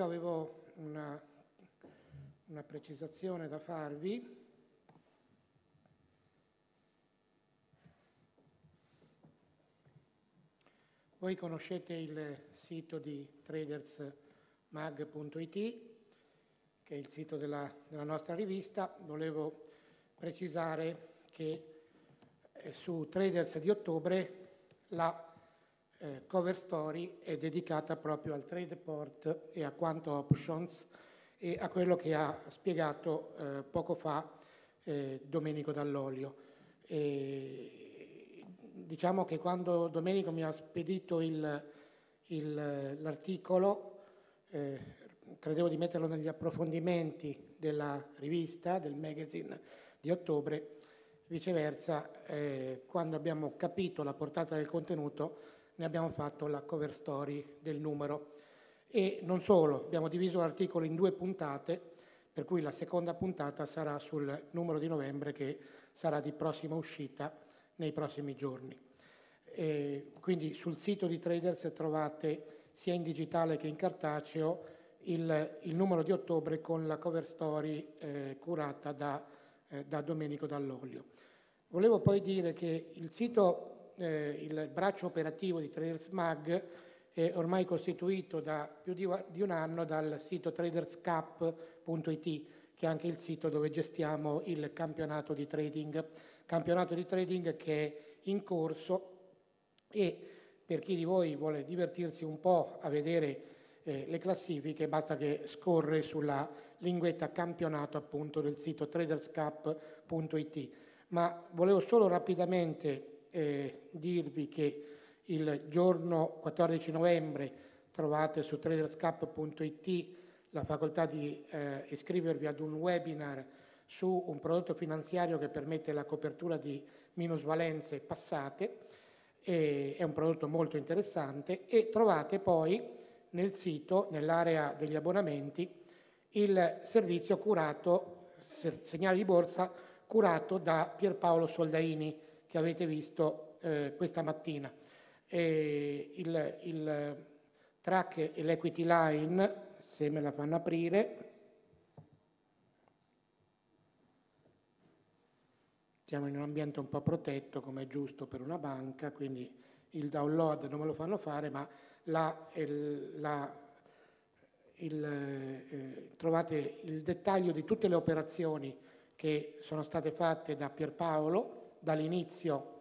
anch'io avevo una precisazione da farvi. Voi conoscete il sito di tradersmag.it, che è il sito della nostra rivista. Volevo precisare che su Traders di ottobre la cover story è dedicata proprio al trade report e a quanto options e a quello che ha spiegato poco fa Domenico Dall'Olio. Diciamo che quando Domenico mi ha spedito l'articolo, credevo di metterlo negli approfondimenti della rivista, del magazine di ottobre. Viceversa, quando abbiamo capito la portata del contenuto, ne abbiamo fatto la cover story del numero. E non solo, abbiamo diviso l'articolo in due puntate, per cui la seconda puntata sarà sul numero di novembre, che sarà di prossima uscita nei prossimi giorni. Quindi sul sito di Traders trovate, sia in digitale che in cartaceo, il numero di ottobre con la cover story curata da Domenico Dall'Olio. Volevo poi dire che il sito, il braccio operativo di TradersMag è ormai costituito da più di un anno dal sito traderscap.it, che è anche il sito dove gestiamo il campionato di trading che è in corso, e per chi di voi vuole divertirsi un po' a vedere le classifiche, basta che scorre sulla linguetta campionato appunto del sito traderscap.it. Ma volevo solo rapidamente dirvi che il giorno 14 novembre trovate su traderscap.it la facoltà di iscrivervi ad un webinar su un prodotto finanziario che permette la copertura di minusvalenze passate. È un prodotto molto interessante. E trovate poi nel sito, nell'area degli abbonamenti, il servizio curato, segnali di borsa, curato da Pierpaolo Soldaini, che avete visto questa mattina. Il track e l'equity line, se me la fanno aprire, siamo in un ambiente un po' protetto, come è giusto per una banca, quindi il download non me lo fanno fare, ma trovate il dettaglio di tutte le operazioni che sono state fatte da Pierpaolo dall'inizio,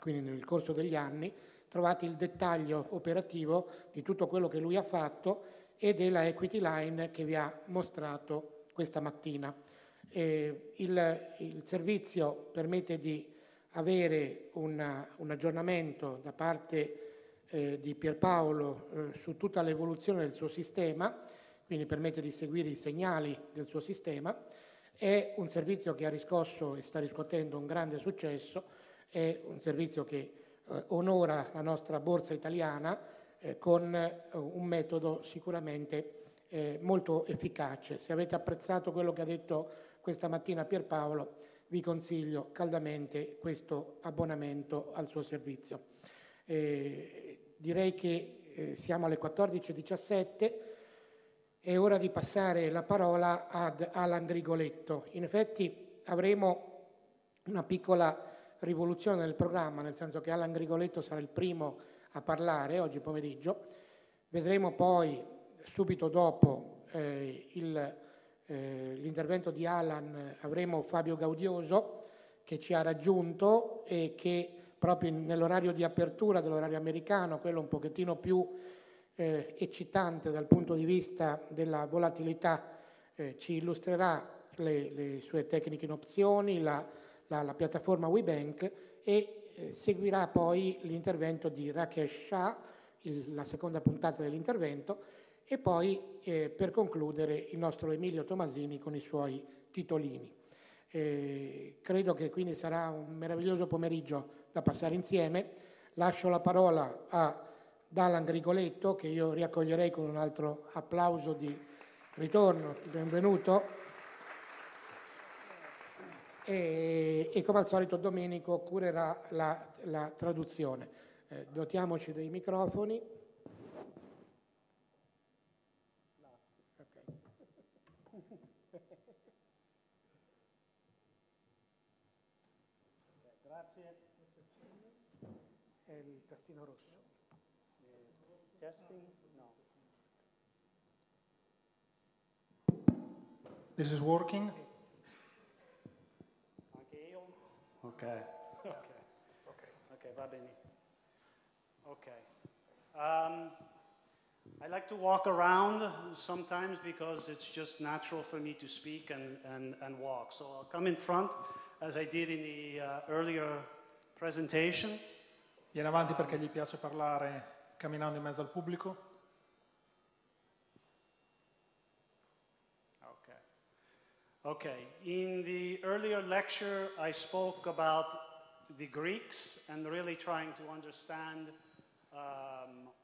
quindi nel corso degli anni. Trovate il dettaglio operativo di tutto quello che lui ha fatto e della equity line che vi ha mostrato questa mattina. Il servizio permette di avere un aggiornamento da parte di Pierpaolo su tutta l'evoluzione del suo sistema, quindi permette di seguire i segnali del suo sistema. È un servizio che ha riscosso e sta riscuotendo un grande successo, è un servizio che onora la nostra borsa italiana con un metodo sicuramente molto efficace. Se avete apprezzato quello che ha detto questa mattina Pierpaolo, vi consiglio caldamente questo abbonamento al suo servizio. Direi che siamo alle 14:17, è ora di passare la parola ad Alan Grigoletto. In effetti avremo una piccola rivoluzione nel programma, nel senso che Alan Grigoletto sarà il primo a parlare oggi pomeriggio. Vedremo poi subito dopo l'intervento di Alan, avremo Fabio Gaudioso che ci ha raggiunto e che proprio nell'orario di apertura dell'orario americano, quello un pochettino più eccitante dal punto di vista della volatilità, ci illustrerà le sue tecniche in opzioni, la piattaforma WeBank, e seguirà poi l'intervento di Rakesh Shah, la seconda puntata dell'intervento, e poi per concludere il nostro Emilio Tomasini con i suoi titolini. Credo che quindi sarà un meraviglioso pomeriggio da passare insieme. Lascio la parola ad Alan Grigoletto, che io riaccoglierei con un altro applauso di ritorno, benvenuto. E come al solito Domenico curerà la traduzione. Dotiamoci dei microfoni. Grazie. È il tastino rosso. Testing? No. This is working? Anche io? Ok. Ok, va bene. Ok. I like to walk around sometimes because it's just natural for me to speak and walk. So I'll come in front as I did in the earlier presentation. Viene avanti perché gli piace parlare camminando in mezzo al pubblico. Okay. Okay. In the earlier lecture I spoke about the Greeks and really trying to understand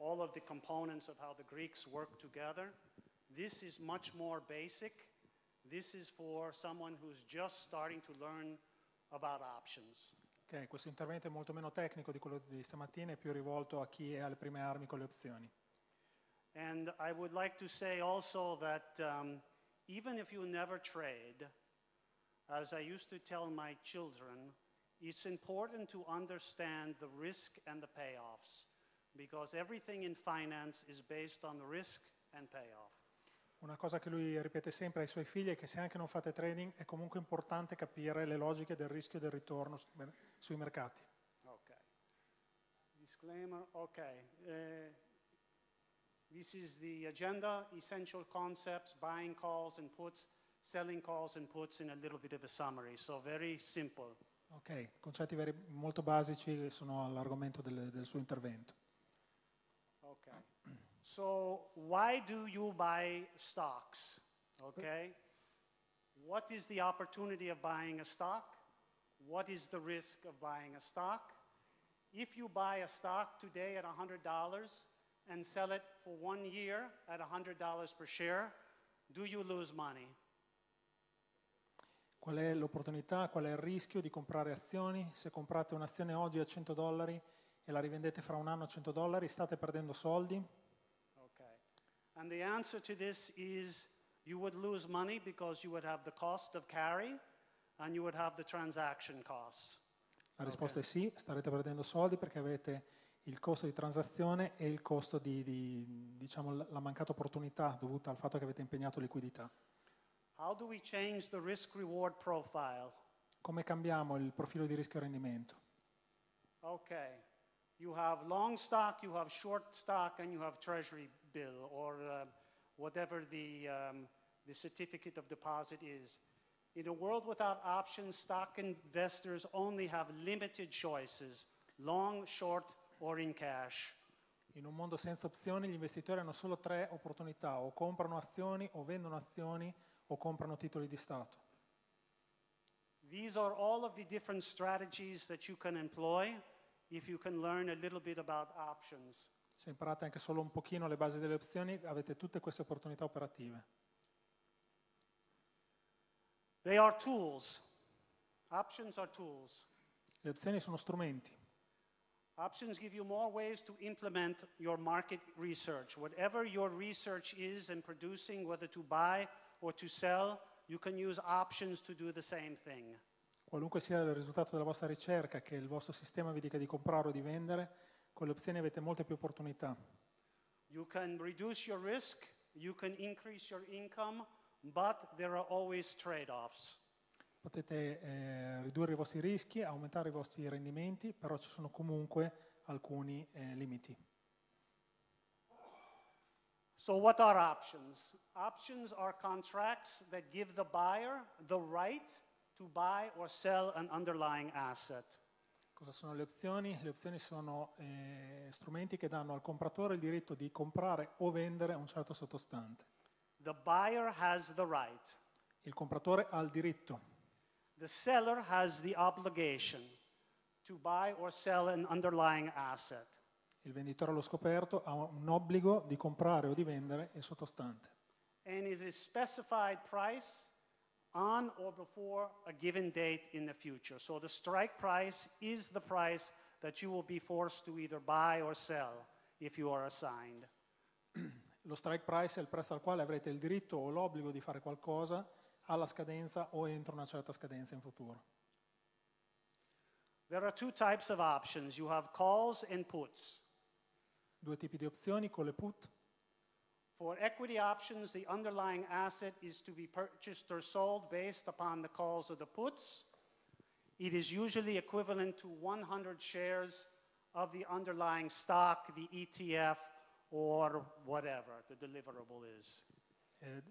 all of the components of how the Greeks work together. This is much more basic. This is for someone who's just starting to learn about options. Okay, questo intervento è molto meno tecnico di quello di stamattina e più rivolto a chi è alle prime armi con le opzioni. And I would like to say also that even if you never trade, as I used to tell my children, it's important to understand the risk and the payoffs, because everything in finance is based on risk and payoff. Una cosa che lui ripete sempre ai suoi figli è che se anche non fate trading è comunque importante capire le logiche del rischio e del ritorno sui mercati. Ok. Disclaimer, ok. This is the agenda, essential concepts, buying calls and puts, selling calls and puts in a little bit of a summary, so very simple. Ok, concetti molto basici sono l'argomento del suo intervento. So, why do you buy stocks, okay? What is the opportunity of buying a stock? What is the risk of buying a stock? If you buy a stock today at $100 and sell it for 1 year at $100 per share, do you lose money? Qual è l'opportunità, qual è il rischio di comprare azioni? Se comprate un'azione oggi a $100 e la rivendete fra un anno a $100, state perdendo soldi? And the answer to this is you would lose money because you would have the cost of carry and you would have the transaction costs. La risposta è sì, starete perdendo soldi perché avete il costo di transazione e il costo di diciamo la mancata opportunità dovuta al fatto che avete impegnato liquidità. How do we change the risk reward profile? Come cambiamo il profilo di rischio e rendimento? Okay. You have long stock, you have short stock and you have treasury bill or whatever the certificate of deposit is. In a world without options, stock investors only have limited choices, long, short, or in cash. In un mondo senza opzioni, gli investitori hanno solo tre opportunità: o comprano azioni, o vendono azioni, o comprano titoli di Stato. These are all of the different strategies that you can employ if you can learn a little bit about options. Se imparate anche solo un pochino le basi delle opzioni, avete tutte queste opportunità operative. They are tools. Options are tools. Le opzioni sono strumenti. Options give you more ways to implement your market research. Whatever your research is in producing whether to buy or to sell, you can use options to do the same thing. Qualunque sia il risultato della vostra ricerca, che il vostro sistema vi dica di comprare o di vendere, con le opzioni avete molte più opportunità. You can reduce your risk, you can increase your income, but there are always trade-offs. Potete ridurre i vostri rischi, aumentare i vostri rendimenti, però ci sono comunque alcuni limiti. So what are options? Options are contracts that give the buyer the right to buy or sell an underlying asset. Cosa sono le opzioni? Le opzioni sono strumenti che danno al compratore il diritto di comprare o vendere un certo sottostante. The buyer has the right. Il compratore ha il diritto. The seller has the obligation to buy or sell an underlying asset. Il venditore allo scoperto ha un obbligo di comprare o di vendere il sottostante. And is a specified price on or before a given date in the future. So the strike price is the price that you will be forced to either buy or sell if you are assigned. lo strike price è il prezzo al quale avrete il diritto o l'obbligo di fare qualcosa alla scadenza o entro una certa scadenza in futuro. There are two types of options. You have calls and puts. Due tipi di opzioni, call e put. For equity options, the underlying asset is to be purchased or sold based upon the calls or the puts. It is usually equivalent to 100 shares of the underlying stock, the ETF, or whatever the deliverable is.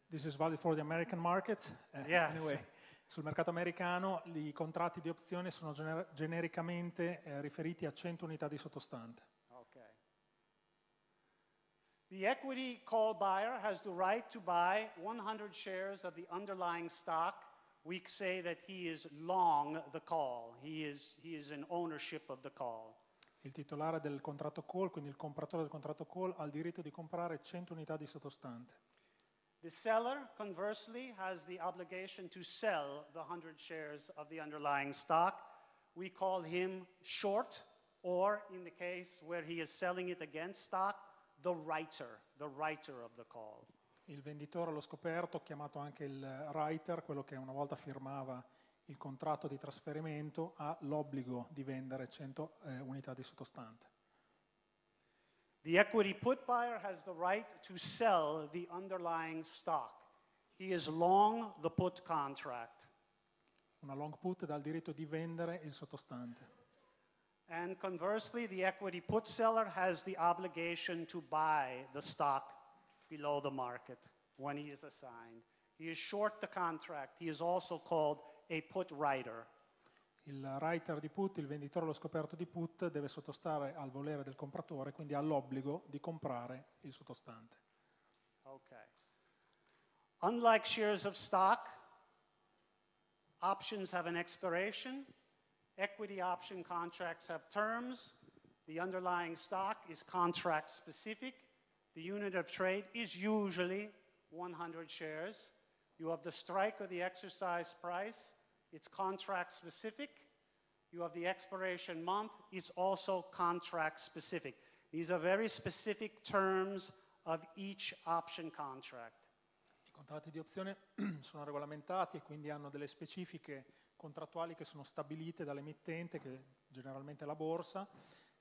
This is valid for the American market. Yes. Anyway, sul mercato americano i contratti di opzione sono genericamente riferiti a 100 unità di sottostante. The equity call buyer has the right to buy 100 shares of the underlying stock. We say that he is long the call. He is in ownership of the call. Il titolare del contratto call, quindi il compratore del contratto call, ha il diritto di comprare 100 unità di sottostante. The seller, conversely, has the obligation to sell the 100 shares of the underlying stock. We call him short, or in the case where he is selling it against stock, the writer of the call. Il venditore allo scoperto, chiamato anche il writer, quello che una volta firmava il contratto di trasferimento, ha l'obbligo di vendere 100 unità di sottostante. The equity put buyer has the right to sell the underlying stock. He is long the put contract. Una long put dà il diritto di vendere il sottostante. And conversely, the equity put seller has the obligation to buy the stock below the market when he is assigned. He is short the contract. He is also called a put writer. Il writer di put, il venditore allo scoperto di put, deve sottostare al volere del compratore, quindi ha l'obbligo di comprare il sottostante. Okay. Unlike shares of stock, options have an expiration. Equity option contracts have terms. The underlying stock is contract specific. The unit of trade is usually 100 shares. You have the strike or the exercise price. It's contract specific. You have the expiration month. It's also contract specific. These are very specific terms of each option contract. I contratti di opzione sono regolamentati e quindi hanno delle specifiche contrattuali che sono stabilite dall'emittente, che generalmente è la borsa,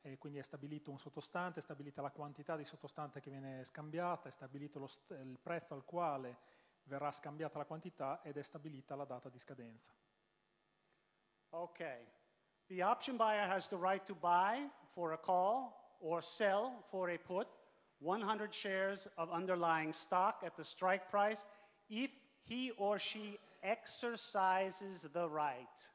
e quindi è stabilito un sottostante, è stabilita la quantità di sottostante che viene scambiata, è stabilito il prezzo al quale verrà scambiata la quantità ed è stabilita la data di scadenza. Ok. The option buyer has the right to buy for a call or sell for a put 100 shares of underlying stock at the strike price if he or she exercises the right.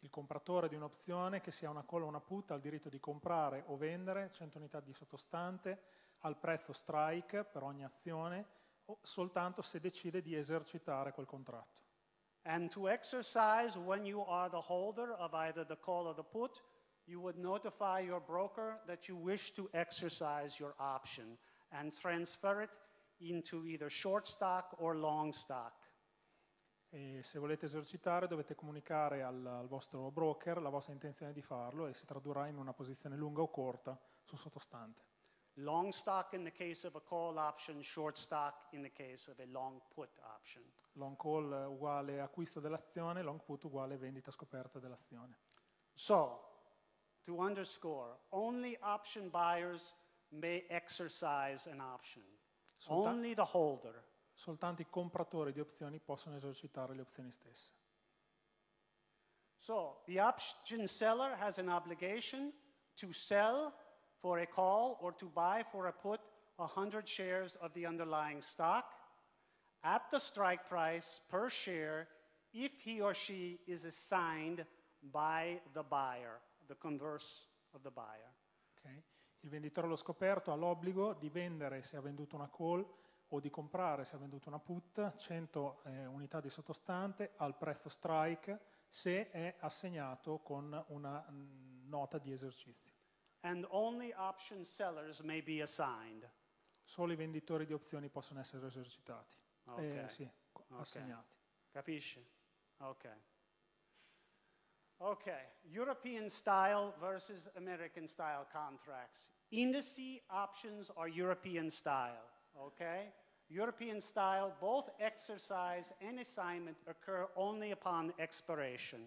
Il compratore di un'opzione, che sia una call o una put, ha il diritto di comprare o vendere 100 unità di sottostante al prezzo strike per ogni azione, soltanto se decide di esercitare quel contratto. And to exercise, when you are the holder of either the call or the put, you would notify your broker that you wish to exercise your option and transfer it into either short stock or long stock. E se volete esercitare dovete comunicare al vostro broker la vostra intenzione di farlo e si tradurrà in una posizione lunga o corta sul sottostante. Long stock in the case of a call option, short stock in the case of a long put option. Long call uguale acquisto dell'azione, long put uguale vendita scoperta dell'azione. So, to underscore, only option buyers may exercise an option. Only the holder. Soltanto i compratori di opzioni possono esercitare le opzioni stesse. So, the option seller has an obligation to sell for a call or to buy for a put 100 shares of the underlying stock at the strike price per share if he or she is assigned by the buyer, the converse of the buyer. Okay. Il venditore allo scoperto ha l'obbligo di vendere, se ha venduto una call, o di comprare, se ha venduto una put, 100 unità di sottostante al prezzo strike se è assegnato con una nota di esercizio. And only option sellers may be assigned. Solo i venditori di opzioni possono essere esercitati. Okay. Sì, okay. Assegnati. Capisci? Ok. Ok. European style versus American style contracts. Indice options are European style. okay? European style, both exercise and assignment occur only upon expiration,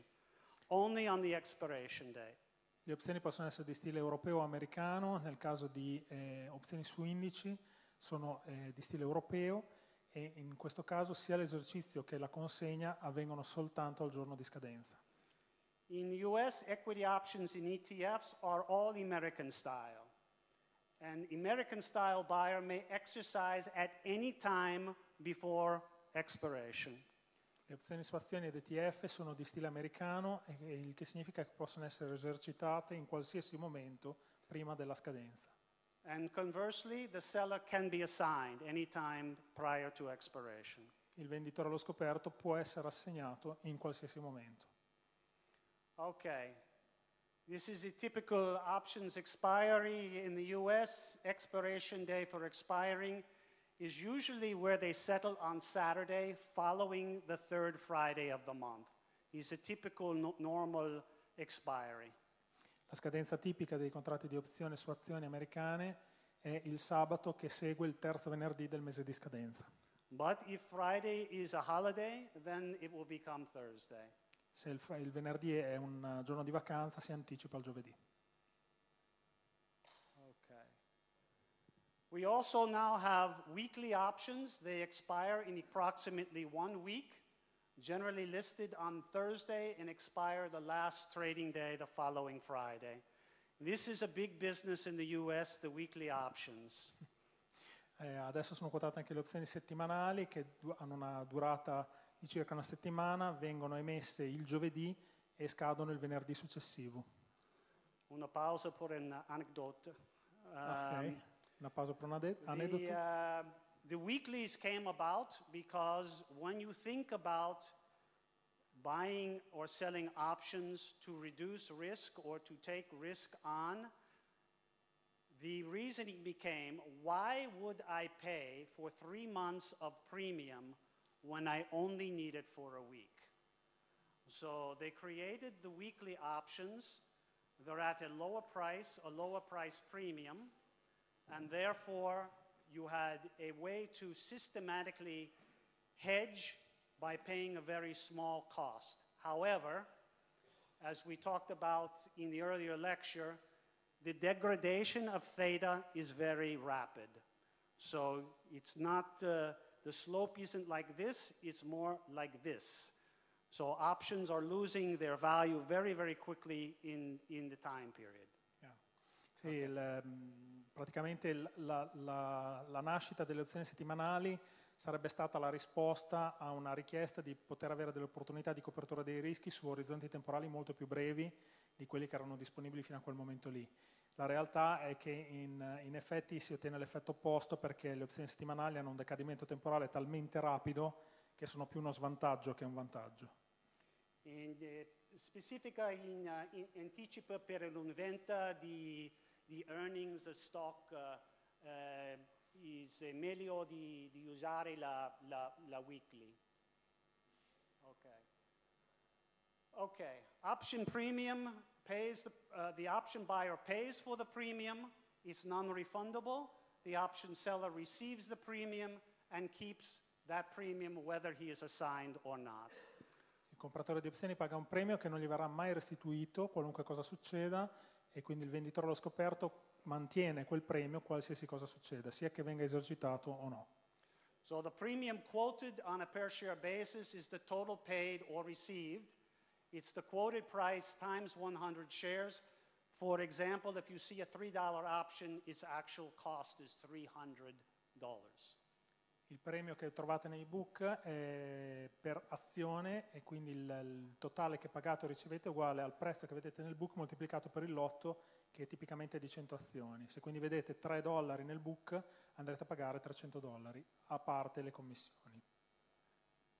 only on the expiration date. Le opzioni possono essere di stile europeo o americano, nel caso di opzioni su indici sono di stile europeo e in questo caso sia l'esercizio che la consegna avvengono soltanto al giorno di scadenza. In US, equity options in ETFs are all American style. An American style buyer may exercise at any time before expiration. Le opzioni su azioni ed ETF sono di stile americano, il che significa che possono essere esercitate in qualsiasi momento prima della scadenza. And conversely, the seller can be assigned any time prior to expiration. Il venditore allo scoperto può essere assegnato in qualsiasi momento. Okay. This is a typical options expiry in the US. Expiration day for expiring is usually where they settle on Saturday following the third Friday of the month. It's a typical normal expiry. La scadenza tipica dei contratti di opzione su azioni americane è il sabato che segue il terzo venerdì del mese di scadenza. But if Friday is a holiday, then it will become Thursday. Se il venerdì è un giorno di vacanza, si anticipa al giovedì. Okay. We also now have weekly options. They expire in approximately 1 week, generally listed on Thursday and expire the last trading day the following Friday. This is a big business in the US, the weekly options. Adesso sono quotate anche le opzioni settimanali che hanno una durata di circa una settimana, vengono emesse il giovedì e scadono il venerdì successivo. Una pausa per un'aneddote. Okay. Una pausa per un'aneddote. The weeklies came about because when you think about buying or selling options to reduce risk or to take risk on, the reasoning became, why would I pay for 3 months of premium when I only need it for a week? So they created the weekly options. They're at a lower price premium, and therefore you had a way to systematically hedge by paying a very small cost. However, as we talked about in the earlier lecture, the degradation of theta is very rapid. So it's not, the slope isn't like this, it's more like this. So options are losing their value very, very quickly in the time period. Yeah. Sì, okay. Praticamente la nascita delle opzioni settimanali sarebbe stata la risposta a una richiesta di poter avere delle opportunità di copertura dei rischi su orizzonti temporali molto più brevi di quelli che erano disponibili fino a quel momento lì. La realtà è che in effetti si ottiene l'effetto opposto, perché le opzioni settimanali hanno un decadimento temporale talmente rapido che sono più uno svantaggio che un vantaggio. Specifica in anticipo per l'unventa di earnings stock è meglio di usare la weekly. Okay. Option premium. The option buyer pays for the premium, it's non-refundable, the option seller receives the premium and keeps that premium whether he is assigned or not. Il compratore di opzioni paga un premio che non gli verrà mai restituito qualunque cosa succeda, e quindi il venditore allo scoperto mantiene quel premio qualsiasi cosa succeda, sia che venga esercitato o no. So the premium quoted on a per share basis is the total paid or received. It's the quoted price times 100 shares. For example, if you see a $3 option, its actual cost is $300. Il premio che trovate nei book è per azione, e quindi il totale che pagate o ricevete è uguale al prezzo che vedete nel book moltiplicato per il lotto, che è tipicamente di 100 azioni. Se quindi vedete $3 nel book, andrete a pagare $300, a parte le commissioni.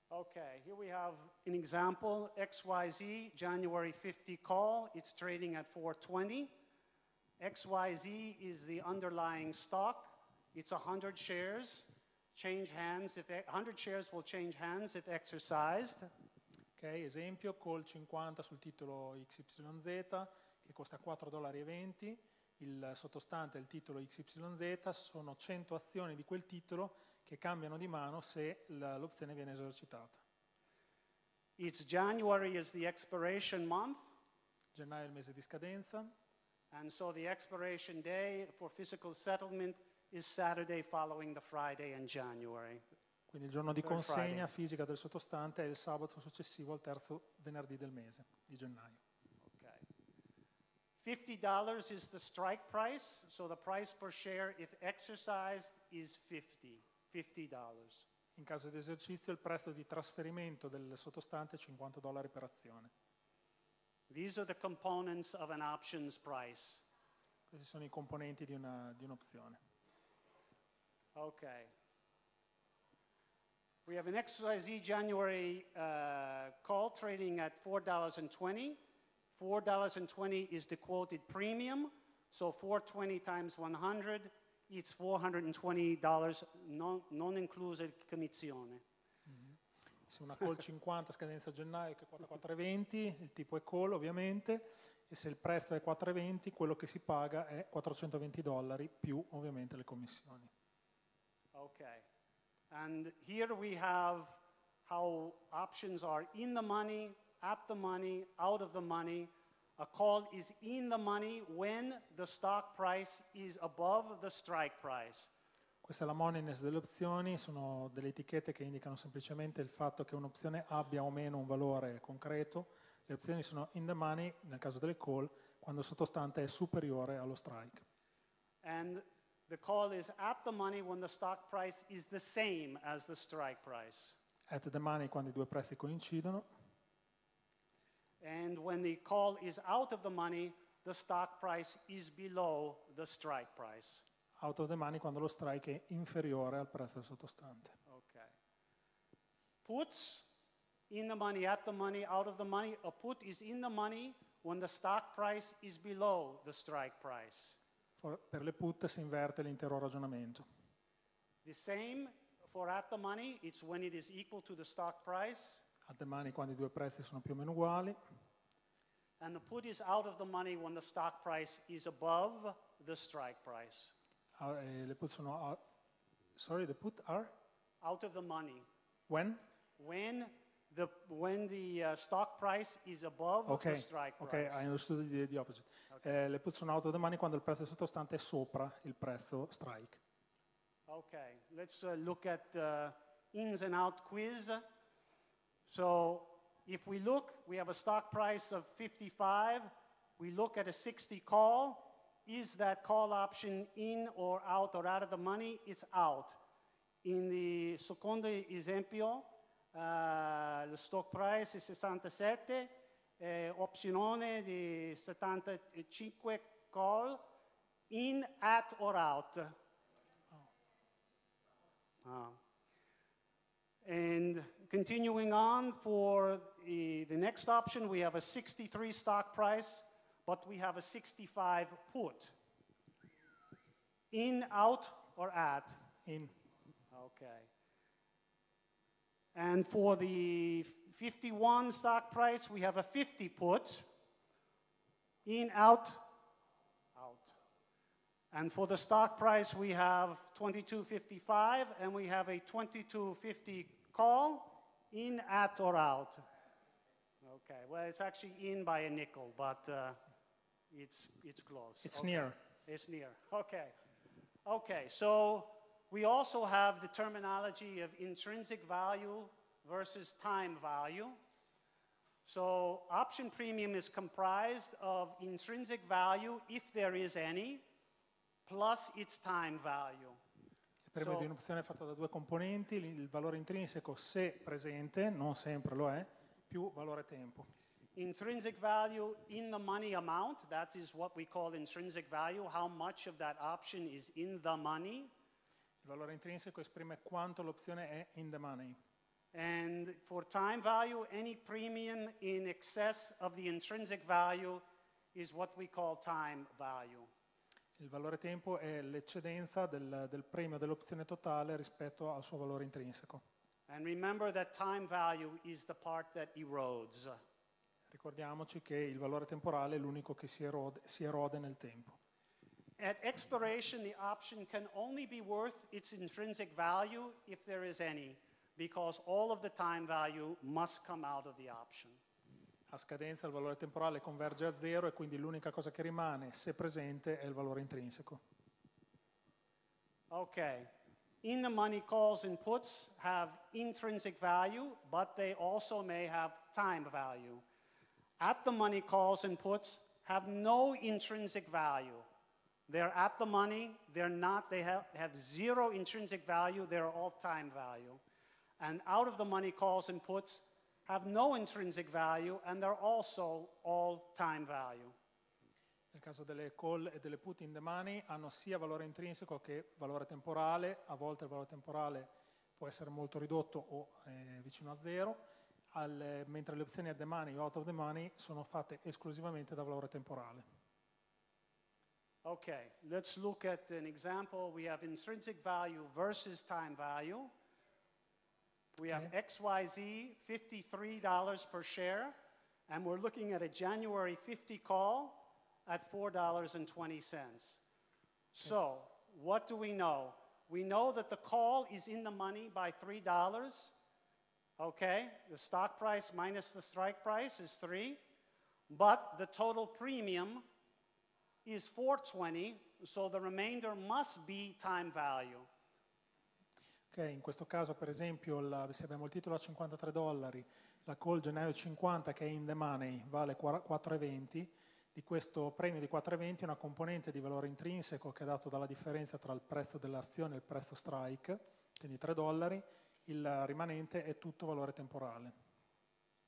Okay, here we have an example, XYZ, January 50 call, it's trading at 420. XYZ is the underlying stock, it's 100 shares, change hands, if 100 shares will change hands if exercised. Ok, esempio, call 50 sul titolo XYZ, che costa $4,20, il sottostante è il titolo XYZ, sono 100 azioni di quel titolo che cambiano di mano se l'opzione viene esercitata. Each January is the expiration month. Gennaio è il mese di scadenza. And so the expiration day for physical settlement is Saturday following the Friday in January. Quindi il giorno di consegna fisica del sottostante è il sabato successivo al terzo venerdì del mese di gennaio. Okay. $50 is the strike price, so the price per share if exercised is $50. In caso di esercizio il prezzo di trasferimento del sottostante è $50 per azione. These are the components of an options price. Questi sono i componenti di un'opzione. Ok. We have an XYZ January call trading at $4.20. $4.20 is the quoted premium, so 420 times 100. It's $420 non incluse commissione. Se una call 50 scadenza gennaio che quota 4,20, il tipo è call ovviamente, e se il prezzo è 4,20 quello che si paga è $420 più ovviamente le commissioni. Ok, and here we have how options are in the money, at the money, out of the money. A call is in the money when the stock price is above the strike price. Questa è la moneyness delle opzioni, sono delle etichette che indicano semplicemente il fatto che un'opzione abbia o meno un valore concreto. Le opzioni sono in the money, nel caso delle call, quando il sottostante è superiore allo strike. And the call is at the money when the stock price is the same as the strike price. At the money quando i due prezzi coincidono. And when the call is out of the money, the stock price is below the strike price. Out of the money quando lo strike è inferiore al prezzo del sottostante. Okay. Puts, in the money, at the money, out of the money. A put is in the money when the stock price is below the strike price. Per le put si inverte l'intero ragionamento. The same for at the money, it's when it is equal to the stock price. At the money quando i due prezzi sono più o meno uguali. And the put is out of the money when the stock price is above the strike price. Le put sono out, sorry, the put are out of the money. When? When the stock price is above the strike price. Ok, I understood the opposite. Okay. Le put sono out of the money quando il prezzo sottostante è sopra il prezzo strike. Ok, let's look at ins and out quiz. So if we look, we have a stock price of 55, we look at a 60 call, is that call option in or out of the money? It's out. In the secondo esempio, lo stock price è 67, opzione di 75 call, in, at or out. Oh. Oh. And continuing on for the next option, we have a 63 stock price, but we have a 65 put. In, out, or at? In. Okay. And for the 51 stock price, we have a 50 put. In, out, out. And for the stock price, we have 22.55, and we have a 22.50 call. In, at, or out? Okay, well, it's actually in by a nickel, but it's close. It's okay. Near. It's near, okay. Okay, so we also have the terminology of intrinsic value versus time value. So option premium is comprised of intrinsic value, if there is any, plus its time value. Il premio di un'opzione è fatto da due componenti, il valore intrinseco se presente, non sempre lo è, più valore tempo. Intrinsic value in the money amount, that is what we call intrinsic value, how much of that option is in the money. Il valore intrinseco esprime quanto l'opzione è in the money. And for time value, any premium in excess of the intrinsic value is what we call time value. Il valore tempo è l'eccedenza del premio dell'opzione totale rispetto al suo valore intrinseco. And remember that time value is the part that erodes. Ricordiamoci che il valore temporale è l'unico che si erode nel tempo. at expiration, the option can only be worth its intrinsic value, if there is any, because all of the time value must come out of the option. A scadenza il valore temporale converge a zero e quindi l'unica cosa che rimane, se presente, è il valore intrinseco. Okay. In the money calls and puts have intrinsic value, but they also may have time value. At the money calls and puts have no intrinsic value. They're at the money, they're not, they have zero intrinsic value, they're all time value. And out of the money calls and puts have no intrinsic value, and they're also all time value. Nel caso delle call e delle put in the money hanno sia valore intrinseco che valore temporale, a volte il valore temporale può essere molto ridotto o vicino a zero, mentre le opzioni at the money o out of the money sono fatte esclusivamente da valore temporale. Ok, let's look at an example. We have intrinsic value versus time value. We have XYZ, $53 per share, and we're looking at a January 50 call at $4.20. So, what do we know? We know that the call is in the money by $3, okay? The stock price minus the strike price is 3, but the total premium is $4.20, so the remainder must be time value. Okay, in questo caso, per esempio, se abbiamo il titolo a $53, la call gennaio 50 che è in the money vale $4.20, di questo premio di 4,20 una componente di valore intrinseco che è dato dalla differenza tra il prezzo dell'azione e il prezzo strike, quindi $3, il rimanente è tutto valore temporale.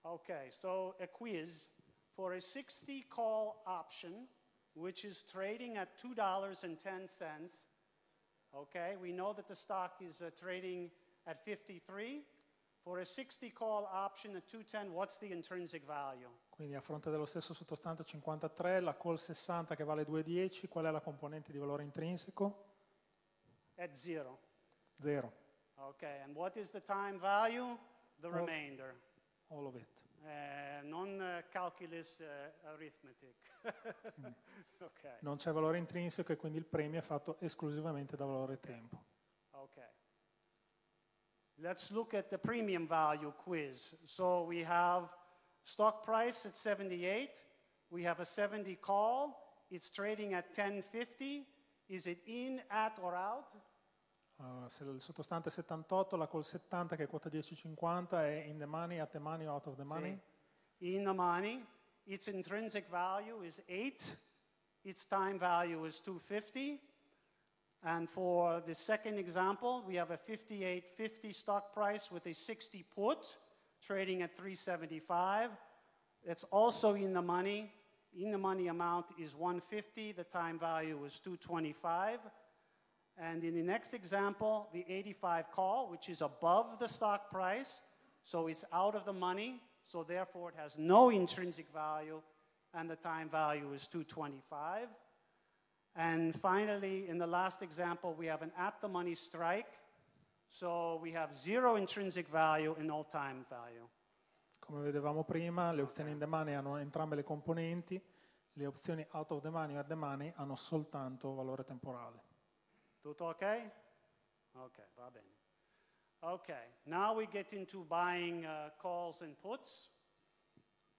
Ok, so a quiz for a 60 call option which is trading at $2.10. Okay, we know that the stock is trading at 53. For a 60 call option at 210, what's the intrinsic value? Quindi a fronte dello stesso sottostante 53, la call 60 che vale 2,10, qual è la componente di valore intrinseco? At zero. Zero. Okay, and what is the time value? The remainder. All of it. Non calculus arithmetic. Okay. Non c'è valore intrinseco e quindi il premio è fatto esclusivamente da valore tempo. Okay. Let's look at the premium value quiz. So we have stock price at 78. We have a 70 call. It's trading at 10.50. Is it in, at, or out? Se il sottostante è 78, la call 70 che è quota 10.50 è in the money, at the money, out of the money? Sì. In the money. Its intrinsic value is 8. Its time value is 2.50. And for the second example, we have a 58.50 stock price with a 60 put, trading at 3.75. It's also in the money. In the money amount is 150. The time value is 225. And in the next example, the 85 call, which is above the stock price, so it's out of the money, so therefore it has no intrinsic value, and the time value is 225. And finally, in the last example, we have an at-the-money strike, so we have zero intrinsic value and no time value. Come vedevamo prima, le opzioni in the money hanno entrambe le componenti, le opzioni out of the money e at the money hanno soltanto valore temporale. Tutto ok? Ok, va bene. Ok, now we get into buying calls and puts.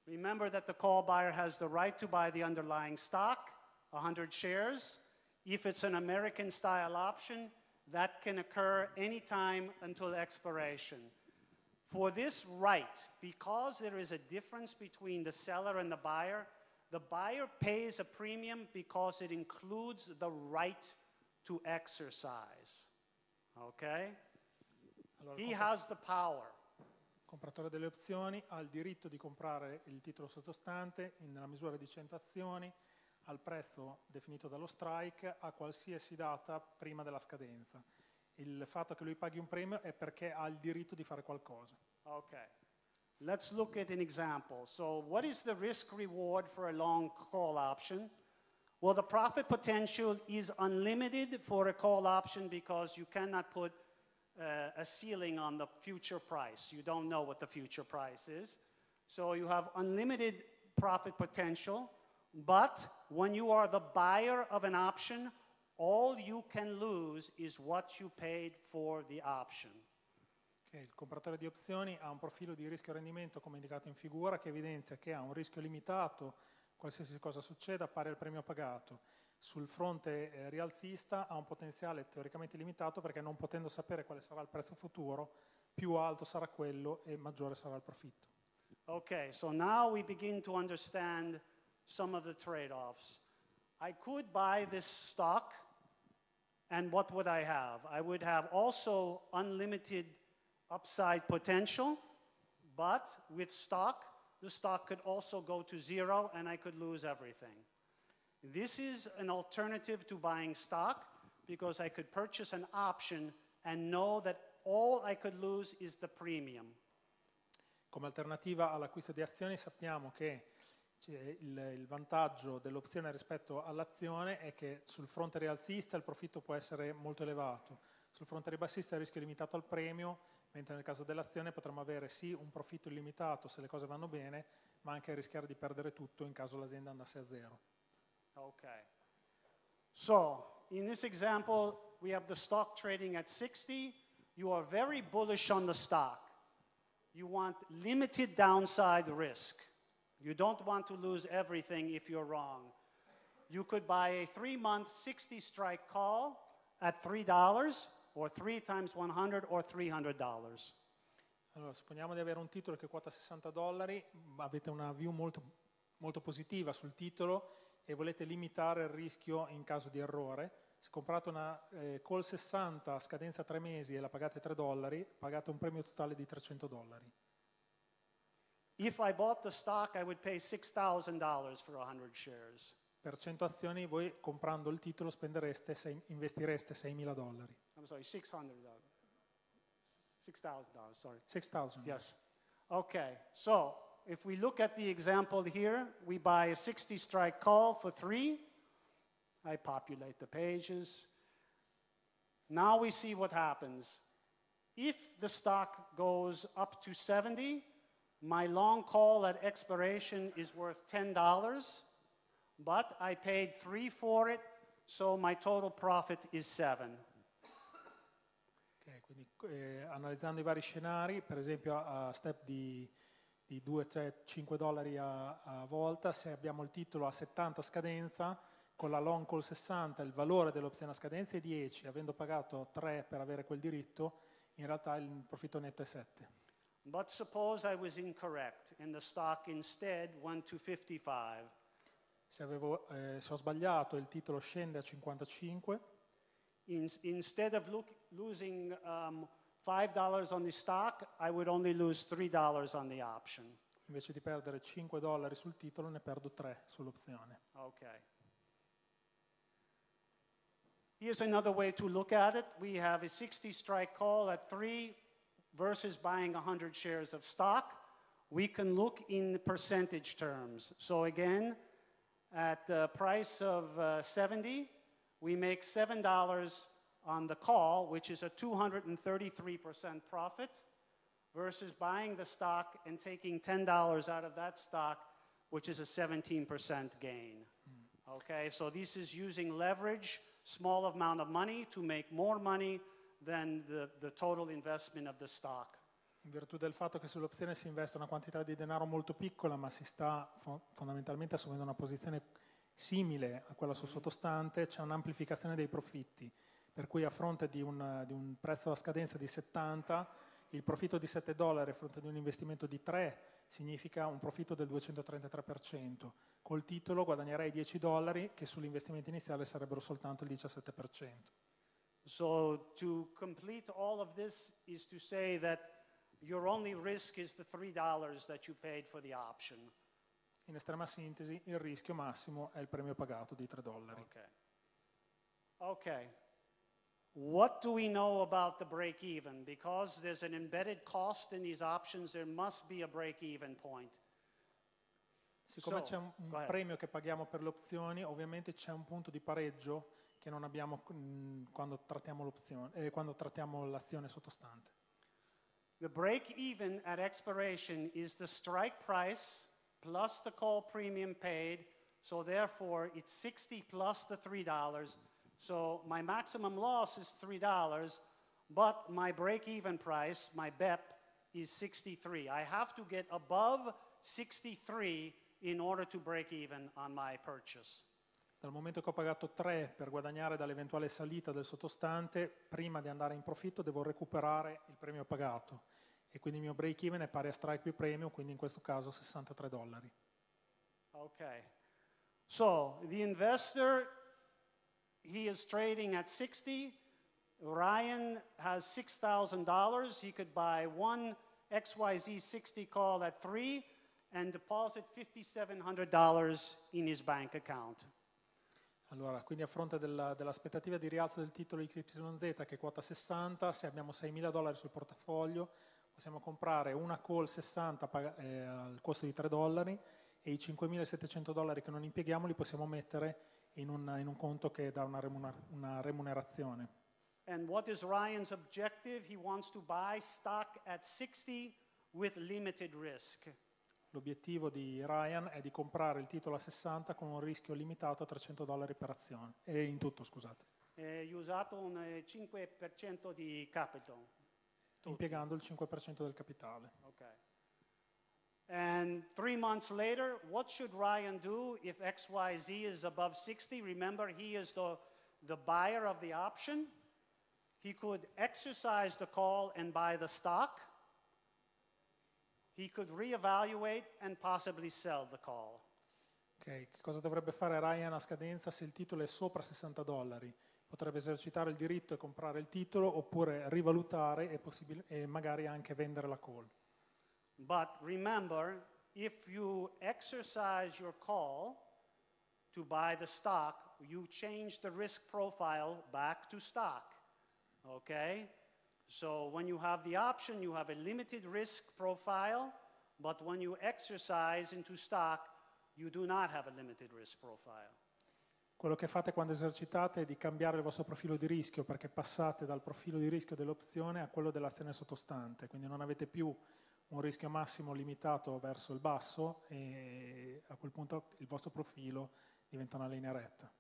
Remember that the call buyer has the right to buy the underlying stock, 100 shares. If it's an American-style option, that can occur anytime until expiration. For this right, because there is a difference between the seller and the buyer pays a premium because it includes the right to exercise. Okay? Allora, he has the power. Il compratore delle opzioni ha il diritto di comprare il titolo sottostante nella misura di 100 azioni al prezzo definito dallo strike a qualsiasi data prima della scadenza. Il fatto che lui paghi un premio è perché ha il diritto di fare qualcosa. Ok, let's look at an example. So what is the risk reward for a long call option? Well, the profit potential is unlimited for a call option because you cannot put a ceiling on the future price. You don't know what the future price is. So you have unlimited profit potential. But when you are the buyer of an option, all you can lose is what you paid for the option. Il compratore di opzioni ha un profilo di rischio-rendimento, come indicato in figura, che evidenzia che ha un rischio limitato, qualsiasi cosa succeda, pari al premio pagato. Sul fronte rialzista ha un potenziale teoricamente limitato, perché non potendo sapere quale sarà il prezzo futuro, più alto sarà quello e maggiore sarà il profitto. Ok, so now we begin to understand some of the trade-offs. I could buy this stock, and what would I have? I would have also unlimited upside potential, but with stock, the stock could also go to zero and I could lose everything. This is an alternative to buying stock because I could purchase an option and know that all I could lose is the premium. Come alternativa all'acquisto di azioni sappiamo che il vantaggio dell'opzione rispetto all'azione è che sul fronte rialzista il profitto può essere molto elevato, sul fronte ribassista il rischio è limitato al premio, mentre nel caso dell'azione potremmo avere sì un profitto illimitato se le cose vanno bene, ma anche rischiare di perdere tutto in caso l'azienda andasse a zero. Ok. So, in this example we have the stock trading at 60, you are very bullish on the stock. You want limited downside risk. You don't want to lose everything if you're wrong. You could buy a 3-month 60 strike call at $3 or 3 times 100 or $300. Allora, supponiamo di avere un titolo che quota $60, avete una view molto, molto positiva sul titolo e volete limitare il rischio in caso di errore. Se comprate una call 60 a scadenza 3 mesi e la pagate $3, pagate un premio totale di $300. If I bought the stock, I would pay $6,000 for 100 shares. Per 100 azioni voi comprando il titolo spendereste, investireste $6,000. I'm sorry, $6,000, sorry. $6,000. Yes. Okay, so if we look at the example here, we buy a 60 strike call for 3. I populate the pages. Now we see what happens. If the stock goes up to 70, my long call at expiration is worth $10, but I paid $3 for it, so my total profit is $7. Okay, quindi analizzando i vari scenari, per esempio a step di 2, 3, 5 dollari a volta, se abbiamo il titolo a 70 scadenza, con la long call 60 il valore dell'opzione a scadenza è 10, avendo pagato 3 per avere quel diritto, in realtà il profitto netto è 7. But suppose I was incorrect and the stock instead went to 55. Se ho sbagliato, il titolo scende a 55. Instead of losing $5 on the stock, I would only lose $3 on the option. Invece di perdere $5 sul titolo, ne perdo 3 sull'opzione. Okay. Here's another way to look at it. We have a 60 strike call at 3. Versus buying 100 shares of stock, we can look in percentage terms. So again, at the price of 70, we make $7 on the call, which is a 233% profit, versus buying the stock and taking $10 out of that stock, which is a 17% gain. Okay, so this is using leverage, small amount of money to make more money than the total investment of the stock. In virtù del fatto che sull'opzione si investe una quantità di denaro molto piccola, ma si sta fondamentalmente assumendo una posizione simile a quella sul sottostante, c'è un'amplificazione dei profitti, per cui a fronte di un prezzo a scadenza di 70, il profitto di $7 a fronte di un investimento di 3 significa un profitto del 233%. Col titolo guadagnerei $10 che sull'investimento iniziale sarebbero soltanto il 17%. So to complete all of this is to say that your only risk is the $3 that you paid for the option. In estrema sintesi, il rischio massimo è il premio pagato di $3. Okay. Okay. What do we know about the break-even? Because there's an embedded cost in these options, there must be a break-even point. Siccome c'è un premio che paghiamo per le opzioni, ovviamente c'è un punto di pareggio che non abbiamo quando trattiamo l'azione sottostante. The break even at expiration is the strike price plus the call premium paid, so therefore it's 60 plus the $3, So my maximum loss is $3, but my break-even price, my BEP, is 63. I have to get above 63 in order to break even on my purchase. Dal momento che ho pagato 3 per guadagnare dall'eventuale salita del sottostante, prima di andare in profitto devo recuperare il premio pagato e quindi il mio break even è pari a strike più premio, quindi in questo caso $63. Ok. So, the investor, he is trading at 60. Ryan has $6,000. He could buy one XYZ 60 call at 3 and deposit $5,700 in his bank account. Allora, quindi a fronte dell'aspettativa di rialzo del titolo XYZ che quota 60, se abbiamo $6.000 sul portafoglio, possiamo comprare una call 60 al costo di $3 e i $5.700 che non impieghiamo li possiamo mettere in un conto che dà una remunerazione. And what is Ryan's objective? He wants to buy stock at 60 with limited risk. L'obiettivo di Ryan è di comprare il titolo a 60 con un rischio limitato a $300 per azione. E in tutto, scusate. E usato un 5% di capital. Tutti. Impiegando il 5% del capitale. Okay. And 3 months later, what should Ryan do if XYZ is above 60? Remember, he is the buyer of the option. He could exercise the call and buy the stock. He could reevaluate and possibly sell the call. Ok, che cosa dovrebbe fare Ryan a scadenza se il titolo è sopra $60? Potrebbe esercitare il diritto e comprare il titolo oppure rivalutare e magari anche vendere la call. But remember, if you exercise your call to buy the stock, you change the risk profile back to stock. Okay? So when you have the option, you have a limited risk profile, but when you exercise into stock, you do not have a limited risk profile. Quello che fate quando esercitate è di cambiare il vostro profilo di rischio, perché passate dal profilo di rischio dell'opzione a quello dell'azione sottostante, quindi non avete più un rischio massimo limitato verso il basso e a quel punto il vostro profilo diventa una linea retta.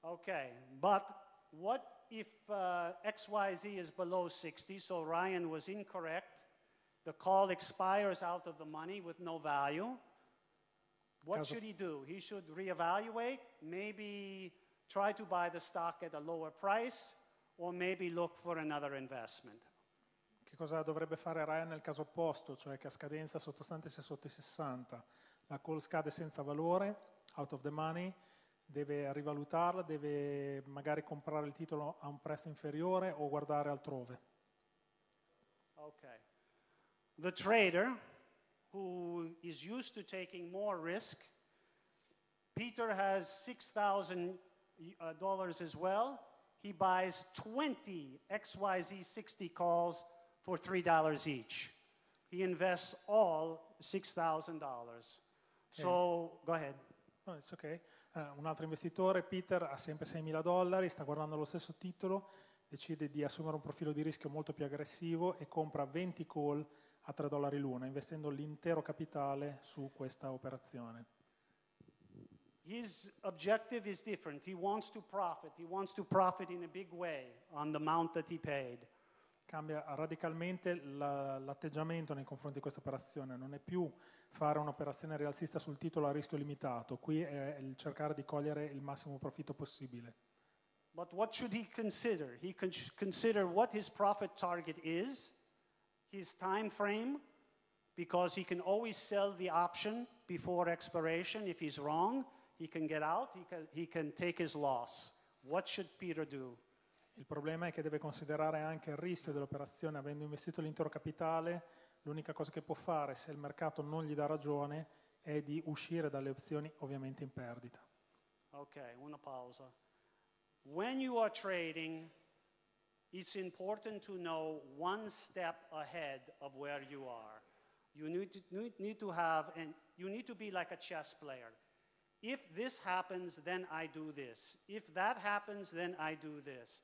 Ok, but what if XYZ is below 60, so Ryan was incorrect, the call expires out of the money with no value, what should he do? He should reevaluate, maybe try to buy the stock at a lower price, or maybe look for another investment. Che cosa dovrebbe fare Ryan nel caso opposto, cioè che a scadenza sottostante sia sotto i 60? La call scade senza valore, out of the money, deve rivalutarla, deve magari comprare il titolo a un prezzo inferiore o guardare altrove. Okay. The trader who is used to taking more risk, Peter has $6,000 as well. He buys 20 XYZ 60 calls for $3 each. He invests all $6,000. Okay. So, go ahead. No, it's okay. Un altro investitore, Peter, ha sempre $6.000, sta guardando lo stesso titolo, decide di assumere un profilo di rischio molto più aggressivo e compra 20 call a $3 l'una, investendo l'intero capitale su questa operazione. His objective is different. He wants to profit in a big way on the amount that he paid. Cambia radicalmente l'atteggiamento nei confronti di questa operazione, non è più fare un'operazione rialzista sul titolo a rischio limitato, qui è il cercare di cogliere il massimo profitto possibile. But what should he consider? He consider what his profit target is, his time frame, because he can always sell the option before expiration. If he's wrong, he can get out, he can take his loss. What should Peter do? Il problema è che deve considerare anche il rischio dell'operazione, avendo investito l'intero capitale, l'unica cosa che può fare se il mercato non gli dà ragione è di uscire dalle opzioni ovviamente in perdita. Ok, una pausa. When you are trading, it's important to know one step ahead of where you are. You need to be like a chess player. If this happens, then I do this. If that happens, then I do this.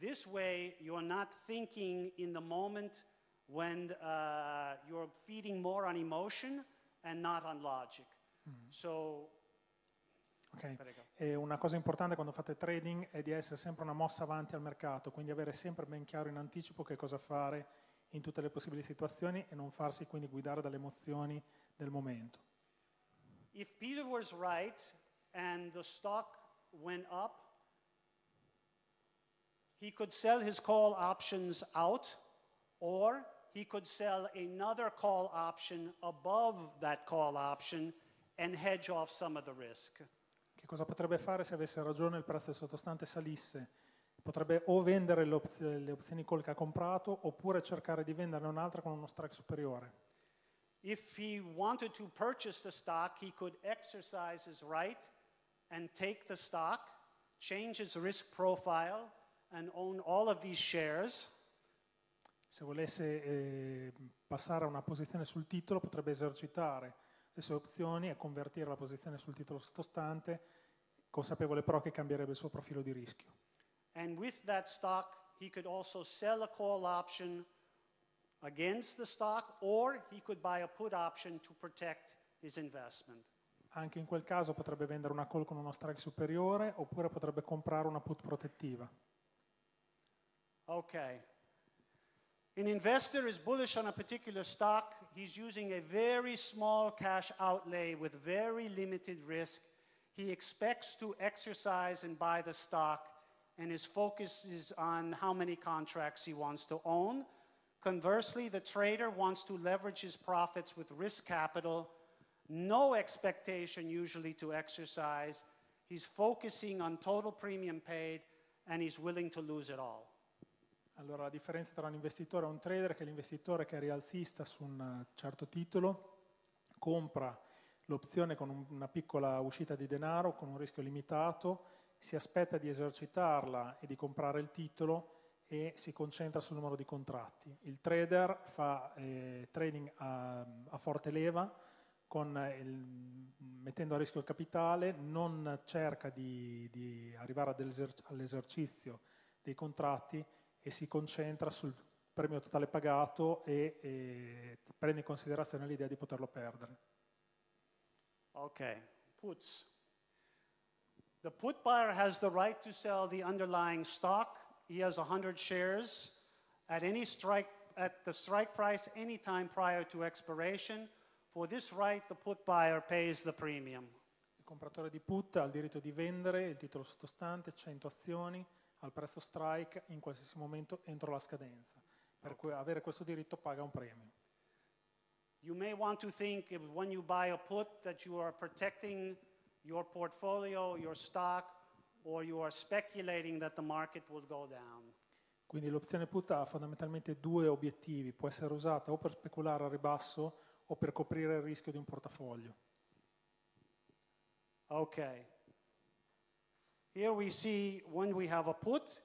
This way, you're not thinking in the moment when you're feeding more on emotion and not on logic. Mm-hmm. So, Okay. E una cosa importante quando fate trading è di essere sempre una mossa avanti al mercato, quindi avere sempre ben chiaro in anticipo che cosa fare in tutte le possibili situazioni e non farsi quindi guidare dalle emozioni del momento. If Peter was right and the stock went up, he could sell his call options out or he could sell another call option above that call option and hedge off some of the risk. Che cosa potrebbe fare se avesse ragione il prezzo sottostante salisse? Potrebbe o vendere le opzioni call che ha comprato oppure cercare di venderne un'altra con uno strike superiore. If he wanted to purchase the stock, he could exercise his right and take the stock, change his risk profile and own all of these shares. Se volesse passare a una posizione sul titolo, potrebbe esercitare le sue opzioni e convertire la posizione sul titolo sottostante, consapevole però che cambierebbe il suo profilo di rischio. And with that stock he could also sell a call option against the stock or he could buy a put option to protect his investment. Anche in quel caso potrebbe vendere una call con uno strike superiore oppure potrebbe comprare una put protettiva. Ok. An investor is bullish on a particular stock, he's using a very small cash outlay with very limited risk, he expects to exercise and buy the stock, and his focus is on how many contracts he wants to own. Conversely, the trader wants to leverage his profits with risk capital, no expectation usually to exercise, he's focusing on total premium paid, and he's willing to lose it all. Allora, la differenza tra un investitore e un trader è che l'investitore che è rialzista su un certo titolo compra l'opzione con una piccola uscita di denaro, con un rischio limitato, si aspetta di esercitarla e di comprare il titolo e si concentra sul numero di contratti. Il trader fa trading a forte leva, mettendo a rischio il capitale, non cerca di arrivare all'esercizio dei contratti, e si concentra sul premio totale pagato e prende in considerazione l'idea di poterlo perdere. Ok, puts. The put buyer has the right to sell the underlying stock. He has 100 shares at any strike at the strike price any time prior to expiration. For this right the put buyer pays the premium. Il compratore di put ha il diritto di vendere il titolo sottostante, 100 azioni al prezzo strike in qualsiasi momento entro la scadenza. Per cui avere questo diritto paga un premio. You may want to think if when you buy a put that you are protecting your portfolio, your stock, or you are speculating that the market will go down. Quindi l'opzione put ha fondamentalmente due obiettivi, può essere usata o per speculare al ribasso o per coprire il rischio di un portafoglio. Ok. Here we see when we have a put,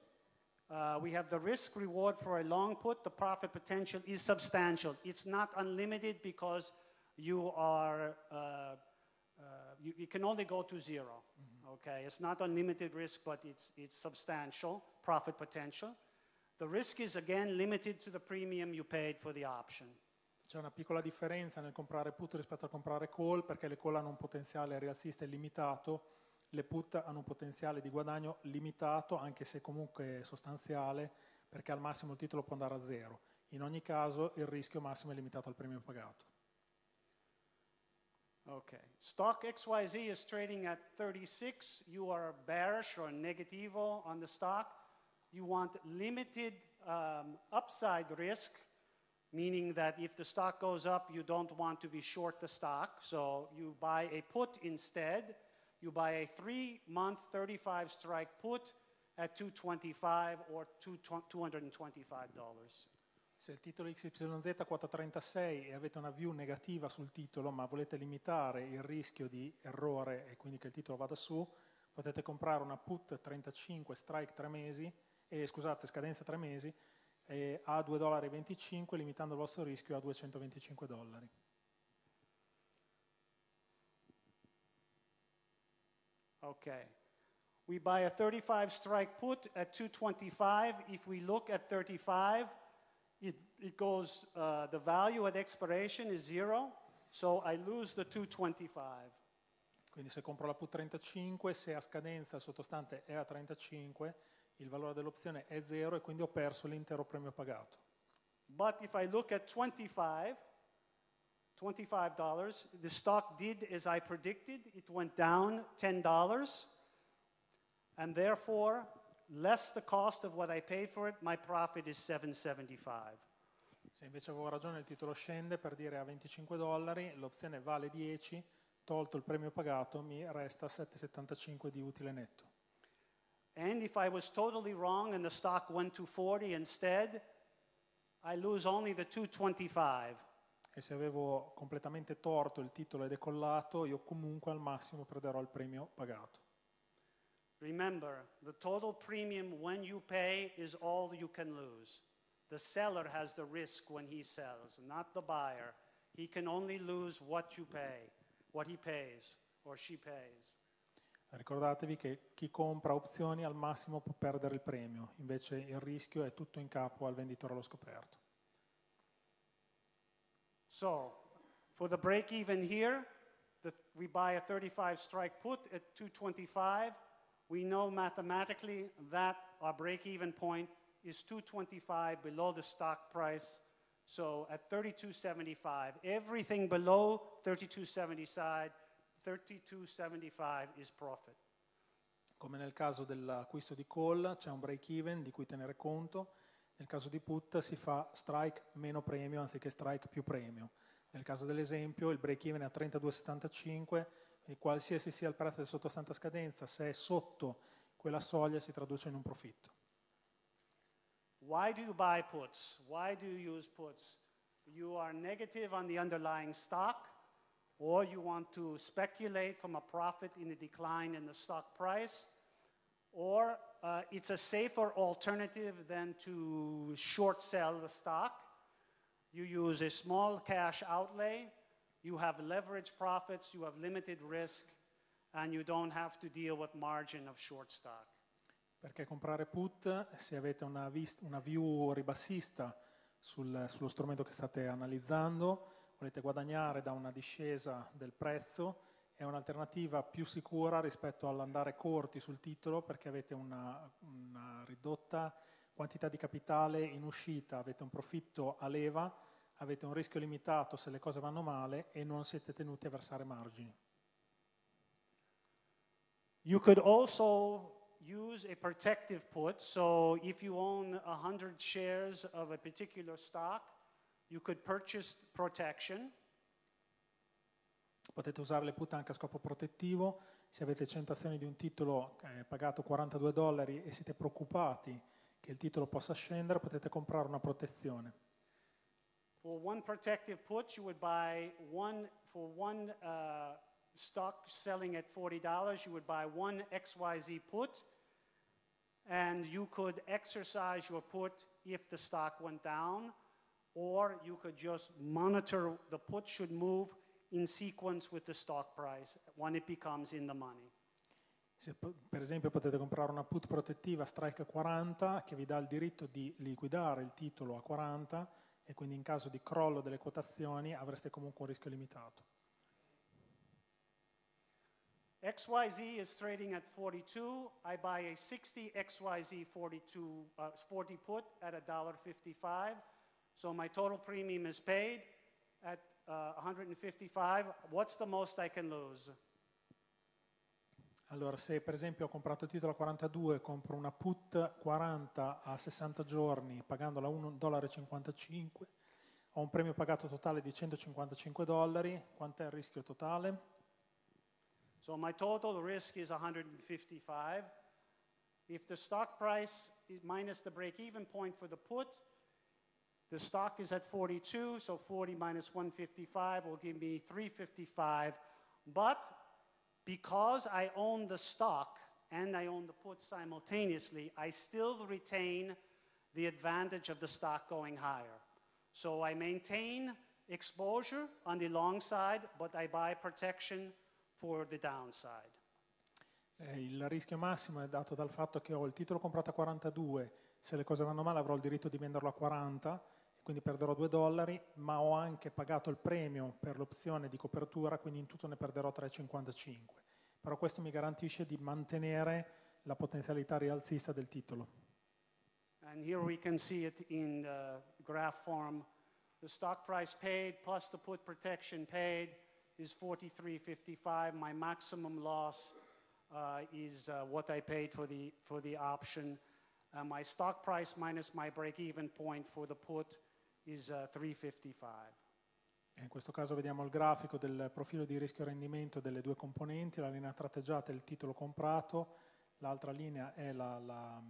we have the risk reward for a long put. The profit potential is substantial. It's not unlimited because you are you can only go to zero. Mm-hmm. Okay, it's not unlimited risk, but it's substantial profit potential. The risk is again limited to the premium you paid for the option. C'è una piccola differenza nel comprare put rispetto a comprare call perché le call hanno un potenziale rialzista illimitato. Le put hanno un potenziale di guadagno limitato, anche se comunque sostanziale, perché al massimo il titolo può andare a zero. In ogni caso il rischio massimo è limitato al premio pagato. Ok. Stock XYZ is trading at 36. You are bearish or negativo on the stock. You want limited upside risk, meaning that if the stock goes up you don't want to be short the stock, so you buy a put instead. You buy a 3-month 35 strike put at $225 or $225. Se il titolo XYZ quota 36 e avete una view negativa sul titolo ma volete limitare il rischio di errore e quindi che il titolo vada su, potete comprare una put 35 strike 3 mesi, scusate, scadenza 3 mesi a $2,25 limitando il vostro rischio a $225. Okay, we buy a 35 strike put at 225. If we look at 35, it goes, the value at expiration is zero, so I lose the 225. Quindi se compro la put 35, se a scadenza il sottostante è a 35, il valore dell'opzione è 0 e quindi ho perso l'intero premio pagato. But if I look at $25, the stock did as I predicted, it went down $10, and therefore, less the cost of what I paid for it, my profit is $7.75. Se invece avevo ragione il titolo scende per dire a $25, l'opzione vale 10, tolto il premio pagato mi resta 7,75 di utile netto. And if I was totally wrong and the stock went to 40 instead, I lose only the $2.25. E se avevo completamente torto, il titolo è decollato, io comunque al massimo perderò il premio pagato. Remember, the total premium when you pay is all you can lose. The seller has the risk when he sells, not the buyer. He can only lose what you pay, what he pays or she pays. Ricordatevi che chi compra opzioni al massimo può perdere il premio, invece il rischio è tutto in capo al venditore allo scoperto. So, for the break even here, we buy a 35 strike put at 225. We know mathematically that our break even point is 225 below the stock price. So at 32.75, everything below 32.75 is profit. Come nel caso dell'acquisto di call c'è un break even di cui tenere conto, nel caso di put si fa strike meno premio anziché strike più premio. Nel caso dell'esempio il break even è a 32.75 e qualsiasi sia il prezzo del sottostante a scadenza, se è sotto quella soglia si traduce in un profitto. Why do you buy puts? Why do you use puts? You are negative on the underlying stock, or you want to speculate from a profit in the decline in the stock price, or it's a safer alternative than to short sell the stock. You use a small cash outlay, you have leverage profits, you have limited risk, and you don't have to deal with margin of short stock. Perché comprare put, se avete una view ribassista sullo strumento che state analizzando, volete guadagnare da una discesa del prezzo, è un'alternativa più sicura rispetto all'andare corti sul titolo perché avete una ridotta quantità di capitale in uscita, avete un profitto a leva, avete un rischio limitato se le cose vanno male e non siete tenuti a versare margini. You could also use a protective put, so if you own 100 shares of a particular stock, you could purchase protection. Potete usare le put anche a scopo protettivo, se avete 100 azioni di un titolo pagato $42 e siete preoccupati che il titolo possa scendere, potete comprare una protezione. For one protective put you would buy stock selling at $40, you would buy one XYZ put, and you could exercise your put if the stock went down, or you could just monitor the put should move in sequence with the stock price when it becomes in the money. Se, per esempio, potete comprare una put protettiva strike a 40 che vi dà il diritto di liquidare il titolo a 40 e quindi in caso di crollo delle quotazioni avreste comunque un rischio limitato. XYZ is trading at 42. I buy a 60 XYZ 40 put at $1.55. So my total premium is paid at 155. What's the most I can lose? Allora, se per esempio ho comprato il titolo a 42, compro una put 40 a 60 giorni pagandola a $1.55, ho un premio pagato totale di $155. Quant'è il rischio totale? So my total risk is 155. If the stock price is minus the break-even point for the put, the stock is at 42, so 40 minus 155 will give me 355. But because I own the stock and I own the put simultaneously, I still retain the advantage of the stock going higher. So I maintain exposure on the long side, but I buy protection for the downside. Il rischio massimo è dato dal fatto che ho il titolo comprato a 42, se le cose vanno male avrò il diritto di venderlo a 40, quindi perderò $2, ma ho anche pagato il premio per l'opzione di copertura, quindi in tutto ne perderò 3,55. Però questo mi garantisce di mantenere la potenzialità rialzista del titolo. And here we can see it in the graph form. The stock price paid plus the put protection paid is $43.55. My maximum loss is what I paid for the option. My stock price minus my break-even point for the put is $3.55. In questo caso vediamo il grafico del profilo di rischio rendimento delle due componenti. La linea tratteggiata è il titolo comprato, l'altra linea è l'altra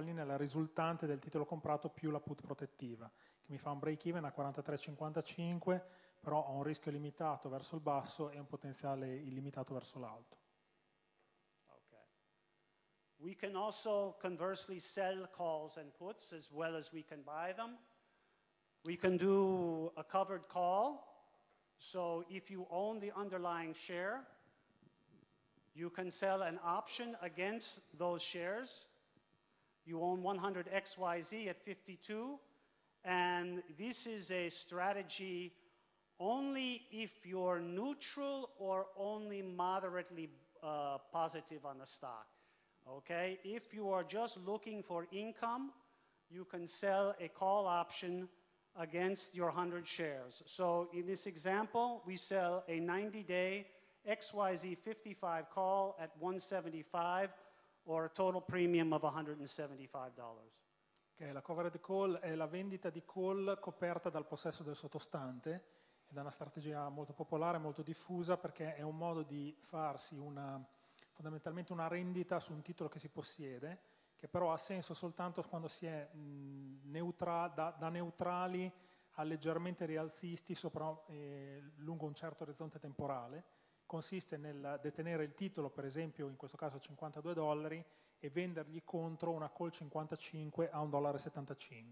linea è la risultante del titolo comprato più la put protettiva, che mi fa un break-even a 43,55, però ho un rischio limitato verso il basso e un potenziale illimitato verso l'alto. We can also conversely sell calls and puts as well as we can buy them. We can do a covered call. So if you own the underlying share, you can sell an option against those shares. You own 100 XYZ at 52. And this is a strategy only if you're neutral or only moderately positive on the stock. Okay, if you are just looking for income, you can sell a call option against your 100 shares. So in this example, we sell a 90-day XYZ 55 call at 175 or a total premium of $175. Okay, la covered call è la vendita di call coperta dal possesso del sottostante ed è una strategia molto popolare, molto diffusa perché è un modo di farsi fondamentalmente una rendita su un titolo che si possiede, che però ha senso soltanto quando si è da neutrali a leggermente rialzisti lungo un certo orizzonte temporale. Consiste nel detenere il titolo, per esempio in questo caso a $52, e vendergli contro una call 55 a $1,75.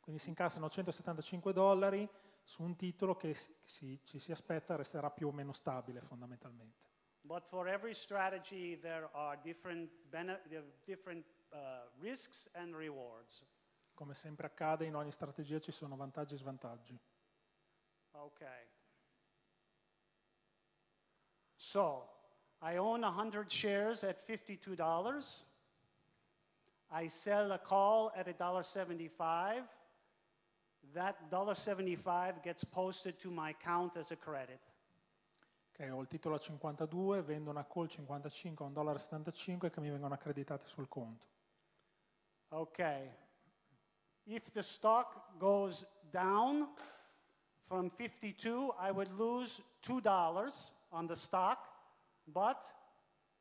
Quindi si incassano $175 su un titolo che ci si aspetta resterà più o meno stabile fondamentalmente. But for every strategy, there are different risks and rewards. Come sempre accade, in ogni strategia ci sono vantaggi e svantaggi. Okay. So, I own 100 shares at $52. I sell a call at $1.75. That $1.75 gets posted to my account as a credit. Okay, ho il titolo a 52, vendo una call 55 a $1,75 che mi vengono accreditate sul conto. Ok. If the stock goes down from 52, I would lose $2 on the stock, but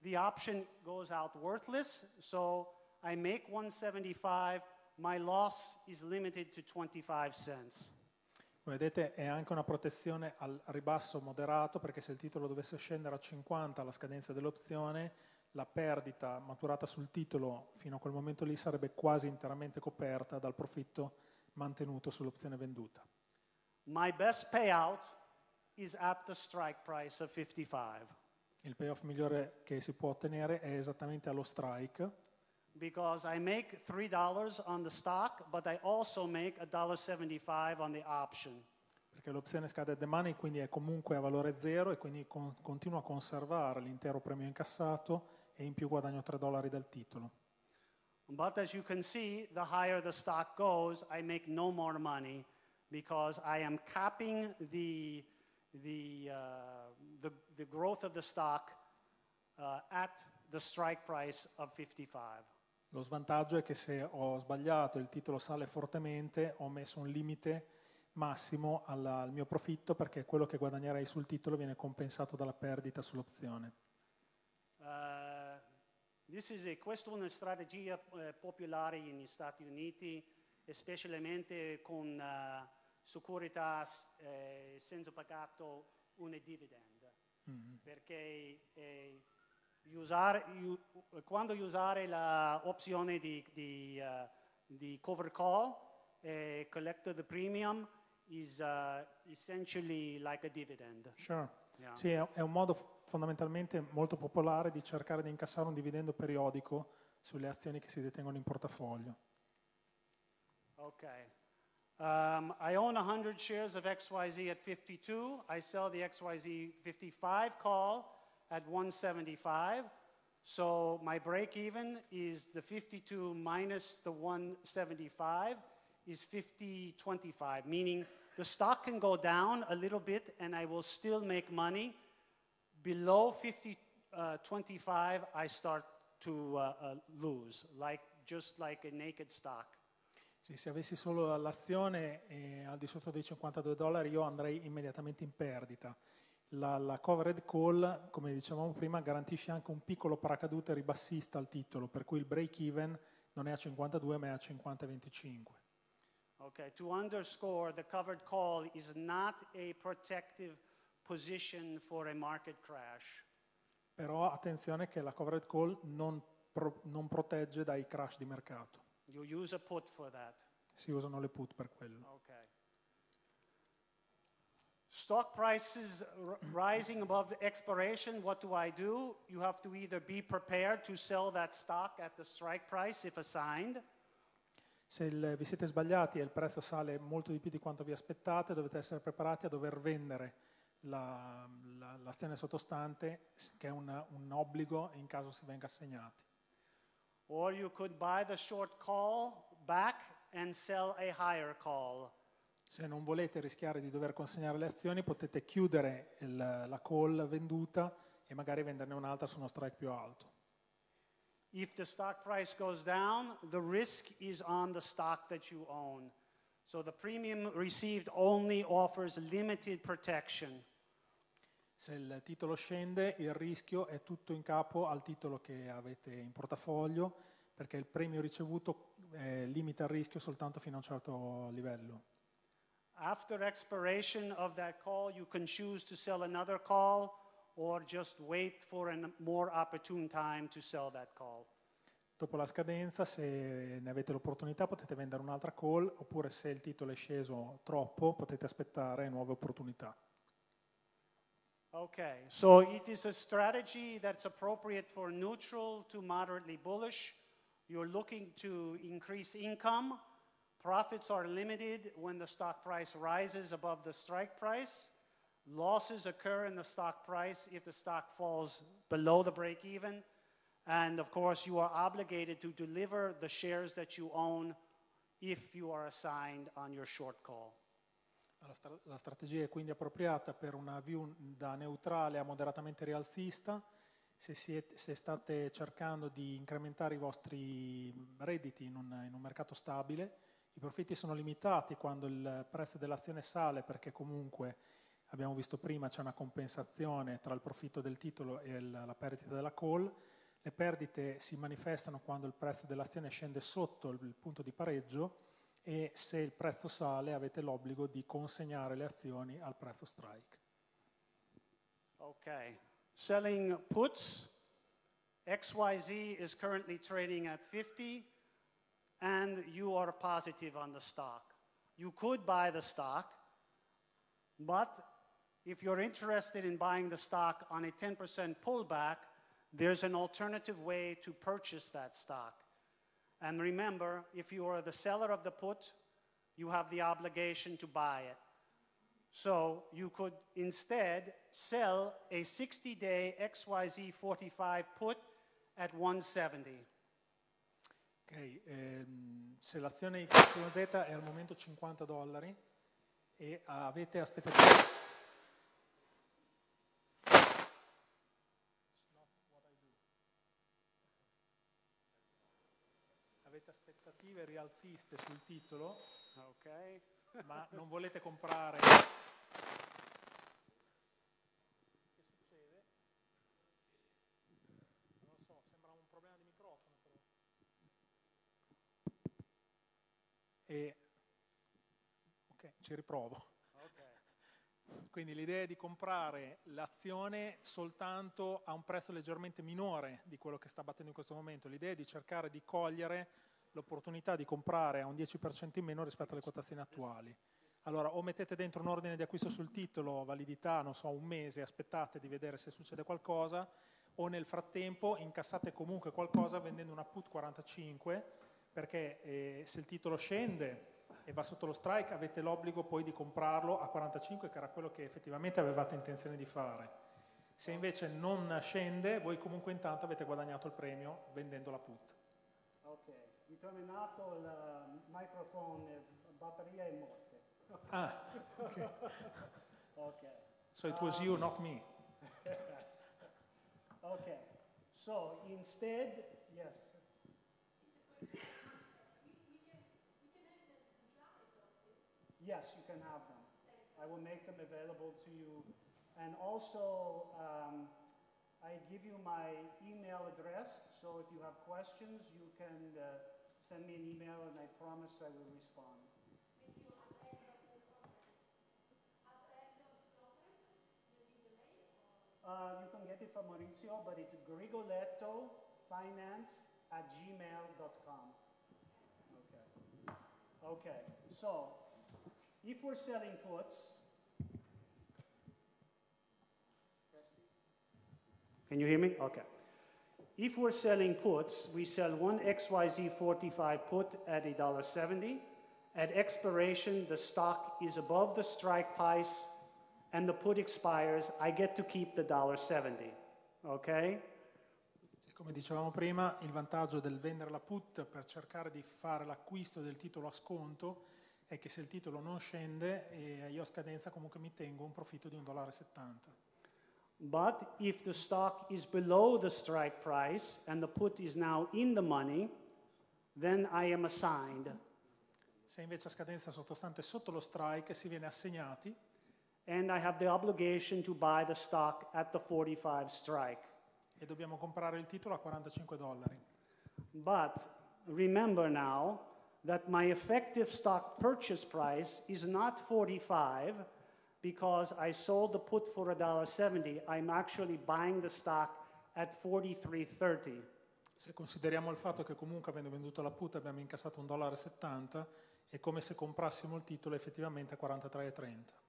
the option goes out worthless, so I make $1.75, my loss is limited to 25 cents. Come vedete è anche una protezione al ribasso moderato, perché se il titolo dovesse scendere a 50 alla scadenza dell'opzione, la perdita maturata sul titolo fino a quel momento lì sarebbe quasi interamente coperta dal profitto mantenuto sull'opzione venduta. My best payout is at the strike price of 55. Il payoff migliore che si può ottenere è esattamente allo strike. Because I make $3 on the stock, but I also make $1.75 on the option. Perché l'opzione scade at the money, quindi è comunque a valore zero e quindi continuo a conservare l'intero premio incassato e in più guadagno $3 dal titolo. But as you can see, the higher the stock goes, I make no more money because I am capping the growth of the stock at the strike price of 55. Lo svantaggio è che se ho sbagliato e il titolo sale fortemente, ho messo un limite massimo al mio profitto perché quello che guadagnerei sul titolo viene compensato dalla perdita sull'opzione. Questa è una strategia popolare negli Stati Uniti, specialmente con Securitas senza pagato un dividend. Perché quando usare l'opzione di cover call, collect the premium is essentially like a dividend. Sure. Yeah. Sì, è un modo fondamentalmente molto popolare di cercare di incassare un dividendo periodico sulle azioni che si detengono in portafoglio. Ok. I own 100 shares of XYZ at 52. I sell the XYZ 55 call at 175. So my break even is the 52 minus the 175 is 50.25, meaning the stock can go down a little bit and I will still make money. Below 50.25, I start to lose, just like a naked stock. Sì, se avessi solo l'azione al di sotto dei $52 io andrei immediatamente in perdita. La covered call, come dicevamo prima, garantisce anche un piccolo paracadute ribassista al titolo, per cui il break even non è a 52 ma è a 50,25. Ok, to underscore, the covered call is not a protective position for a market crash. Però attenzione che la covered call non protegge dai crash di mercato. You use a put for that. Si usano le put per quello. Ok. Stock prices rising above expiration, what do I do? You have to either be prepared to sell that stock at the strike price if assigned. Se vi siete sbagliati e il prezzo sale molto di più di quanto vi aspettate, dovete essere preparati a dover vendere l'azione sottostante, che è un obbligo in caso si venga assegnati. Or you could buy the short call back and sell a higher call. Se non volete rischiare di dover consegnare le azioni, potete chiudere la call venduta e magari venderne un'altra su uno strike più alto. If the stock price goes down, the risk is on the stock that you own. So the premium received only offers limited protection. Se il titolo scende, il rischio è tutto in capo al titolo che avete in portafoglio, perché il premio ricevuto limita il rischio soltanto fino a un certo livello. After expiration of that call, you can choose to sell another call or just wait for a more opportune time to sell that call. Dopo la scadenza, se ne avete l'opportunità, potete vendere un'altra call, oppure se il titolo è sceso troppo, potete aspettare nuove opportunità. Okay, so it is a strategy that's appropriate for neutral to moderately bullish. You're looking to increase income. Profits are limited when the stock price rises above the strike price. Losses occur in the stock price if the stock falls below the break even. And of course, you are obligated to deliver the shares that you own if you are assigned on your short call. La strategia è quindi appropriata per una view da neutrale a moderatamente rialzista. Se state cercando di incrementare i vostri redditi in un mercato stabile, i profitti sono limitati quando il prezzo dell'azione sale, perché comunque, abbiamo visto prima, c'è una compensazione tra il profitto del titolo e la perdita della call. Le perdite si manifestano quando il prezzo dell'azione scende sotto il punto di pareggio e se il prezzo sale avete l'obbligo di consegnare le azioni al prezzo strike. Ok. Selling puts. XYZ is currently trading at 50. And you are positive on the stock. You could buy the stock, but if you're interested in buying the stock on a 10% pullback, there's an alternative way to purchase that stock. And remember, if you are the seller of the put, you have the obligation to buy it. So you could instead sell a 60-day XYZ 45 put at 170. Okay, se l'azione XYZ è al momento $50 e avete aspettative... Avete aspettative rialziste sul titolo, okay. Ma non volete comprare... Che succede? Non lo so, sembra un problema di microfono però. Ok, ci riprovo. Okay. Quindi l'idea è di comprare l'azione soltanto a un prezzo leggermente minore di quello che sta battendo in questo momento. L'idea è di cercare di cogliere l'opportunità di comprare a un 10% in meno rispetto alle quotazioni attuali. Allora, o mettete dentro un ordine di acquisto sul titolo, validità, non so, un mese, aspettate di vedere se succede qualcosa, o nel frattempo incassate comunque qualcosa vendendo una put 45, perché se il titolo scende e va sotto lo strike, avete l'obbligo poi di comprarlo a 45, che era quello che effettivamente avevate intenzione di fare. Se invece non scende, voi comunque intanto avete guadagnato il premio vendendo la put. Ok, mi è nato il microfono, la batteria è morta. Ah, ok. Okay. So it was you, not me. Yes. Okay. So instead, yes. Yes, you can have them. I will make them available to you. And also, I give you my email address. So if you have questions, you can send me an email, and I promise I will respond. You can get it from Maurizio, but it's grigolettofinance@gmail.com. Okay. Okay. So, if we're selling puts, can you hear me? Okay. If we're selling puts, we sell one XYZ45 put at $1.70. At expiration, the stock is above the strike price, and the put expires, I get to keep the $1.70, ok? Come dicevamo prima, il vantaggio del vendere la put per cercare di fare l'acquisto del titolo a sconto è che se il titolo non scende, io a scadenza comunque mi tengo un profitto di $1.70. But if the stock is below the strike price and the put is now in the money, then I am assigned. Se invece a scadenza sottostante sotto lo strike si viene assegnati, and I have the obligation to buy the stock at the 45 strike. E dobbiamo comprare il titolo a $45. But remember now that my effective stock purchase price is not 45 because I sold the put for $1.70. I'm actually buying the stock at 43.30. Se consideriamo il fatto che comunque avendo venduto la put abbiamo incassato $1.70, è come se comprassimo il titolo effettivamente a 43.30.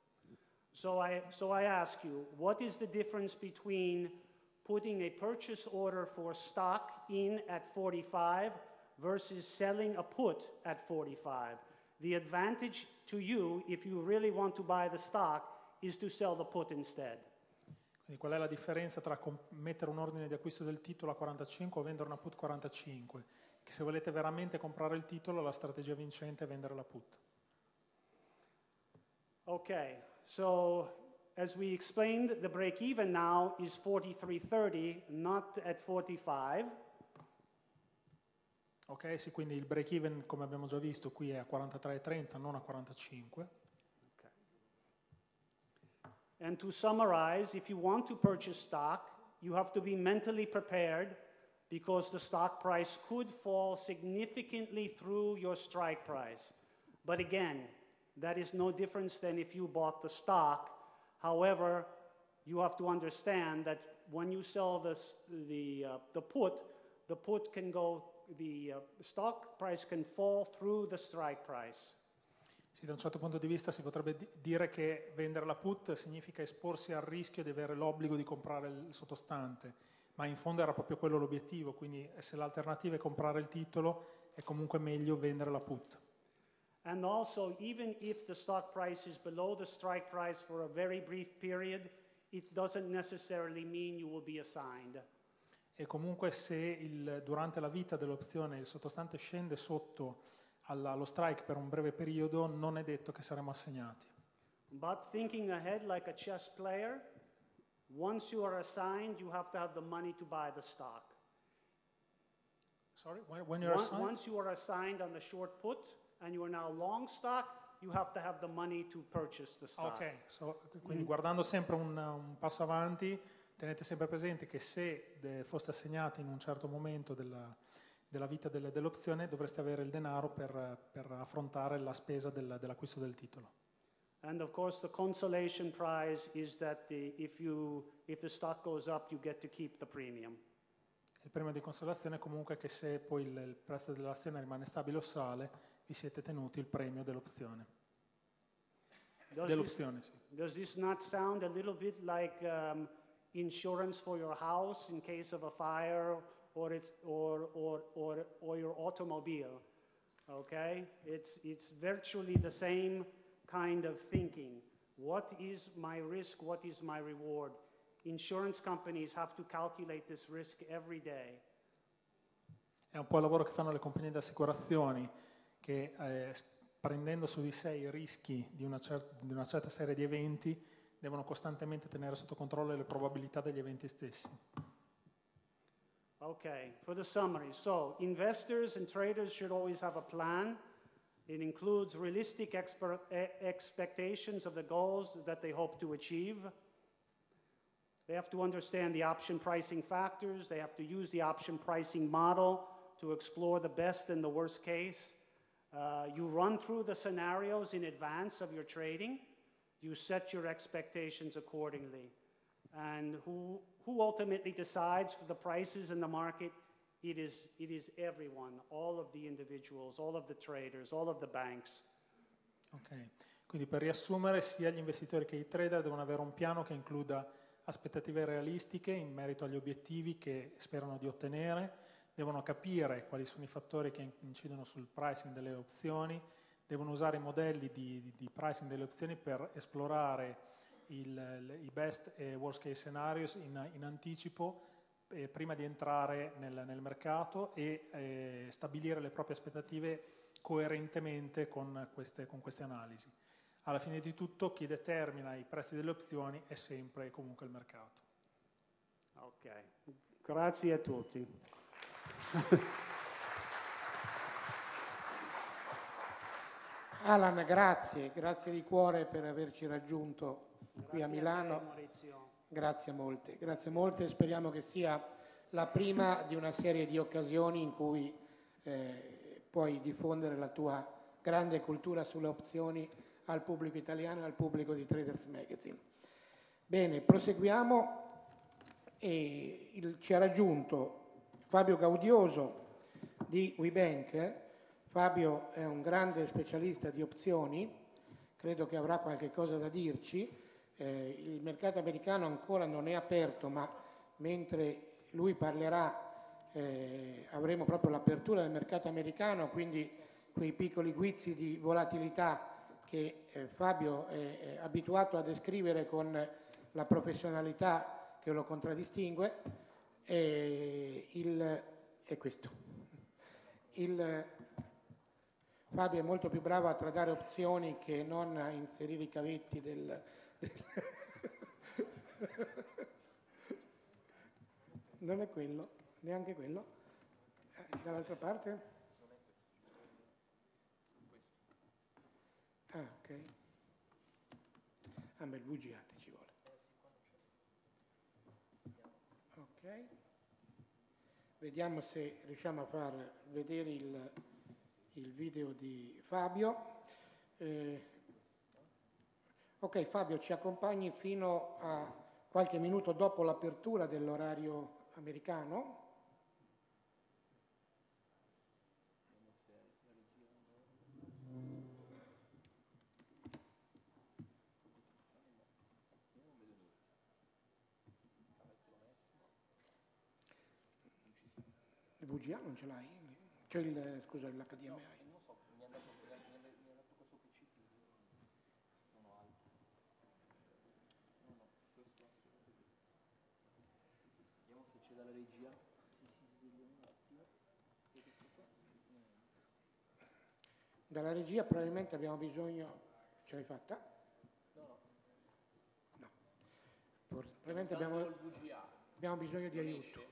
So I ask you, what is the difference between putting a purchase order for stock in at 45 versus selling a put at 45? The advantage to you, if you really want to buy the stock, is to sell the put instead. Quindi qual è la differenza tra mettere un ordine di acquisto del titolo a 45 o vendere una put 45? Che se volete veramente comprare il titolo, la strategia vincente è vendere la put. Okay. So, as we explained, the break-even now is 43.30, not at 45. Ok, sì, quindi il break-even, come abbiamo già visto, qui è a 43.30, non a 45. Okay. And to summarize, if you want to purchase stock, you have to be mentally prepared because the stock price could fall significantly through your strike price. But again, that is no difference than if you bought the stock. However, you have to understand that when you sell the put can go, the stock price can fall through the strike price. Sì, da un certo punto di vista si potrebbe dire che vendere la put significa esporsi al rischio di avere l'obbligo di comprare il sottostante, ma in fondo era proprio quello l'obiettivo, quindi se l'alternativa è comprare il titolo è comunque meglio vendere la put. And also, even if the stock price is below the strike price for a very brief period, it doesn't necessarily mean you will be assigned. E comunque se durante la vita dell'opzione il sottostante scende sotto allo strike per un breve periodo, non è detto che saremo assegnati. But thinking ahead like a chess player, once you are assigned, you have to have the money to buy the stock. Sorry, when you're assigned? Once you are assigned on the short put, and you are now long stock, you have to have the money to purchase the stock. Ok, so, quindi guardando sempre un passo avanti, tenete sempre presente che se foste assegnati in un certo momento della vita dell'opzione, dovreste avere il denaro per affrontare la spesa dell'acquisto del titolo. And of course the consolation prize is that if the stock goes up, you get to keep the premium. Il premio di consolazione comunque è che se poi il prezzo dell'azione rimane stabile o sale, vi siete tenuti il premio dell'opzione. Dell'opzione, sì. Does this not sound a little bit like insurance for your house in case of a fire or your automobile? okay? It's virtually the same kind of thinking. What is my risk? What is my reward? Insurance companies have to calculate this risk every day. È un po' il lavoro che fanno le compagnie di assicurazioni, che prendendo su di sé i rischi di una certa serie di eventi, devono costantemente tenere sotto controllo le probabilità degli eventi stessi. Okay, for the summary. So, investors and traders should always have a plan. It includes realistic expectations of the goals that they hope to achieve. They have to understand the option pricing factors. They have to use the option pricing model to explore the best and the worst case. You run through the scenarios in advance of your trading. You set your expectations accordingly. And who ultimately decides for the prices in the market? It is everyone, all of the individuals, all of the traders, all of the banks. Ok, quindi per riassumere, sia gli investitori che i trader devono avere un piano che includa aspettative realistiche in merito agli obiettivi che sperano di ottenere, devono capire quali sono i fattori che incidono sul pricing delle opzioni, devono usare i modelli di pricing delle opzioni per esplorare i best e worst case scenarios in anticipo, prima di entrare nel mercato, e stabilire le proprie aspettative coerentemente con queste analisi. Alla fine di tutto, chi determina i prezzi delle opzioni è sempre e comunque il mercato. Ok, grazie a tutti. Alan, grazie di cuore per averci raggiunto qui a Milano. Grazie a te, Maurizio. Grazie molte, speriamo che sia la prima di una serie di occasioni in cui puoi diffondere la tua grande cultura sulle opzioni al pubblico italiano e al pubblico di Traders Magazine. Bene, proseguiamo e ci ha raggiunto Fabio Gaudioso di WeBank. Fabio è un grande specialista di opzioni, credo che avrà qualche cosa da dirci. Il mercato americano ancora non è aperto, ma mentre lui parlerà avremo proprio l'apertura del mercato americano, quindi quei piccoli guizzi di volatilità che Fabio è abituato a descrivere con la professionalità che lo contraddistingue. Fabio è molto più bravo a tradare opzioni che non a inserire i cavetti del non è quello, neanche quello, dall'altra parte. Ah, ok. Ah, ma il VGA ci vuole. Ok. Vediamo se riusciamo a far vedere il video di Fabio. Ok, Fabio, ci accompagni fino a qualche minuto dopo l'apertura dell'orario americano? Il VGA non ce l'hai? Cioè scusa, l'HDMI. Dalla regia probabilmente abbiamo bisogno. Ce l'hai fatta? No. Probabilmente abbiamo bisogno di aiuto.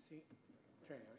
Sì, cioè è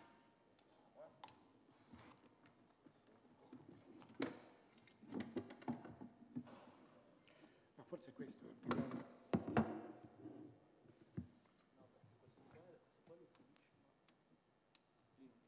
Ma forse questo è il problema. Tecnico, quindi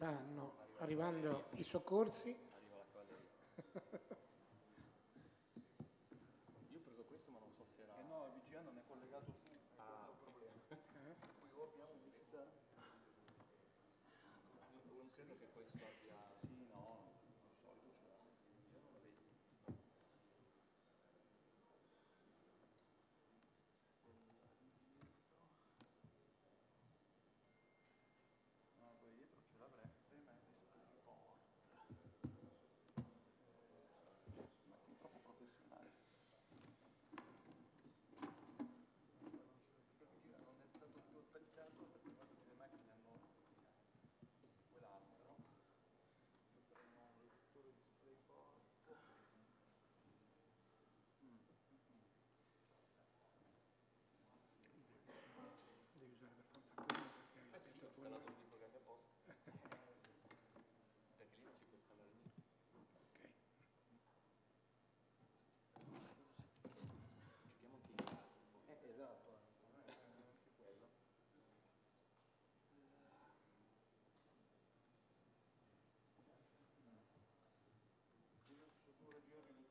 Stanno arrivando i soccorsi. Io ho preso questo ma non so se era... Eh no, il VGA non è collegato su, ah, è quello il problema. Qui abbiamo un'uscita. Non credo che questo abbia... Sì, no, non so, io ce l'ho. Io non lo vedo. Dietro ce l'avrei, ma è sport. Ma è troppo professionale. Non è stato più tagliato perché guarda che le macchine hanno quell'altro. Io prendo un lettore display port. Devi usare per forza quello perché hai detto quello. Perché lì non si può installare niente. Ok. Cerchiamo anche il capo. Esatto, anche quello. Io faccio solo la giro di lettore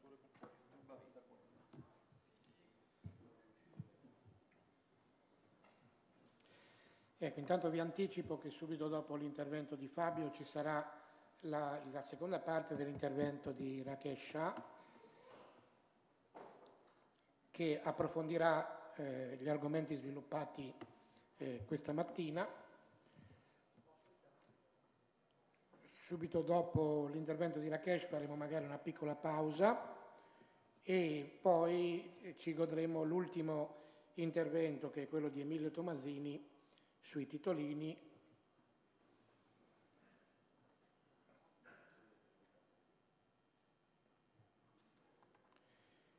perché è strabavita quella. Ecco, intanto vi anticipo che subito dopo l'intervento di Fabio ci sarà la seconda parte dell'intervento di Rakesh Shah, che approfondirà gli argomenti sviluppati questa mattina. Subito dopo l'intervento di Rakesh faremo magari una piccola pausa e poi ci godremo l'ultimo intervento, che è quello di Emilio Tomasini, sui titolini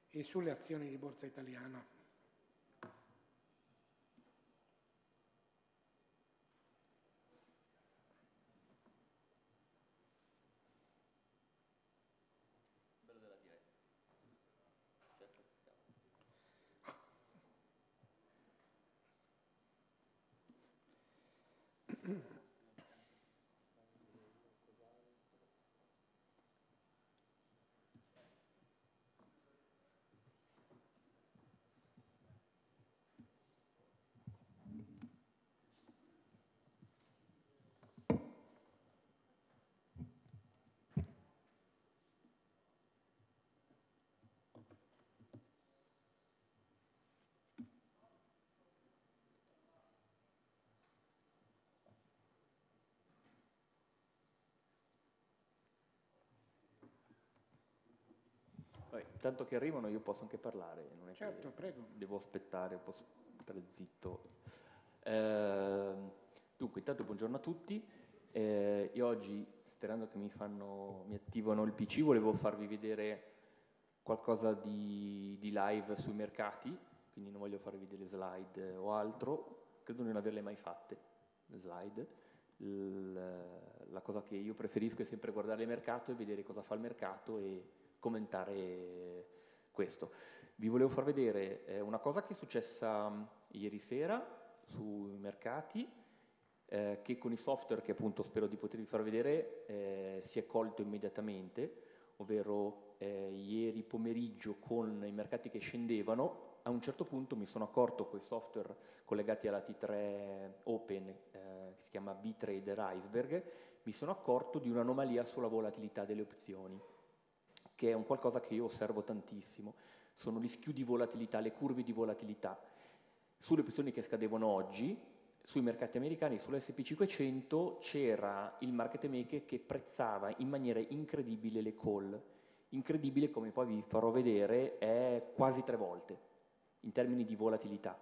e sulle azioni di borsa italiana. Bello della diretta. Certo. Tanto che arrivano io posso anche parlare, non è certo, che prego. Devo aspettare, posso stare zitto. Dunque, intanto buongiorno a tutti. Io oggi, sperando che mi attivano il PC, volevo farvi vedere qualcosa di live sui mercati, quindi non voglio farvi delle slide o altro, credo di non averle mai fatte, le slide. La cosa che io preferisco è sempre guardare il mercato e vedere cosa fa il mercato e commentare questo. Vi volevo far vedere una cosa che è successa ieri sera sui mercati, che con i software che appunto spero di potervi far vedere si è colto immediatamente, ovvero ieri pomeriggio con i mercati che scendevano, a un certo punto mi sono accorto con i software collegati alla T3 Open, che si chiama B-Trader Iceberg, mi sono accorto di un'anomalia sulla volatilità delle opzioni, che è un qualcosa che io osservo tantissimo, sono gli skew di volatilità, le curve di volatilità. Sulle opzioni che scadevano oggi, sui mercati americani, sull'SP500, c'era il market maker che prezzava in maniera incredibile le call. Incredibile, come poi vi farò vedere, è quasi 3 volte, in termini di volatilità.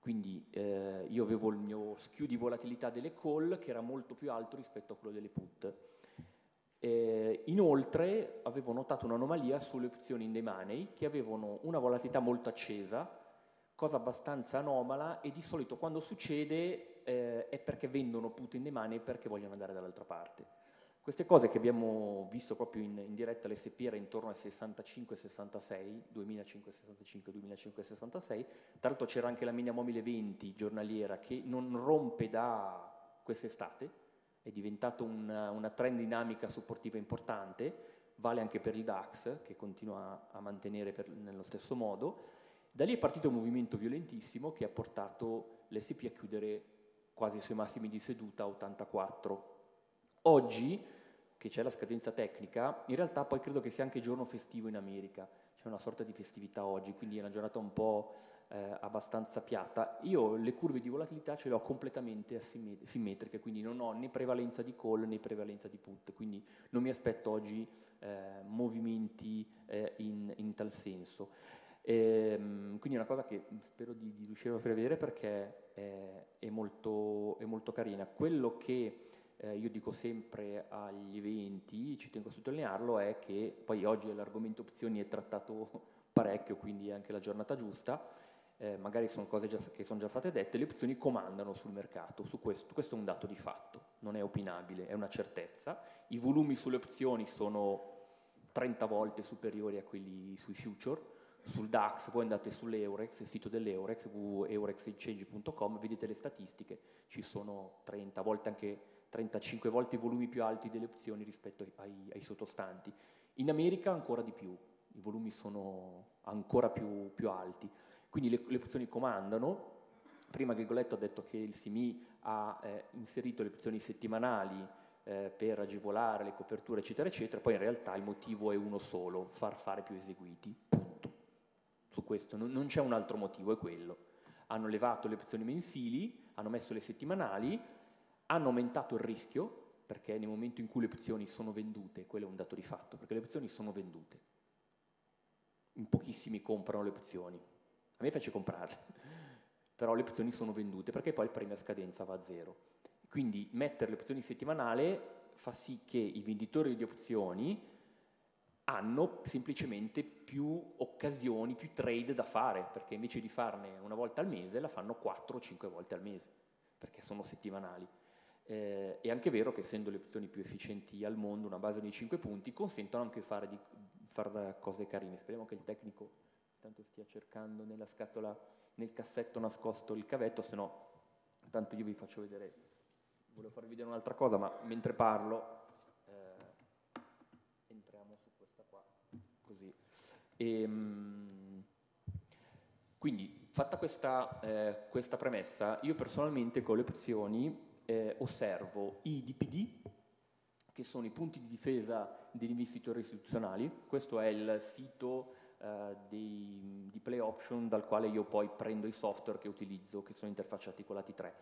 Quindi io avevo il mio skew di volatilità delle call, che era molto più alto rispetto a quello delle put. Inoltre avevo notato un'anomalia sulle opzioni in the money, che avevano una volatilità molto accesa, cosa abbastanza anomala, e di solito quando succede è perché vendono put in the money e perché vogliono andare dall'altra parte. Queste cose che abbiamo visto proprio in diretta, l'SP era intorno al 65-66, 2005-65, tra l'altro c'era anche la media mobile 20 giornaliera che non rompe da quest'estate, è diventato una trend dinamica supportiva importante, vale anche per il DAX, che continua a mantenere nello stesso modo. Da lì è partito un movimento violentissimo che ha portato l'SP a chiudere quasi ai suoi massimi di seduta a 84. Oggi, che c'è la scadenza tecnica, in realtà poi credo che sia anche giorno festivo in America, c'è una sorta di festività oggi, quindi è una giornata un po' abbastanza piatta. Io le curve di volatilità ce le ho completamente simmetriche, quindi non ho né prevalenza di call né prevalenza di put, quindi non mi aspetto oggi movimenti in tal senso. Quindi è una cosa che spero di riuscire a prevedere, perché è molto carina. Quello che io dico sempre agli eventi, ci tengo a sottolinearlo, è che poi oggi l'argomento opzioni è trattato parecchio, quindi è anche la giornata giusta, magari sono cose che sono già state dette, le opzioni comandano sul mercato, su questo è un dato di fatto, non è opinabile, è una certezza. I volumi sulle opzioni sono 30 volte superiori a quelli sui future. Sul DAX voi andate sull'Eurex, il sito dell'Eurex, www.eurexchange.com, vedete le statistiche, ci sono 30 volte, anche 35 volte i volumi più alti delle opzioni rispetto ai sottostanti. In America ancora di più, i volumi sono ancora più alti, quindi le opzioni comandano. Prima Grigoletto ha detto che il SIMI ha inserito le opzioni settimanali per agevolare le coperture eccetera eccetera, poi in realtà il motivo è uno solo: far fare più eseguiti, punto. Su questo non c'è un altro motivo, è quello. Hanno levato le opzioni mensili, hanno messo le settimanali, hanno aumentato il rischio, perché nel momento in cui le opzioni sono vendute, quello è un dato di fatto, perché le opzioni sono vendute. In pochissimi comprano le opzioni. A me piace comprarle, però le opzioni sono vendute, perché poi il premio a scadenza va a zero. Quindi mettere le opzioni settimanale fa sì che i venditori di opzioni hanno semplicemente più occasioni, più trade da fare, perché invece di farne una volta al mese, la fanno 4 o 5 volte al mese, perché sono settimanali. È anche vero che, essendo le opzioni più efficienti al mondo, una base di 5 punti, consentono anche fare cose carine. Speriamo che il tecnico tanto stia cercando nella scatola, nel cassetto nascosto, il cavetto, se no tanto io vi faccio vedere. Volevo farvi vedere un'altra cosa, ma mentre parlo entriamo su questa qua, così. Quindi, fatta questa premessa, io personalmente con le opzioni osservo i DPD, che sono i punti di difesa degli investitori istituzionali. Questo è il sito di Play Option, dal quale io poi prendo i software che utilizzo, che sono interfacciati con la T3.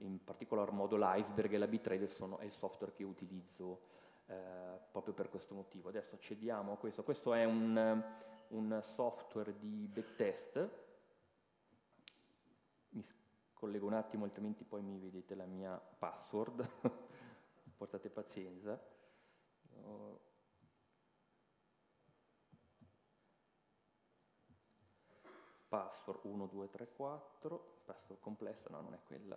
In particolar modo l'Iceberg e la B-Trader è il software che utilizzo proprio per questo motivo. Adesso accediamo a questo. Questo è un software di backtest. Collego un attimo, altrimenti poi mi vedete la mia password, portate pazienza. Password 1234, password complessa, no, non è quella.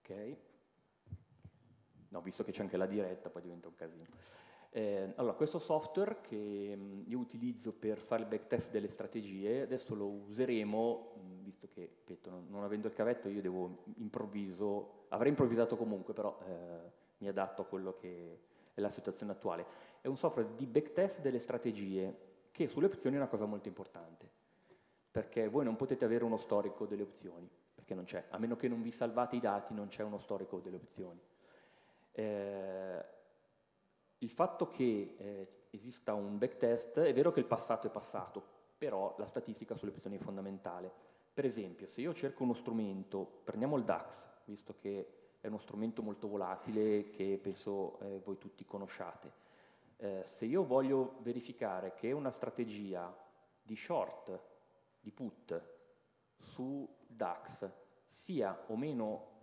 Ok. No, visto che c'è anche la diretta, poi diventa un casino. Allora, questo software che io utilizzo per fare il backtest delle strategie, adesso lo useremo, visto che, ripeto, non avendo il cavetto, io avrei improvvisato comunque, però mi adatto a quello che è la situazione attuale. È un software di backtest delle strategie, che sulle opzioni è una cosa molto importante, perché voi non potete avere uno storico delle opzioni, perché non c'è, a meno che non vi salvate i dati, non c'è uno storico delle opzioni. Il fatto che esista un backtest, è vero che il passato è passato, però la statistica sulle opzioni è fondamentale. Per esempio, se io cerco uno strumento, prendiamo il DAX, visto che è uno strumento molto volatile che penso voi tutti conosciate. Se io voglio verificare che una strategia di short, di put, su DAX sia o meno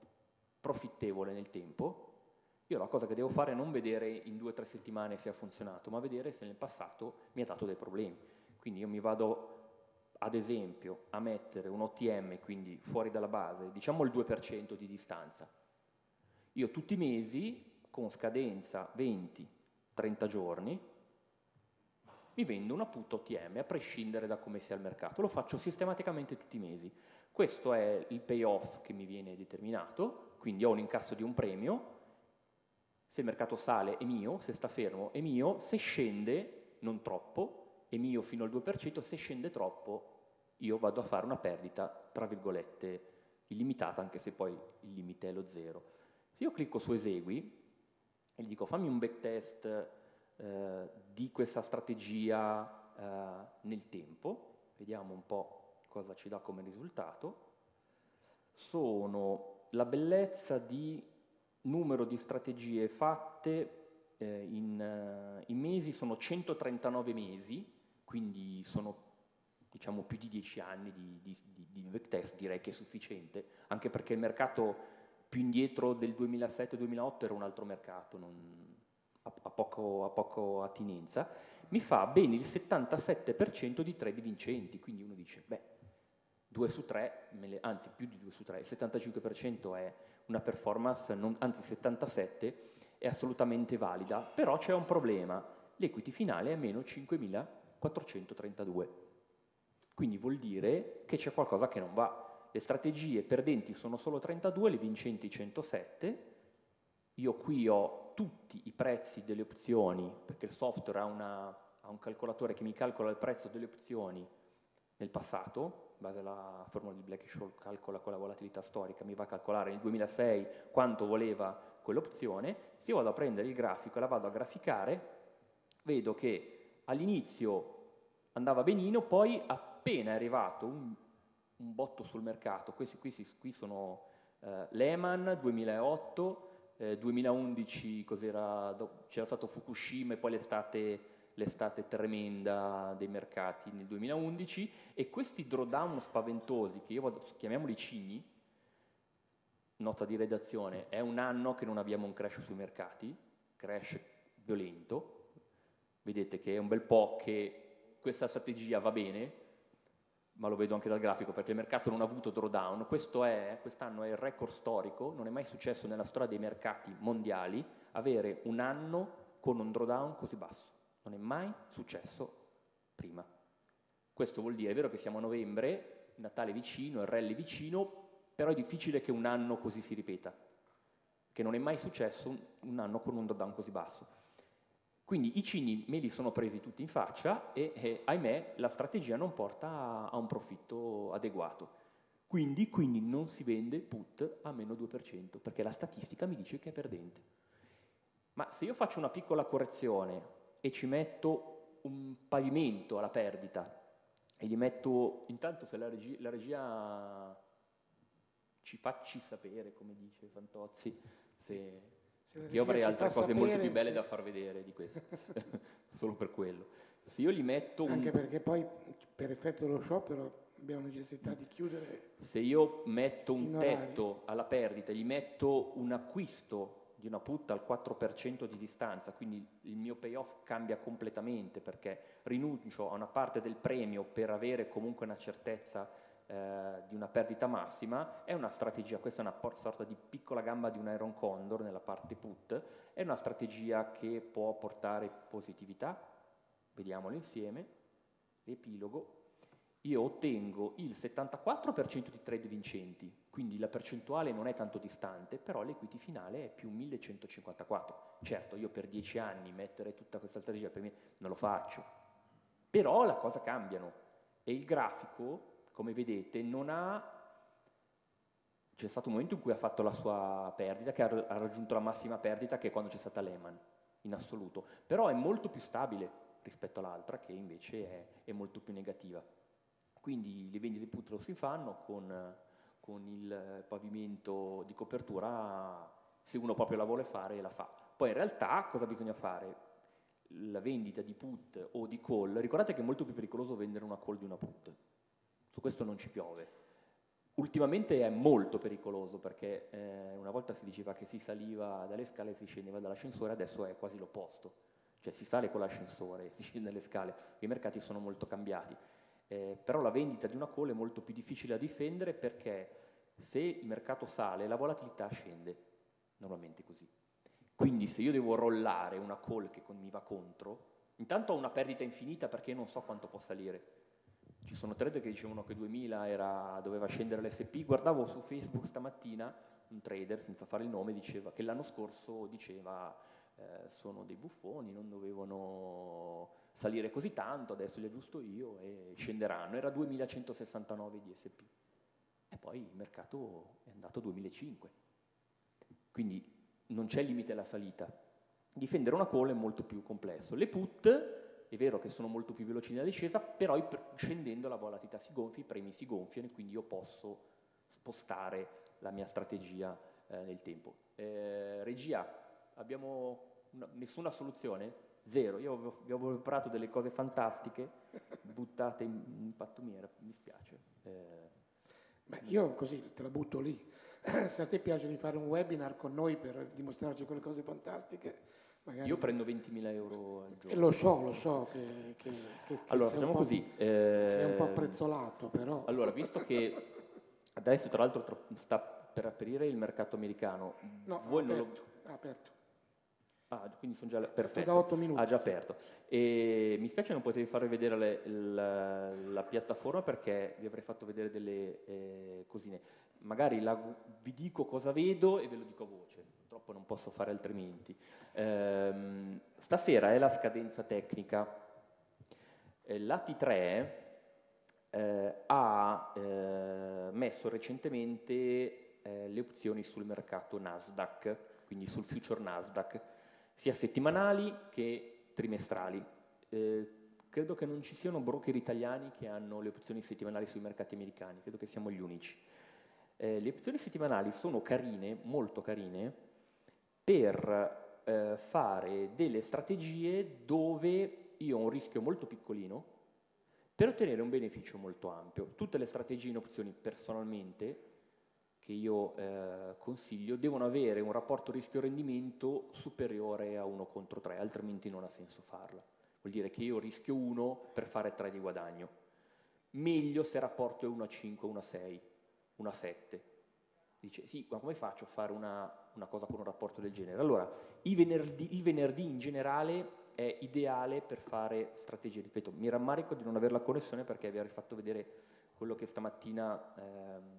profittevole nel tempo, io la cosa che devo fare è non vedere in 2 o 3 settimane se ha funzionato, ma vedere se nel passato mi ha dato dei problemi. Quindi io mi vado, ad esempio, a mettere un OTM, quindi fuori dalla base, diciamo il 2% di distanza. Io tutti i mesi, con scadenza 20-30 giorni, mi vendo una put OTM, a prescindere da come sia il mercato. Lo faccio sistematicamente tutti i mesi. Questo è il payoff che mi viene determinato, quindi ho un incasso di un premio. Se il mercato sale è mio, se sta fermo è mio, se scende, non troppo, è mio fino al 2%, se scende troppo io vado a fare una perdita, tra virgolette, illimitata, anche se poi il limite è lo zero. Se io clicco su esegui e gli dico fammi un backtest di questa strategia nel tempo, vediamo un po' cosa ci dà come risultato, sono la bellezza di numero di strategie fatte in mesi, sono 139 mesi, quindi sono diciamo più di 10 anni di backtest, direi che è sufficiente, anche perché il mercato più indietro del 2007-2008 era un altro mercato, non a poco attinenza, mi fa bene il 77% di trade vincenti, quindi uno dice, beh, 2 su 3, anzi più di 2 su 3, il 75% è una performance, anzi 77% è assolutamente valida, però c'è un problema, l'equity finale è meno 5.432, quindi vuol dire che c'è qualcosa che non va, le strategie perdenti sono solo 32, le vincenti 107, io qui ho tutti i prezzi delle opzioni, perché il software ha un calcolatore che mi calcola il prezzo delle opzioni nel passato, in base alla formula di Black-Scholes calcola con la volatilità storica, mi va a calcolare nel 2006 quanto voleva quell'opzione, se io vado a prendere il grafico e la vado a graficare, vedo che all'inizio andava benino, poi appena è arrivato un botto sul mercato, qui sono Lehman 2008, 2011 c'era stato Fukushima e poi l'estate tremenda dei mercati nel 2011 e questi drawdown spaventosi che io chiamiamoli cigni, nota di redazione, è un anno che non abbiamo un crash sui mercati, crash violento, vedete che è un bel po' che questa strategia va bene, ma lo vedo anche dal grafico, perché il mercato non ha avuto drawdown, quest'anno è il record storico, non è mai successo nella storia dei mercati mondiali avere un anno con un drawdown così basso, non è mai successo prima. Questo vuol dire, è vero che siamo a novembre, Natale vicino, il rally vicino, però è difficile che un anno così si ripeta, che non è mai successo un anno con un drawdown così basso. Quindi i cigni me li sono presi tutti in faccia e ahimè la strategia non porta a un profitto adeguato. Quindi non si vende put a meno 2%, perché la statistica mi dice che è perdente. Ma se io faccio una piccola correzione e ci metto un pavimento alla perdita e gli metto, intanto se la regia ci facci sapere, come dice Fantozzi, se... Io avrei altre cose molto più belle da far vedere di questo, solo per quello. Se io gli metto un... Anche perché poi per effetto dello sciopero abbiamo necessità di chiudere. Se io metto un tetto alla perdita, gli metto un acquisto di una put al 4% di distanza, quindi il mio payoff cambia completamente perché rinuncio a una parte del premio per avere comunque una certezza di una perdita massima, è una strategia, questa è una sorta di piccola gamba di un Iron Condor nella parte put, è una strategia che può portare positività, vediamolo insieme, riepilogo, io ottengo il 74% di trade vincenti, quindi la percentuale non è tanto distante, però l'equity finale è più 1154, certo io per 10 anni mettere tutta questa strategia per me non lo faccio, però la cosa cambiano e il grafico, come vedete, c'è stato un momento in cui ha fatto la sua perdita, che ha raggiunto la massima perdita che è quando c'è stata Lehman, in assoluto. Però è molto più stabile rispetto all'altra, che invece è molto più negativa. Quindi le vendite di put lo si fanno con il pavimento di copertura, se uno proprio la vuole fare, la fa. Poi in realtà cosa bisogna fare? La vendita di put o di call, ricordate che è molto più pericoloso vendere una call di una put. Su questo non ci piove. Ultimamente è molto pericoloso perché una volta si diceva che si saliva dalle scale e si scendeva dall'ascensore, adesso è quasi l'opposto. Cioè si sale con l'ascensore, si scende dalle scale. I mercati sono molto cambiati. Però la vendita di una call è molto più difficile da difendere perché se il mercato sale la volatilità scende, normalmente così. Quindi se io devo rollare una call che mi va contro, Intanto ho una perdita infinita perché non so quanto può salire. Ci sono trader che dicevano che 2000 doveva scendere l'SP. Guardavo su Facebook stamattina un trader, senza fare il nome, diceva che l'anno scorso diceva sono dei buffoni, non dovevano salire così tanto, adesso li aggiusto io e scenderanno. Era 2169 di SP. E poi il mercato è andato a 2005. Quindi non c'è limite alla salita. Difendere una call è molto più complesso. Le put... è vero che sono molto più veloci nella discesa, però scendendo la volatilità si gonfia, i premi si gonfiano e quindi io posso spostare la mia strategia nel tempo. Regia, abbiamo nessuna soluzione? Zero. Io vi ho preparato delle cose fantastiche, buttate in pattumiera, mi spiace. Ma io così te la butto lì. Se a te piace di fare un webinar con noi per dimostrarci quelle cose fantastiche... Magari. Io prendo 20.000 euro al giorno. Lo so. Che allora, facciamo così. Sei un po' prezzolato, però. Allora, visto che adesso, tra l'altro, sta per aprire il mercato americano. No, voi aperto, non lo... aperto. Ah, quindi sono già perfetto. Da 8 minuti. Ha già aperto. E mi spiace non potevi farvi vedere la piattaforma perché vi avrei fatto vedere delle cosine. Magari vi dico cosa vedo e ve lo dico a voce, purtroppo non posso fare altrimenti. Stasera è la scadenza tecnica. La T3 ha messo recentemente le opzioni sul mercato Nasdaq, quindi sul future Nasdaq, sia settimanali che trimestrali. Credo che non ci siano broker italiani che hanno le opzioni settimanali sui mercati americani, credo che siamo gli unici. Le opzioni settimanali sono carine, molto carine, per fare delle strategie dove io ho un rischio molto piccolino per ottenere un beneficio molto ampio. Tutte le strategie in opzioni personalmente che io consiglio devono avere un rapporto rischio-rendimento superiore a 1:3, altrimenti non ha senso farla. Vuol dire che io rischio 1 per fare 3 di guadagno. Meglio se il rapporto è 1:5, 1:6. 1:7. Dice, sì, ma come faccio a fare una cosa con un rapporto del genere? Allora, il venerdì in generale è ideale per fare strategie. Ripeto, mi rammarico di non avere la connessione perché vi avrei fatto vedere quello che stamattina,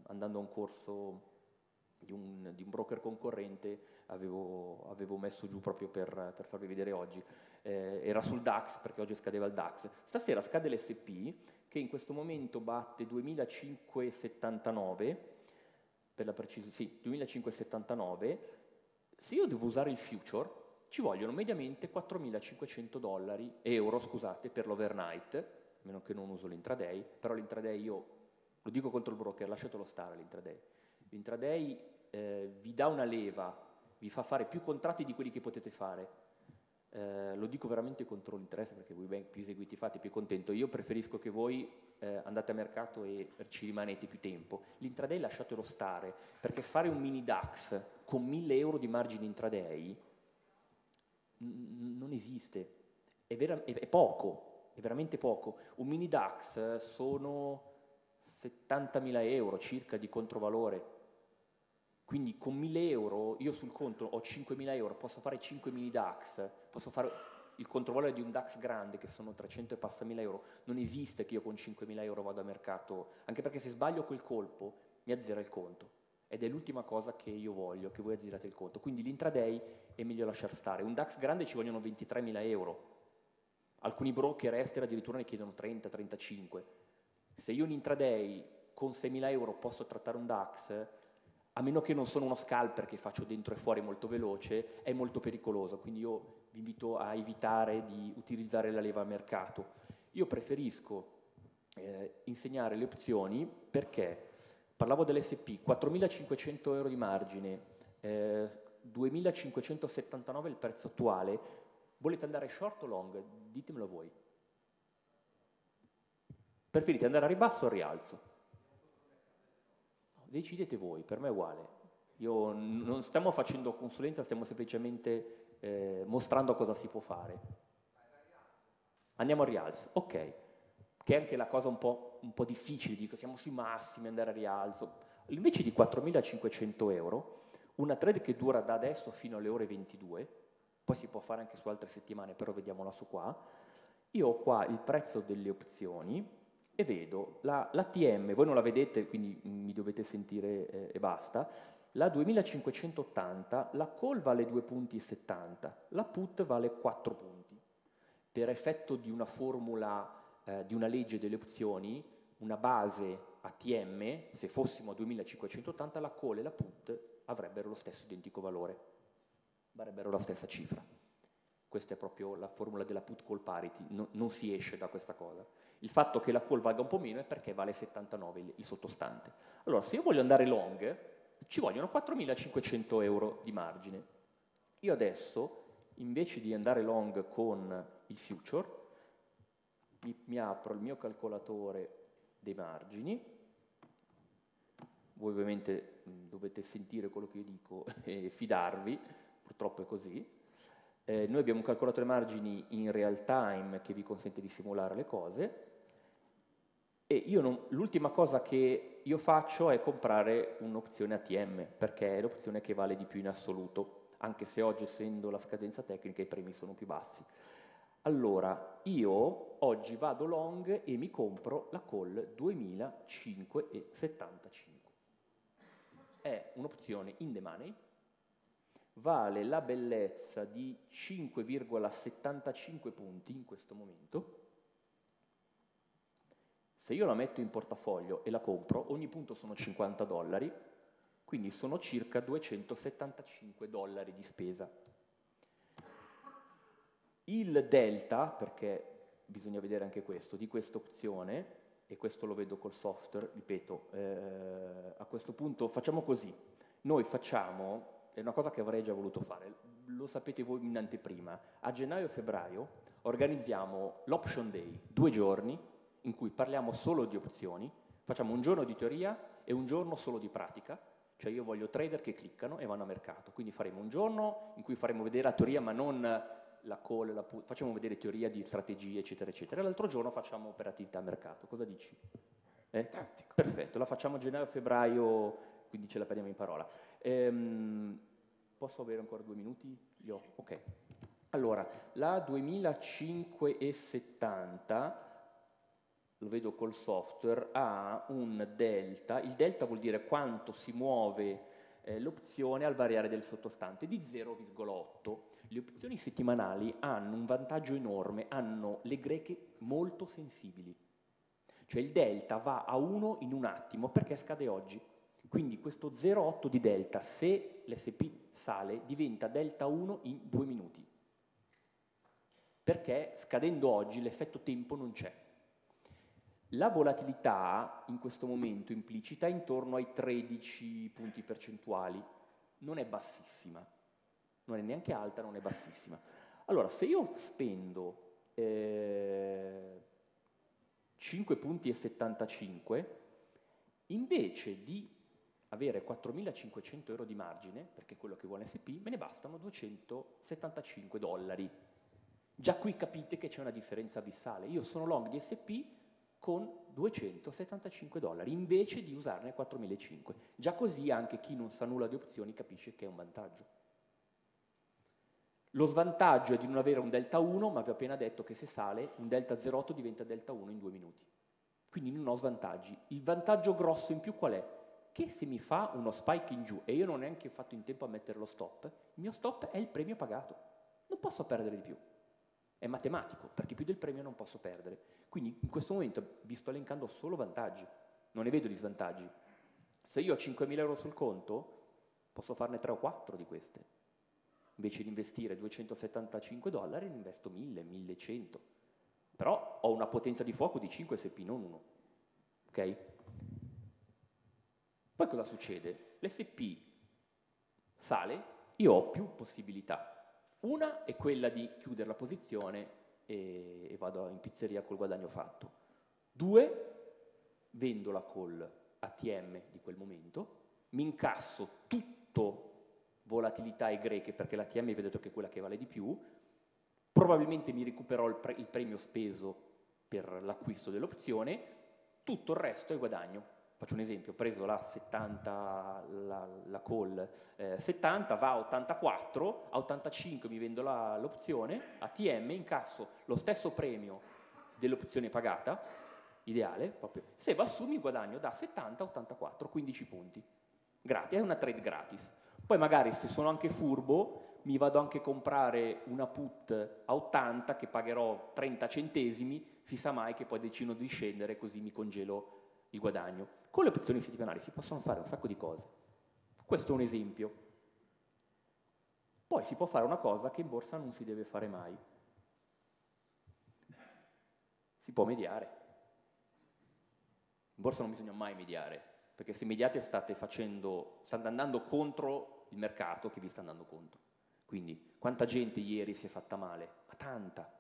andando a un corso di un broker concorrente, avevo messo giù proprio per farvi vedere oggi. Era sul DAX, perché oggi scadeva il DAX. Stasera scade l'SP, che in questo momento batte 2.579, per la precisione, sì, 2.579, se io devo usare il future, ci vogliono mediamente $4.500, euro, scusate, per l'overnight, a meno che non uso l'intraday, però l'intraday io, lo dico contro il broker, lasciatelo stare l'intraday. L'intraday vi dà una leva, vi fa fare più contratti di quelli che potete fare. Lo dico veramente contro l'interesse perché WeBank più eseguiti fate più contento. Io preferisco che voi andate a mercato e ci rimanete più tempo. L'intraday lasciatelo stare, perché fare un mini DAX con 1.000 euro di margine intraday non esiste, è poco, è veramente poco. Un mini DAX sono 70.000 euro circa di controvalore. Quindi con 1.000 euro, io sul conto ho 5.000 euro, posso fare 5.000 DAX, posso fare il controvalore di un DAX grande che sono 300 e passa 1.000 euro. Non esiste che io con 5.000 euro vada a mercato, anche perché se sbaglio quel colpo mi azzera il conto. Ed è l'ultima cosa che io voglio, che voi azzerate il conto. Quindi l'intraday è meglio lasciar stare. Un DAX grande ci vogliono 23.000 euro. Alcuni broker esteri addirittura ne chiedono 30, 35. Se io un intraday con 6.000 euro posso trattare un DAX... a meno che non sono uno scalper che faccio dentro e fuori molto veloce, è molto pericoloso, quindi io vi invito a evitare di utilizzare la leva a mercato. Io preferisco insegnare le opzioni perché, parlavo dell'SP, 4.500 euro di margine, 2.579 il prezzo attuale, volete andare short o long? Ditemelo voi. Preferite andare a ribasso o a rialzo? Decidete voi, per me è uguale. Io non stiamo facendo consulenza, stiamo semplicemente mostrando cosa si può fare. Andiamo a rialzo, ok. Che è anche la cosa un po' difficile, dico, siamo sui massimi, andare a rialzo. Invece di 4.500 euro, una trade che dura da adesso fino alle ore 22, poi si può fare anche su altre settimane, però vediamola su qua, io ho qua il prezzo delle opzioni e vedo l'ATM, voi non la vedete quindi mi dovete sentire e basta, la 2580, la call vale 2,70, la put vale 4 punti. Per effetto di una formula, di una legge delle opzioni, una base ATM, se fossimo a 2580, la call e la put avrebbero lo stesso identico valore, avrebbero la stessa cifra. Questa è proprio la formula della put call parity, non si esce da questa cosa. Il fatto che la call valga un po' meno è perché vale 79 il sottostante. Allora, se io voglio andare long, ci vogliono 4.500 euro di margine. Io adesso, invece di andare long con il future, mi apro il mio calcolatore dei margini. Voi ovviamente dovete sentire quello che io dico e fidarvi, purtroppo è così. Noi abbiamo un calcolatore margini in real time che vi consente di simulare le cose e l'ultima cosa che io faccio è comprare un'opzione ATM perché è l'opzione che vale di più in assoluto, anche se oggi essendo la scadenza tecnica i premi sono più bassi. Allora io oggi vado long e mi compro la call 2575, è un'opzione in the money, vale la bellezza di 5,75 punti in questo momento. Se io la metto in portafoglio e la compro, ogni punto sono $50, quindi sono circa $275 di spesa. Il delta, perché bisogna vedere anche questo, di questa opzione, e questo lo vedo col software, ripeto, a questo punto facciamo così, noi facciamo... È una cosa che avrei già voluto fare, lo sapete voi in anteprima. A gennaio e febbraio organizziamo l'Option Day, 2 giorni, in cui parliamo solo di opzioni, facciamo un giorno di teoria e un giorno solo di pratica, cioè io voglio trader che cliccano e vanno a mercato, quindi faremo un giorno in cui faremo vedere la teoria ma non la call, facciamo vedere teoria di strategie eccetera eccetera, l'altro giorno facciamo operatività a mercato, cosa dici? Fantastico. Perfetto, la facciamo a gennaio e febbraio, quindi ce la prendiamo in parola. Posso avere ancora 2 minuti? Io? Ok. Allora, la 2570, lo vedo col software, ha un delta, il delta vuol dire quanto si muove l'opzione al variare del sottostante, di 0,8. Le opzioni settimanali hanno un vantaggio enorme, hanno le greche molto sensibili. Cioè il delta va a 1 in un attimo perché scade oggi. Quindi questo 0,8 di delta, se l'SP sale, diventa delta 1 in 2 minuti. Perché scadendo oggi l'effetto tempo non c'è. La volatilità in questo momento implicita è intorno ai 13 punti percentuali. Non è bassissima. Non è neanche alta, non è bassissima. Allora, se io spendo 5,75, invece di avere 4.500 euro di margine, perché è quello che vuole SP, me ne bastano $275. Già qui capite che c'è una differenza abissale. Io sono long di SP con $275, invece di usarne 4.500. Già così anche chi non sa nulla di opzioni capisce che è un vantaggio. Lo svantaggio è di non avere un delta 1, ma vi ho appena detto che se sale un delta 0,8 diventa delta 1 in 2 minuti. Quindi non ho svantaggi. Il vantaggio grosso in più qual è? Che se mi fa uno spike in giù e io non ho neanche fatto in tempo a mettere lo stop, il mio stop è il premio pagato, non posso perdere di più, è matematico, perché più del premio non posso perdere, quindi in questo momento vi sto elencando solo vantaggi, non ne vedo di svantaggi. Se io ho 5.000 euro sul conto posso farne 3 o 4 di queste, invece di investire $275 ne investo 1.000, 1.100, però ho una potenza di fuoco di 5 SP, non 1, ok? Poi cosa succede? L'SP sale, io ho più possibilità. Una è quella di chiudere la posizione e vado in pizzeria col guadagno fatto. 2, vendola col ATM di quel momento, mi incasso tutto volatilità e greche perché l'ATM vi ho detto che è quella che vale di più, probabilmente mi recuperò il premio speso per l'acquisto dell'opzione, tutto il resto è guadagno. faccio un esempio, ho preso la 70, la call 70, va a 84, a 85 mi vendo l'opzione, a TM incasso lo stesso premio dell'opzione pagata, ideale, proprio. Se va su mi guadagno da 70 a 84, 15 punti, gratis, è una trade gratis. Poi magari se sono anche furbo mi vado anche a comprare una put a 80 che pagherò 30 centesimi, si sa mai che poi decido di scendere così mi congelo il guadagno. Con le opzioni settimanali si possono fare un sacco di cose. Questo è un esempio. Poi si può fare una cosa che in borsa non si deve fare mai. Si può mediare. In borsa non bisogna mai mediare, perché se mediate state andando contro il mercato che vi sta andando contro. Quindi, quanta gente ieri si è fatta male? Ma tanta.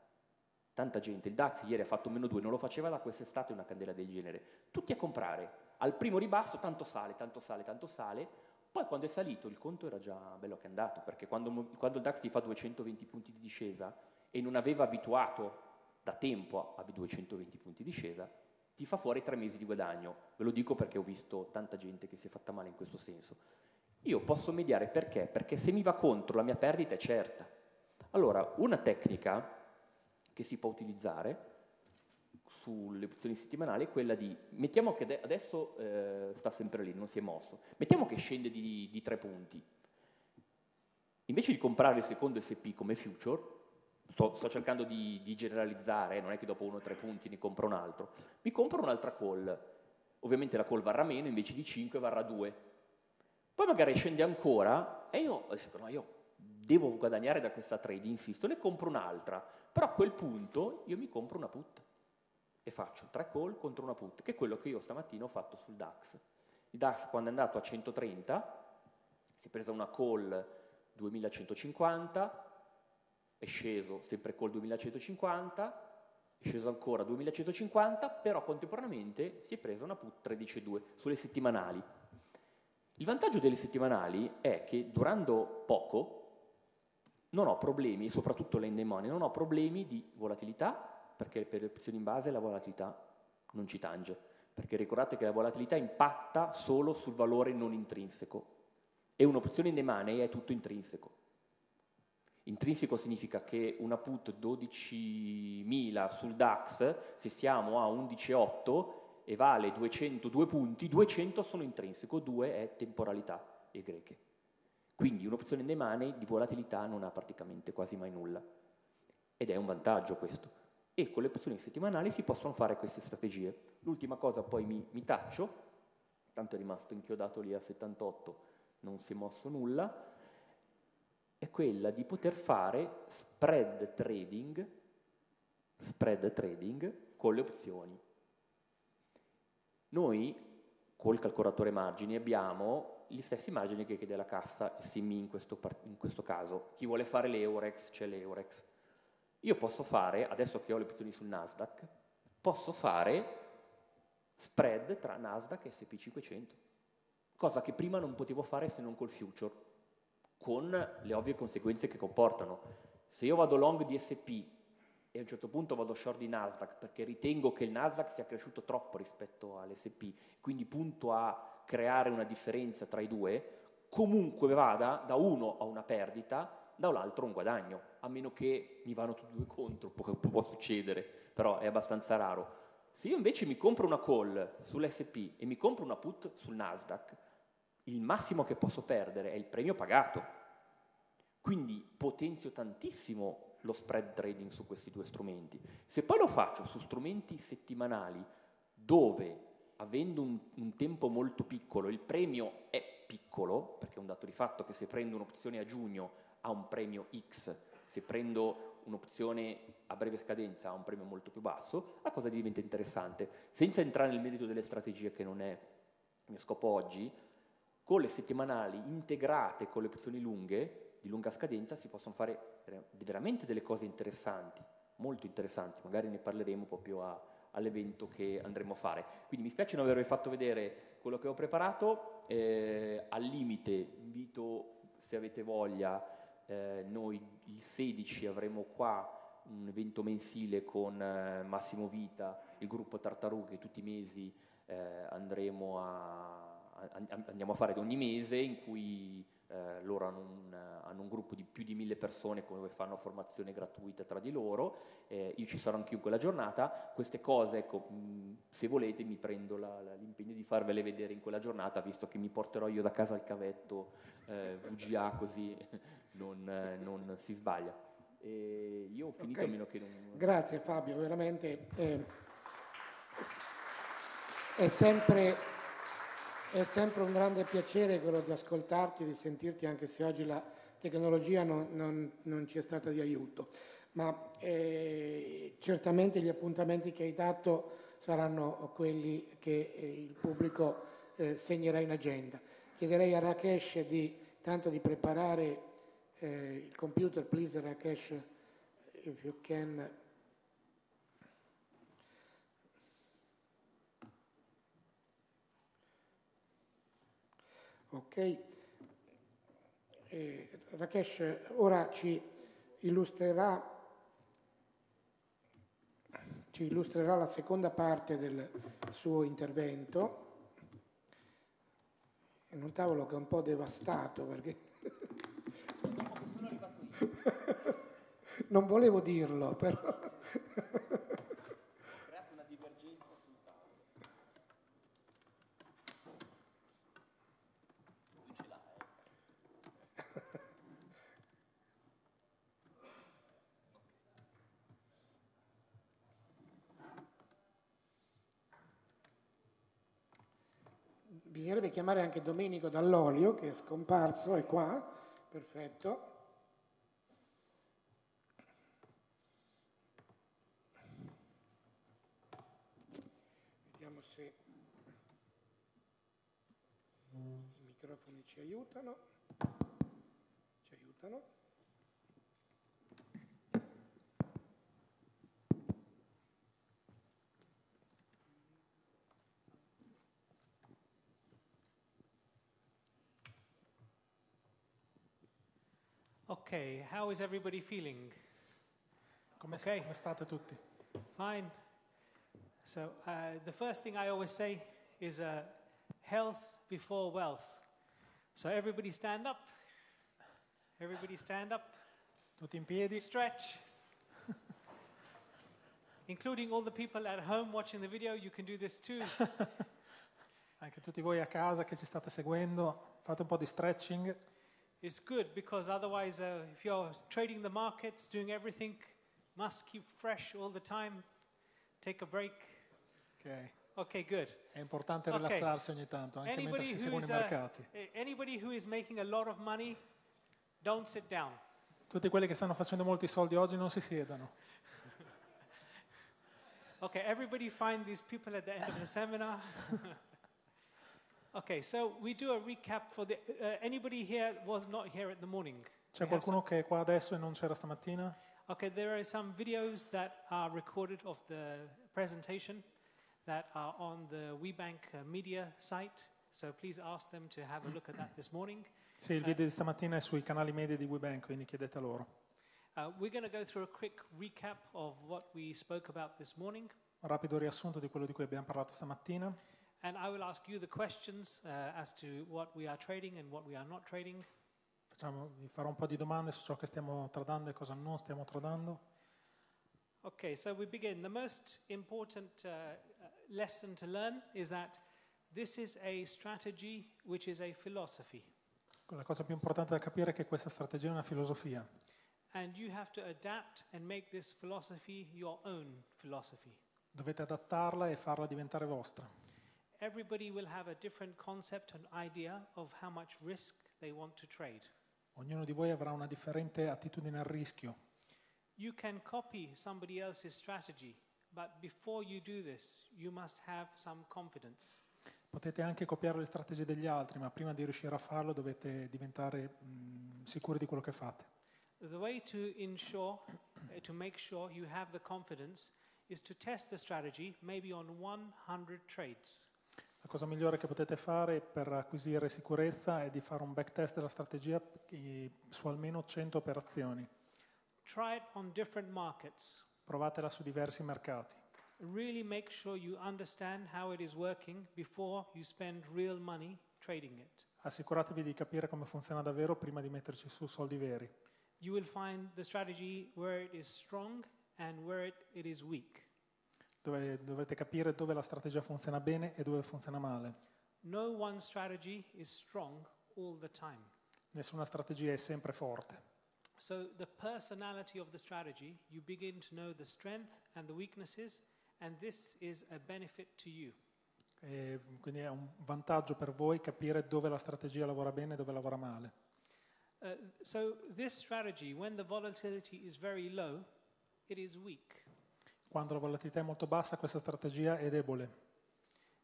Tanta gente, il DAX ieri ha fatto meno 2, non lo faceva da quest'estate una candela del genere. Tutti a comprare, al primo ribasso tanto sale, tanto sale, tanto sale, poi quando è salito il conto era già bello che è andato, perché quando il DAX ti fa 220 punti di discesa e non aveva abituato da tempo a 220 punti di discesa, ti fa fuori 3 mesi di guadagno. Ve lo dico perché ho visto tanta gente che si è fatta male in questo senso. Io posso mediare perché? Perché se mi va contro la mia perdita è certa. Allora, una tecnica che si può utilizzare sulle opzioni settimanali è quella di, mettiamo che adesso sta sempre lì, non si è mosso, mettiamo che scende di 3 punti, invece di comprare il secondo SP come future, sto cercando di generalizzare, non è che dopo 1 o 3 punti ne compro un altro, mi compro un'altra call, ovviamente la call varrà meno, invece di 5 varrà 2, poi magari scende ancora e io dico no, io devo guadagnare da questa trade, insisto, ne compro un'altra, però a quel punto io mi compro una put e faccio 3 call contro una put, che è quello che io stamattina ho fatto sul DAX. Il DAX quando è andato a 130 si è presa una call 2150, è sceso sempre call 2150, è sceso ancora 2150, però contemporaneamente si è presa una put 13,2 sulle settimanali. Il vantaggio delle settimanali è che durando poco non ho problemi, soprattutto le endemone, non ho problemi di volatilità, perché per le opzioni in base la volatilità non ci tange, perché ricordate che la volatilità impatta solo sul valore non intrinseco e un'opzione in the money è tutto intrinseco. Intrinseco significa che una put 12.000 sul DAX, se siamo a 11.8 e vale 202 punti, 200 sono intrinseco, 2 è temporalità e greche. Quindi un'opzione in the money di volatilità non ha praticamente quasi mai nulla. Ed è un vantaggio questo. E con le opzioni settimanali si possono fare queste strategie. L'ultima cosa poi mi taccio, tanto è rimasto inchiodato lì a 78, non si è mosso nulla, è quella di poter fare spread trading con le opzioni. Noi col calcolatore margini abbiamo gli stessi margini che chiede la cassa SIMI in questo caso. Chi vuole fare l'Eurex c'è l'Eurex. Io posso fare, adesso che ho le opzioni sul Nasdaq, posso fare spread tra Nasdaq e SP500, cosa che prima non potevo fare se non col future, con le ovvie conseguenze che comportano. Se io vado long di SP e a un certo punto vado short di Nasdaq perché ritengo che il Nasdaq sia cresciuto troppo rispetto all'SP, quindi punto a creare una differenza tra i due, comunque vada, da uno ho una perdita, dall'altro un guadagno, a meno che mi vanno tutti e due contro, può succedere, però è abbastanza raro. Se io invece mi compro una call sull'SP e mi compro una put sul Nasdaq, il massimo che posso perdere è il premio pagato, quindi potenzio tantissimo lo spread trading su questi due strumenti. Se poi lo faccio su strumenti settimanali dove, avendo un tempo molto piccolo, il premio è piccolo, perché è un dato di fatto che se prendo un'opzione a giugno ha un premio X, se prendo un'opzione a breve scadenza ha un premio molto più basso, la cosa diventa interessante. Senza entrare nel merito delle strategie, che non è il mio scopo oggi, con le settimanali integrate con le opzioni lunghe, di lunga scadenza, si possono fare veramente delle cose interessanti, molto interessanti, magari ne parleremo proprio all'evento che andremo a fare. Quindi mi spiace non avervi fatto vedere quello che ho preparato, al limite invito, se avete voglia, noi il 16 avremo qua un evento mensile con Massimo Vita, il gruppo Tartarughe, tutti i mesi andiamo a fare ogni mese, in cui loro hanno un gruppo di più di 1000 persone dove fanno formazione gratuita tra di loro, io ci sarò anch'io in quella giornata. Queste cose, ecco, se volete mi prendo l'impegno di farvele vedere in quella giornata, visto che mi porterò io da casa il cavetto VGA, così non si sbaglia. E io ho finito, okay. A meno che non... Grazie Fabio, veramente è sempre un grande piacere quello di ascoltarti, di sentirti, anche se oggi la tecnologia non ci è stata di aiuto. Ma certamente gli appuntamenti che hai dato saranno quelli che il pubblico segnerà in agenda. Chiederei a Rakesh tanto di preparare il computer, please Rakesh, if you can. Ok, Rakesh ora ci illustrerà la seconda parte del suo intervento, in un tavolo che è un po' devastato perché non volevo dirlo, però creato una divergenza sul tavolo. Bisognerebbe chiamare anche Domenico Dall'Olio, che è scomparso, è qua, perfetto. Vediamo se i microfoni ci aiutano. Okay, how is everybody feeling? Come state tutti? Fine. So the first thing I always say is health before wealth. So everybody stand up. Everybody stand up. Tutti in piedi. Stretch. Including all the people at home watching the video, you can do this too. Anche tutti voi a casa che ci state seguendo, fate un po' di stretching. It's good because otherwise if you're trading the markets, doing everything, must keep fresh all the time, take a break. Okay. Okay, good. È importante rilassarsi ogni tanto, anche mentre si seguono i mercati. Anybody who is making a lot of money, don't sit down. Tutti quelli che stanno facendo molti soldi oggi non si siedano. Okay, everybody find these people at the end of the seminar. Okay, so we do a recap for the anybody here was not here at the morning. C'è qualcuno che è qua adesso e non c'era stamattina? Okay, there are some videos that are recorded of the presentation that are on the WeBank media site. So please ask them to have a look at that this morning. Sì, il video di stamattina è sui canali media di WeBank, quindi chiedete a loro. We're going to go through a quick recap of what we spoke about this morning. Un rapido riassunto di quello di cui abbiamo parlato stamattina. And I will ask you the questions as to what we are trading and what we are not trading. Vi farò un po' di domande su ciò che stiamo tradando e cosa non stiamo tradando. Okay, so we begin. The most important lesson to learn is that this is a strategy which is a philosophy. La cosa più importante da capire è che questa strategia è una filosofia. And you have to adapt and make this philosophy your own philosophy. Dovete adattarla e farla diventare vostra. Everybody will have a different concept and idea of how much risk they want to trade. Ognuno di voi avrà una differente attitudine al rischio. You can copy somebody else's strategy, but before you do this, you must have some confidence. Potete anche copiare le strategie degli altri, ma prima di riuscire a farlo dovete diventare sicuri di quello che fate. The way to ensure to make sure you have the confidence is to test the strategy maybe on 100 trades. La cosa migliore che potete fare per acquisire sicurezza è di fare un backtest della strategia su almeno 100 operazioni. Try it on different markets. Provatela su diversi mercati. really make sure you understand how it is working before you spend real money trading it. Assicuratevi di capire come funziona davvero prima di metterci su soldi veri. You will find the strategy where it is strong and where it is weak. Dovrete capire dove la strategia funziona bene e dove funziona male. No one strategy is strong all the time. Nessuna strategia è sempre forte. So the personality of the strategy, you begin to know the strength and the weaknesses, and this is a benefit to you. Quindi è un vantaggio per voi capire dove la strategia lavora bene e dove lavora male. So this strategy, when the volatility is very low, it is weak. Quando la volatilità è molto bassa, questa strategia è debole.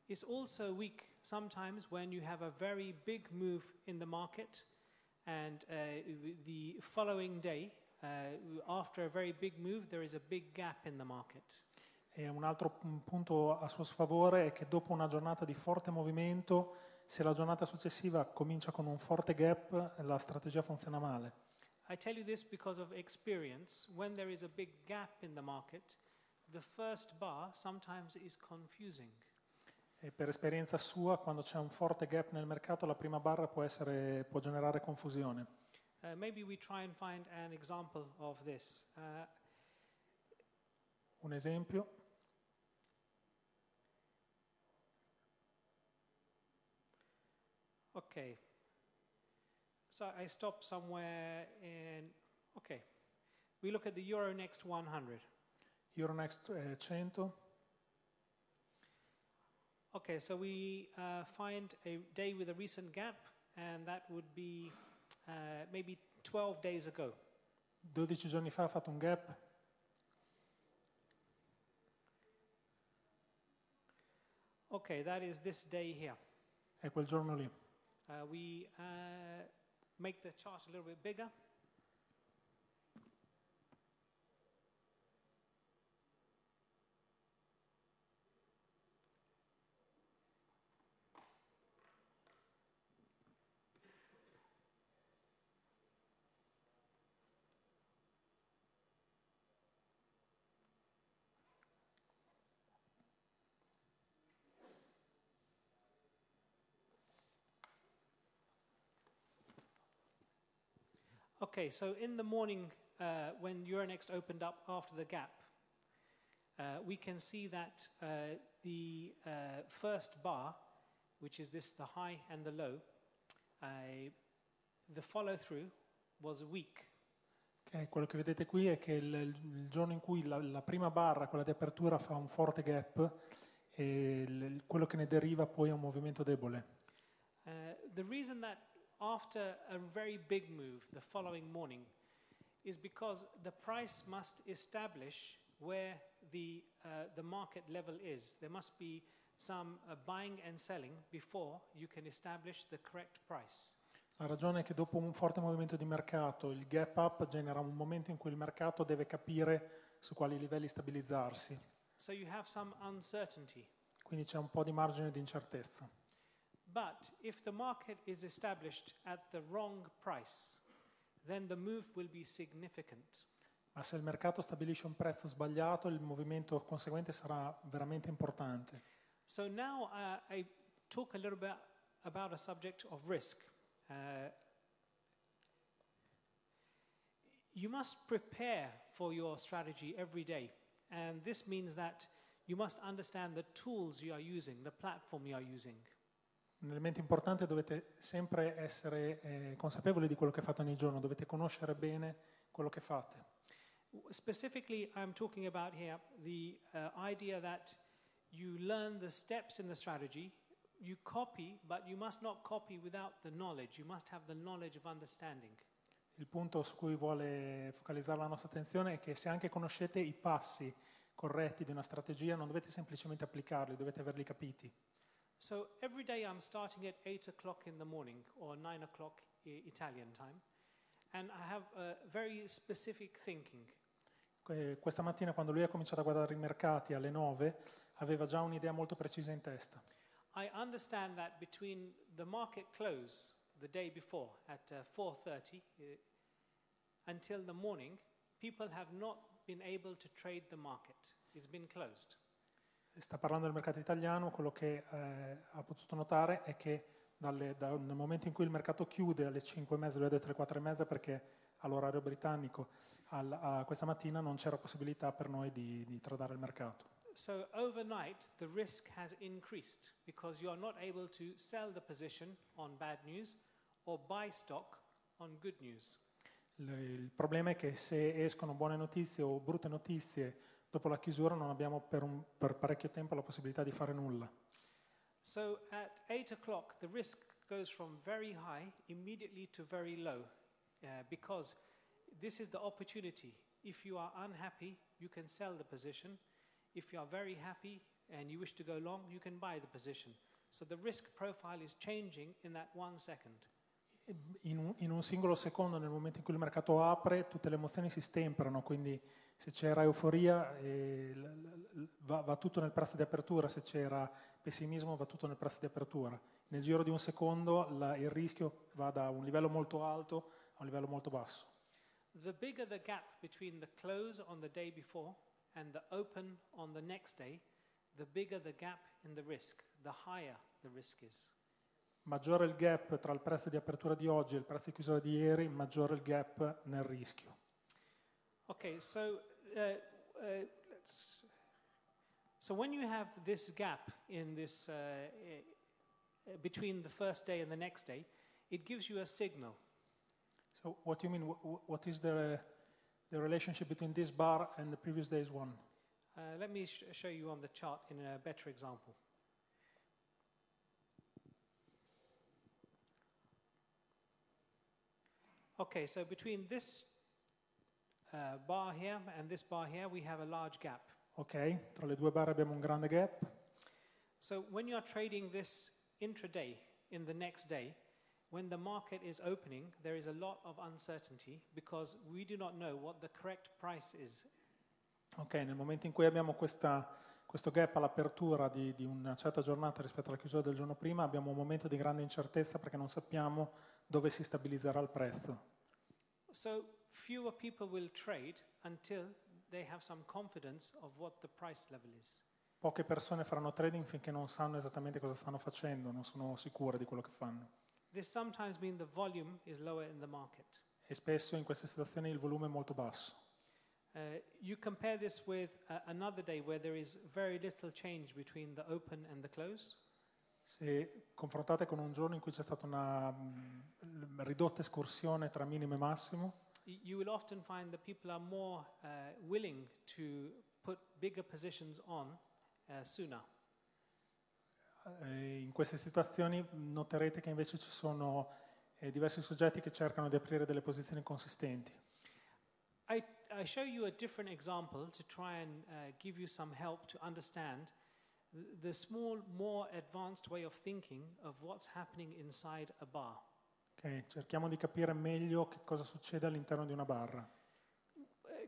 It's also weak sometimes when you have a very big move in the market, and the following day, after a very big move, there is a big gap in the market. E un altro punto a suo sfavore è che dopo una giornata di forte movimento, se la giornata successiva comincia con un forte gap, la strategia funziona male. I tell you this because of experience. When there is a big gap in the market, the first bar sometimes is confusing. E per esperienza sua, quando c'è un forte gap nel mercato, la prima barra può generare confusione. Maybe we try and find an example of this. Un esempio. Okay. So I stop somewhere in... Okay. We look at the Euronext 100. Euronext 100. Okay, so we find a day with a recent gap, and that would be maybe 12 days ago. 12 giorni fa ha fatto un gap. Okay, that is this day here. È quel giorno lì. We make the chart a little bit bigger. Okay, so in the morning when Euronext opened up after the gap, we can see that the first bar, which is this, the high and the low, the follow-through was weak. Okay, quello che vedete qui è che il giorno in cui la prima barra, quella di apertura, fa un forte gap, e quello che ne deriva poi è un movimento debole. The reason that after a very big move the following morning is because the price must establish where the market level is. There must be some buying and selling before you can establish the correct price. La ragione è che dopo un forte movimento di mercato il gap up genera un momento in cui il mercato deve capire su quali livelli stabilizzarsi. So you have some uncertainty. Quindi c'è un po' di margine di incertezza. But if the market is established at the wrong price, then the move will be significant. Ma se il mercato stabilisce un prezzo sbagliato, il movimento conseguente sarà veramente importante. So now I talk a little bit about a subject of risk. You must prepare for your strategy every day, and this means that you must understand the tools you are using, the platform you are using. Un elemento importante: dovete sempre essere consapevoli di quello che fate ogni giorno, dovete conoscere bene quello che fate. Specifically, I'm talking about here the idea that you learn the steps in the strategy, you copy, but you must not copy without the knowledge, you must have the knowledge of understanding. Il punto su cui vuole focalizzare la nostra attenzione è che se anche conoscete i passi corretti di una strategia, non dovete semplicemente applicarli, dovete averli capiti. So every day I'm starting at 8 o'clock in the morning, or 9 o'clock Italian time, and I have a very specific thinking. Questa mattina, quando lui ha cominciato a guardare i mercati alle 9, aveva già un'idea molto precisa in testa. I understand that between the market close the day before at 4:30 until the morning, people have not been able to trade the market. It's been closed. sta parlando del mercato italiano, quello che ha potuto notare è che dal momento in cui il mercato chiude alle 5:30, alle 4:30, perché all'orario britannico, questa mattina non c'era possibilità per noi di tradare il mercato. So overnight the risk has increased because you are not able to sell the position on bad news or buy stock on good news. Il problema è che se escono buone notizie o brutte notizie dopo la chiusura non abbiamo per parecchio tempo la possibilità di fare nulla. So at 8 o'clock the risk goes from very high immediately to very low because this is the opportunity. If you are unhappy you can sell the position. If you are very happy and you wish to go long you can buy the position. So the risk profile is changing in that 1 second. In un singolo secondo, nel momento in cui il mercato apre, tutte le emozioni si stemperano, quindi se c'era euforia va tutto nel prezzo di apertura, se c'era pessimismo va tutto nel prezzo di apertura. Nel giro di un secondo il rischio va da un livello molto alto a un livello molto basso. The bigger the gap between the close on the day before and the open on the next day, the bigger the gap in the risk, the higher the risk is. Maggiore il gap tra il prezzo di apertura di oggi e il prezzo di chiusura di ieri, maggiore il gap nel rischio. Ok, so when you have this gap in this between the first day and the next day, it gives you a signal. So what do you mean? What is the relationship between this bar and the previous day's one? Let me show you on the chart in a better example. Okay, so between this bar here and this bar here, we have a large gap. Okay, tra le due barre abbiamo un grande gap. So when you are trading this intraday in the next day, when the market is opening, there is a lot of uncertainty because we do not know what the correct price is. Okay, nel momento in cui abbiamo questo gap all'apertura di una certa giornata rispetto alla chiusura del giorno prima, abbiamo un momento di grande incertezza perché non sappiamo dove si stabilizzerà il prezzo. So fewer people will trade until they have some confidence of what the price level is. Poche persone faranno trading finché non sanno esattamente cosa stanno facendo, non sono sicure di quello che fanno. This sometimes means the volume is lower in the market. E spesso in queste situazioni il volume è molto basso. You compare this with another day where there is very little change between the open and the close. Se confrontate con un giorno in cui c'è stata una ridotta escursione tra minimo e massimo, you will often find that people are more willing to put bigger positions on sooner. In queste situazioni noterete che invece ci sono diversi soggetti che cercano di aprire delle posizioni consistenti. I show you a different example to try and give you some help to understand the small, more advanced way of thinking of what's happening inside a bar. Okay, cerchiamo di capire meglio che cosa succede all'interno di una barra.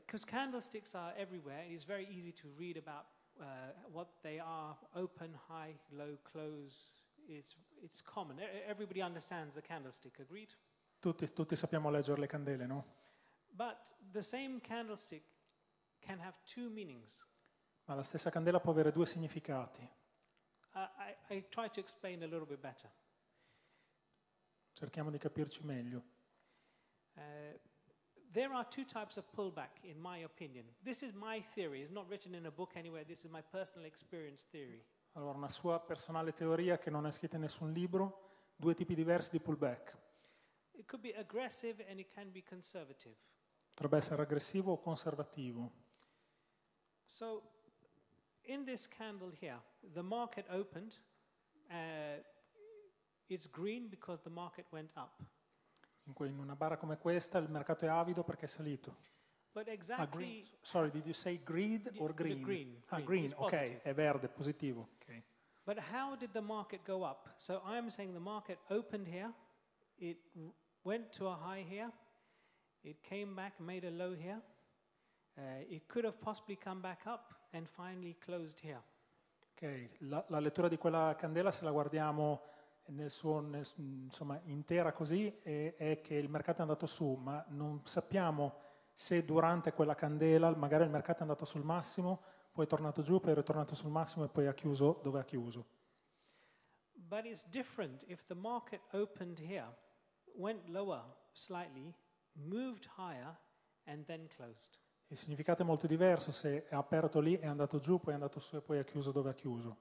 Because candlesticks are everywhere, it is very easy to read about what they are: open, high, low, close. It's common. Everybody understands the candlestick. Agreed? Tutti sappiamo leggere le candele, no? But the same candlestick can have two meanings. Ma la stessa candela può avere due significati. I try to explain a little bit better. Cerchiamo di capirci meglio. There are two types of pullback, in my opinion. This is my theory. It's not written in a book anywhere. This is my personal experience theory. Allora, una sua personale teoria che non è scritta in nessun libro. Due tipi diversi di pullback. It could be aggressive and it can be conservative. Potrebbe essere aggressivo o conservativo. So, in this candle here, the market opened. It's green because the market went up. In una barra come questa, il mercato è avido perché è salito. But exactly. Sorry, did you say greed or green? Green. Ah, green. Okay, è verde, positivo. Okay. But how did the market go up? So I'm saying the market opened here. It went to a high here. It came back, made a low here. It could have possibly come back up and finally closed here. Okay, la lettura di quella candela, se la guardiamo insomma, intera così, è che il mercato è andato su, ma non sappiamo se durante quella candela magari il mercato è andato sul massimo poi è tornato giù, poi è ritornato sul massimo e poi ha chiuso dove ha chiuso. But it's different if the market opened here, went lower slightly, moved higher and then closed. Il significato è molto diverso se è aperto lì, è andato giù, poi è andato su e poi ha chiuso dove ha chiuso.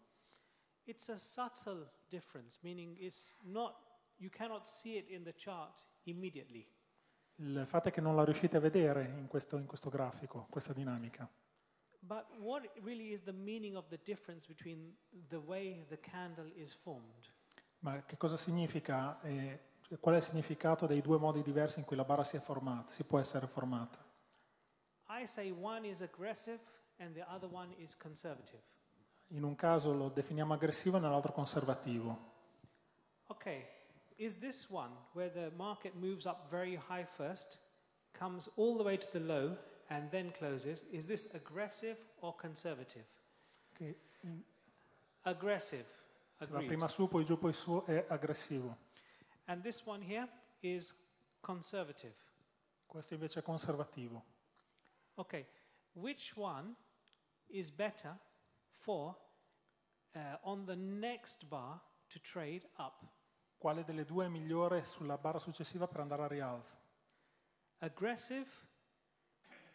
It's a subtle difference, meaning it's not, you cannot see it in the chart immediately. Il fatto è che non la riuscite a vedere in questo grafico, questa dinamica. But what really is the meaning of the difference between the way the candle is formed? Ma che cosa significa, qual è il significato dei due modi diversi in cui la barra si è formata, si può essere formata? I say one is aggressive and the other one is conservative. In un caso lo definiamo aggressivo e nell'altro conservativo. Okay, is this one where the market moves up very high first, comes all the way to the low and then closes? Is this aggressive or conservative? Okay. Aggressive. Va prima su, poi giù, poi su, è aggressivo. And this one here is conservative. Questo invece è conservativo. Okay, which one is better for on the next bar to trade up? Quale delle due è migliore sulla barra successiva per andare a rialzo? Aggressive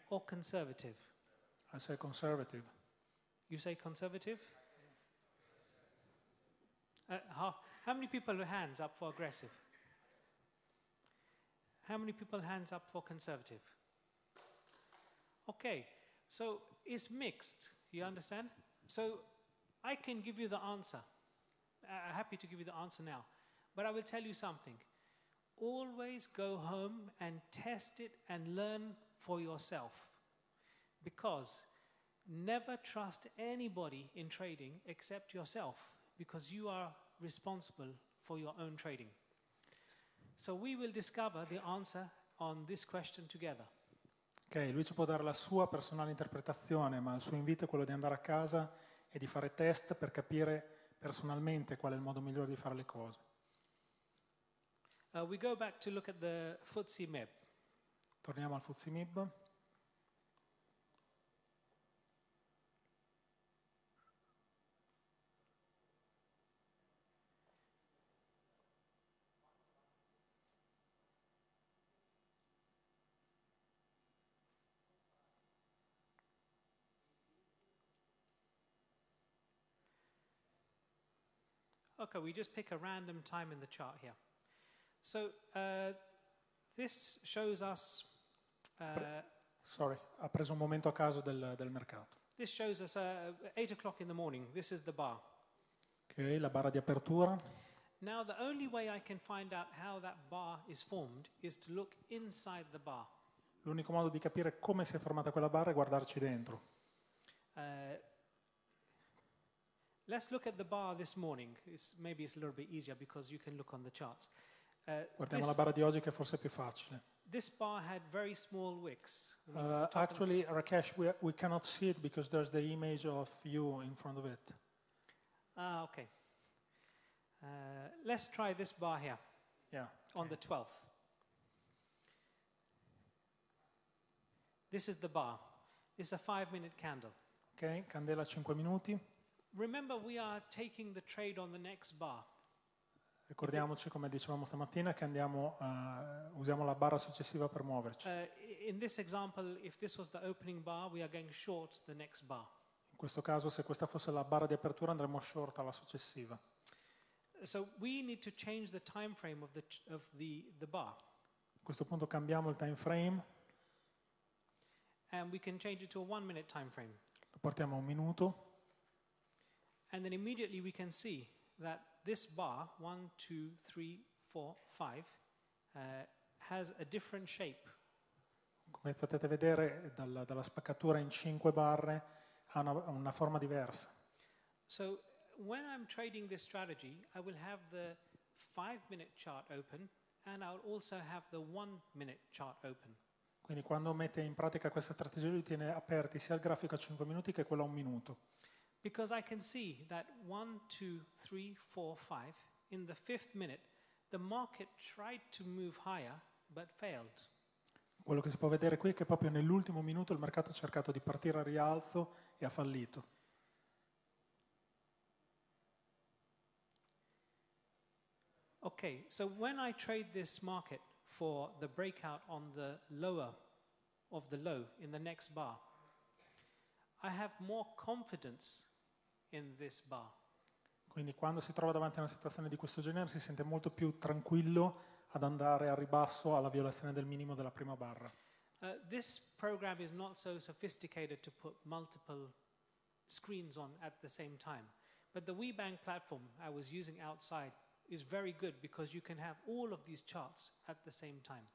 or conservative? I say conservative. You say conservative? How many people have hands up for aggressive? How many people hands up for conservative? Okay, so it's mixed, you understand? So I can give you the answer. I'm happy to give you the answer now. But I will tell you something. Always go home and test it and learn for yourself. Because never trust anybody in trading except yourself, because you are responsible for your own trading. So we will discover the answer on this question together. Ok, lui ci può dare la sua personale interpretazione, ma il suo invito è quello di andare a casa e di fare test per capire personalmente qual è il modo migliore di fare le cose. We go back to look at the FTSE MIB. Torniamo al FTSE MIB. Okay, we just pick a random time in the chart here. So this shows us. Sorry, ha preso un momento a caso del mercato. This shows us 8 o'clock in the morning. This is the bar. Okay, la barra di apertura. Now the only way I can find out how that bar is formed is to look inside the bar. L'unico modo di capire come si è formata quella barra è guardarci dentro. Let's look at the bar this morning. Maybe it's a little bit easier because you can look on the charts. Guardiamo la barra di oggi che forse è più facile. This bar had very small wicks. Actually, Rakesh, we cannot see it because there's the image of you in front of it. Ah, okay. Let's try this bar here. Yeah. Okay. On the 12th. This is the bar. It's a 5-minute candle. Okay, candela 5 minuti. Remember, we are taking the trade on the next bar. Ricordiamoci, come dicevamo stamattina, che usiamo la barra successiva per muoverci. In this example, if this was the opening bar, we are going short the next bar. In questo caso, se questa fosse la barra di apertura, andremo short alla successiva. So we need to change the time frame of the bar. A questo punto cambiamo il time frame. And we can change it to a 1-minute time frame. Lo portiamo a un minuto. And then immediately we can see that this bar, 1, 2, 3, 4, 5, has a different shape. Come potete vedere dalla spaccatura in 5 barre, ha una forma diversa. So when I'm trading this strategy, I will have the 5-minute chart open and I'll also have the 1-minute chart open. Quindi quando mette in pratica questa strategia, lui tiene aperti sia il grafico a 5 minuti che quello a un minuto. Because I can see that 1, 2, 3, 4, 5, in the 5th minute, the market tried to move higher, but failed. Quello che si può vedere qui è che proprio nell'ultimo minuto il mercato ha cercato di partire al rialzo e ha fallito. Okay, so when I trade this market for the breakout on the lower of the low in the next bar, I have more confidence in this bar. Quindi quando si trova davanti a una situazione di questo genere si sente molto più tranquillo ad andare al ribasso alla violazione del minimo della prima barra. This program is not so sophisticated to put multiple screens on at the same time, but the WeBank platform I was using outside is very good because you can have all of these charts at the same time.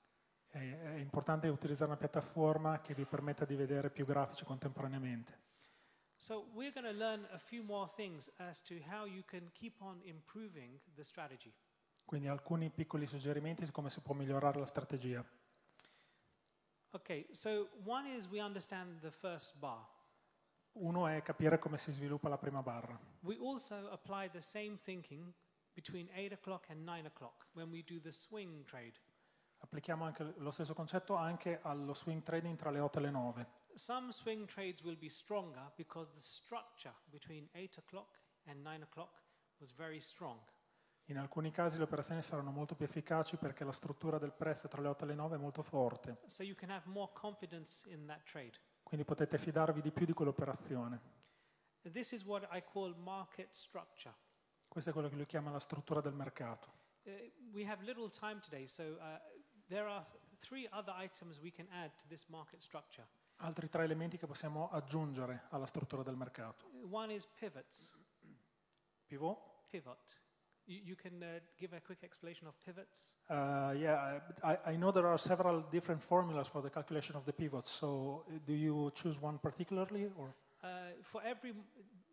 È importante utilizzare una piattaforma che vi permetta di vedere più grafici contemporaneamente. So we're going to learn a few more things as to how you can keep on improving the strategy. Quindi alcuni piccoli suggerimenti su come si può migliorare la strategia. Okay, so one is we understand the first bar. Uno è capire come si sviluppa la prima barra. We also apply the same thinking between 8 o'clock and 9 o'clock when we do the swing trade. Applichiamo anche lo stesso concetto anche allo swing trading tra le 8 e le 9. Some swing trades will be stronger because the structure between 8 o'clock and 9 o'clock was very strong. In alcuni casi le operazioni saranno molto più efficaci perché la struttura del prezzo tra le 8 e le 9 è molto forte. So you can have more confidence in that trade. Quindi potete fidarvi di più di quell'operazione. This is what I call market structure. Questo è quello che lui chiama la struttura del mercato. We have little time today, so there are three other items we can add to this market structure. Altri tre elementi che possiamo aggiungere alla struttura del mercato. One is pivots. Pivot. You can give a quick explanation of pivots? I know there are several different formulas for the calculation of the pivots, so do you choose one particularly? Or? For every...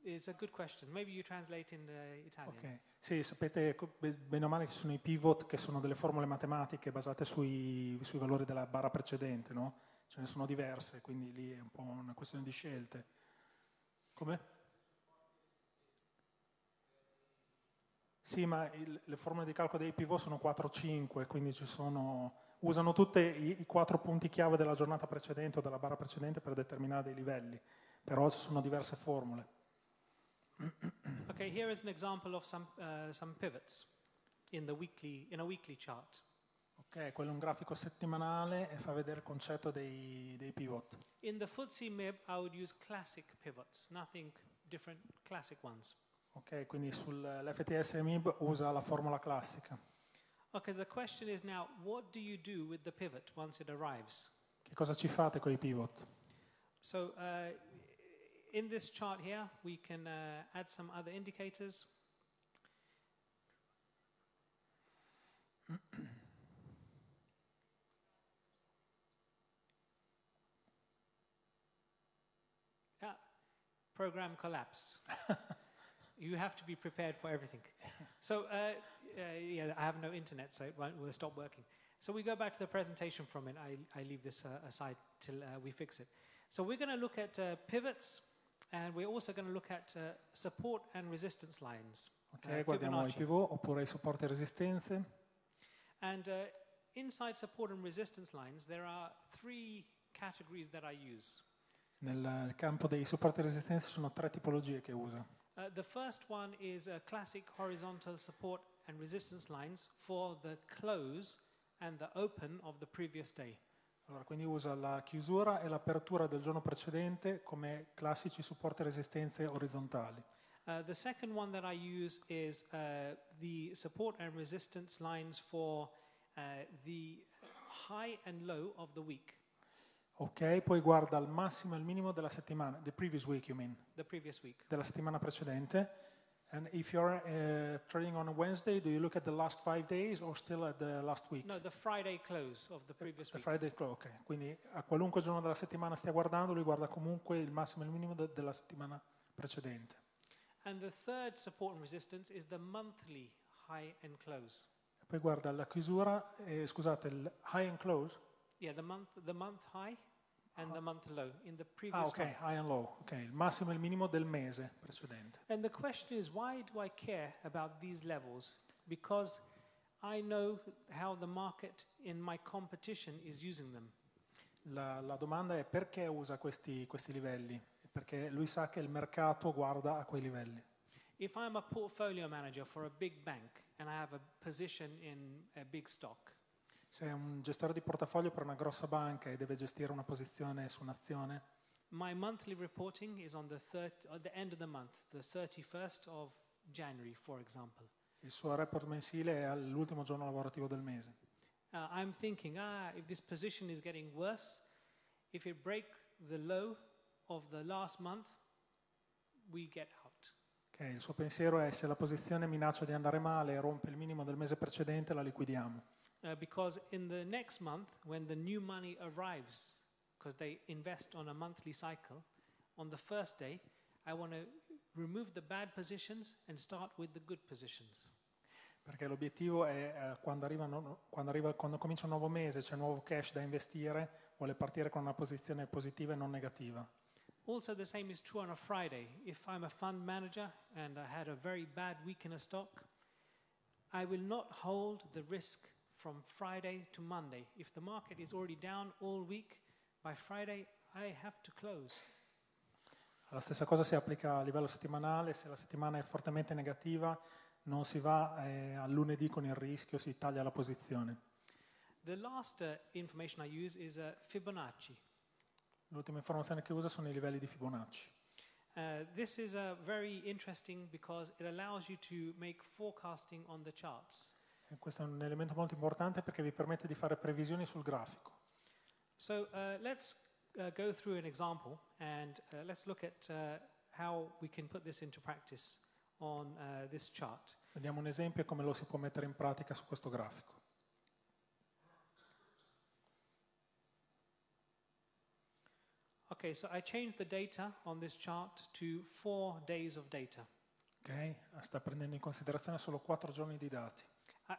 It's a good question. Maybe you translate in Italian. Okay. Sì, sapete bene o male che ci sono i pivot che sono delle formule matematiche basate sui valori della barra precedente, no? Ce ne sono diverse, quindi lì è un po' una questione di scelte. Come? Sì, ma le formule di calcolo dei pivot sono 4 o 5, quindi usano tutti i 4 punti chiave della giornata precedente o della barra precedente per determinare dei livelli, però ci sono diverse formule. Okay, here is an example of some pivots in a weekly chart. Ok, quello è un grafico settimanale e fa vedere il concetto dei pivot. In the FTSE MIB I would use classic pivots, nothing different, classic ones. Ok, quindi sull'FTSE MIB usa la formula classica. Okay, the question is now what do you do with the pivot once it arrives? Che cosa ci fate con i pivot? So in this chart here, we can add some other indicators. Program collapse. You have to be prepared for everything. So, I have no internet, so it will stop working. So we go back to the presentation from it. I leave this aside till we fix it. So we're going to look at pivots. And we're also going to look at support and resistance lines. Okay, guardiamo i pivot oppure i supporti e resistenze. And inside support and resistance lines there are three categories that I use. Nel campo dei supporti e resistenze sono tre tipologie che uso. The first one is classic horizontal support and resistance lines for the close and the open of the previous day. Allora, quindi usa la chiusura e l'apertura del giorno precedente come classici supporti e resistenze orizzontali. The second one that I use is the support and resistance lines for the high and low of the week. Ok, poi guarda il massimo e il minimo della settimana, the previous week you mean? The previous week. Della settimana precedente. And if you're trading on a Wednesday, do you look at the last 5 days or still at the last week? No, the Friday close of the previous week. The Friday close, ok. Quindi a qualunque giorno della settimana stia guardando, lui guarda comunque il massimo e il minimo della settimana precedente. And the third support and resistance is the monthly high and close. E poi guarda la chiusura, scusate, il high and close? Yeah, the month high and the month low in the previous month. High and low. Okay, il massimo e il minimo del mese precedente. And the question is, why do I care about these levels? Because I know how the market in my competition is using them. La domanda è perché usa questi livelli? Perché lui sa che il mercato guarda a quei livelli. If I'm a portfolio manager for a big bank and I have a position in a big stock. Se è un gestore di portafoglio per una grossa banca e deve gestire una posizione su un'azione. My monthly reporting is on the end of the month, the 31st of January, for example. Il suo report mensile è all'ultimo giorno lavorativo del mese. I'm thinking, if this position is getting worse, if it break the low of the last month, we get out. Okay, il suo pensiero è se la posizione minaccia di andare male e rompe il minimo del mese precedente, la liquidiamo. Because in the next month, when the new money arrives, because they invest on a monthly cycle, on the first day, I want to remove the bad positions and start with the good positions. Perché l'obiettivo è quando comincia un nuovo mese, c'è nuovo cash da investire, vuole partire con una posizione positiva e non negativa. Also the same is true on a Friday. If I'm a fund manager and I had a very bad week in a stock, I will not hold the risk from Friday to Monday. If the market is already down all week, by Friday I have to close. La stessa cosa si applica a livello settimanale. Se la settimana è fortemente negativa, non si va al lunedì con il rischio, si taglia la posizione. L'ultima informazione che uso sono i livelli di Fibonacci. This is very interesting because it allows you to make forecasting on the charts. E questo è un elemento molto importante perché vi permette di fare previsioni sul grafico. So let's go through an example and let's look at how we can put this into practice on this chart. Vediamo un esempio come lo si può mettere in pratica su questo grafico. Okay, so I changed the data on this chart to 4 days of data. Okay, sta prendendo in considerazione solo 4 giorni di dati.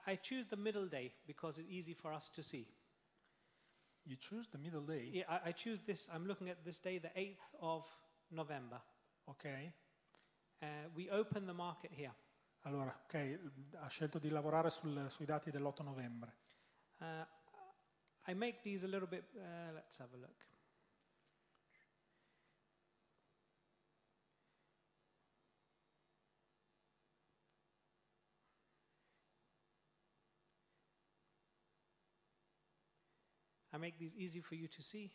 I choose the middle day because it's easy for us to see. You choose the middle day? Yeah, I choose this. I'm looking at this day, the 8th of November. Okay. We open the market here. Allora, ok, ha scelto di lavorare sui dati dell'8 novembre. I make these a little bit, let's have a look. I make these easy for you to see,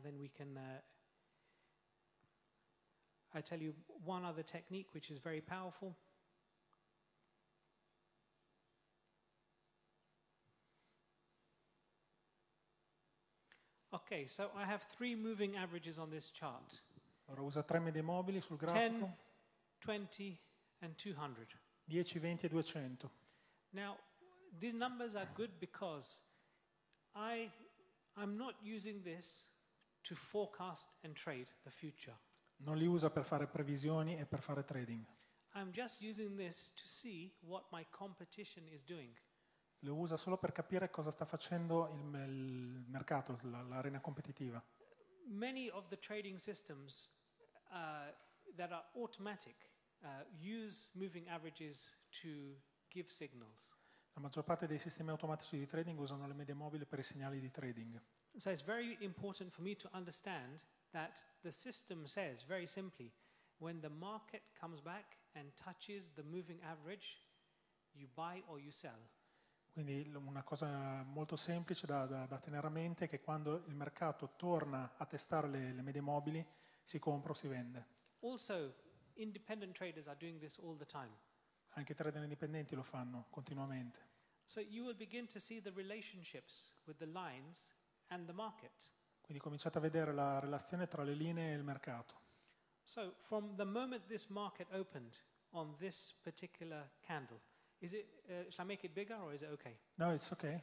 then we can... I tell you one other technique which is very powerful. Okay, so I have 3 moving averages on this chart. Allora usa 3 medie mobili sul grafico. 10, 20 and 200. 10, 20 e 200. Now, these numbers are good because I'm not using this to forecast and trade the future. Non li usa per fare previsioni e per fare trading. I'm just using this to see what my competition is doing. Lo usa solo per capire cosa sta facendo il mercato, l'arena competitiva. Many of the trading systems that are automatic use moving averages to give signals. La maggior parte dei sistemi automatici di trading usano le medie mobili per i segnali di trading. So it's very important for me to understand that the system says, very simply, when the market comes back and touches the moving average, you buy or you sell. Quindi una cosa molto semplice da tenere a mente è che quando il mercato torna a testare le medie mobili, si compra o si vende. Also, independent traders are doing this all the time. Anche i trader indipendenti lo fanno continuamente. So you will begin to see the relationships with the lines and the market. Quindi cominciate a vedere la relazione tra le linee e il mercato. So from the moment this market opened on this particular candle, is it shall I make it bigger or is it okay? No, it's okay.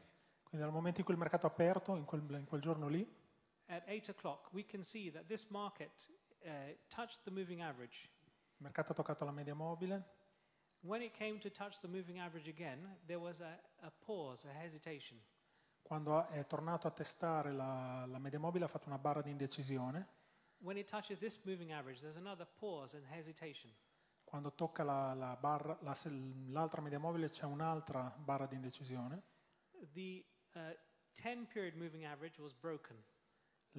Quindi dal momento in cui il mercato ha aperto in quel giorno lì, at 8 o'clock we can see that this market touched the moving average. Il mercato ha toccato la media mobile. When it came to touch the moving average again, there was a pause, a hesitation. Quando è tornato a testare la media mobile ha fatto una barra di indecisione. When it touches this moving average, there's another pause and hesitation. Quando tocca l'altra media mobile c'è un'altra barra di indecisione. The 10 period moving average was broken.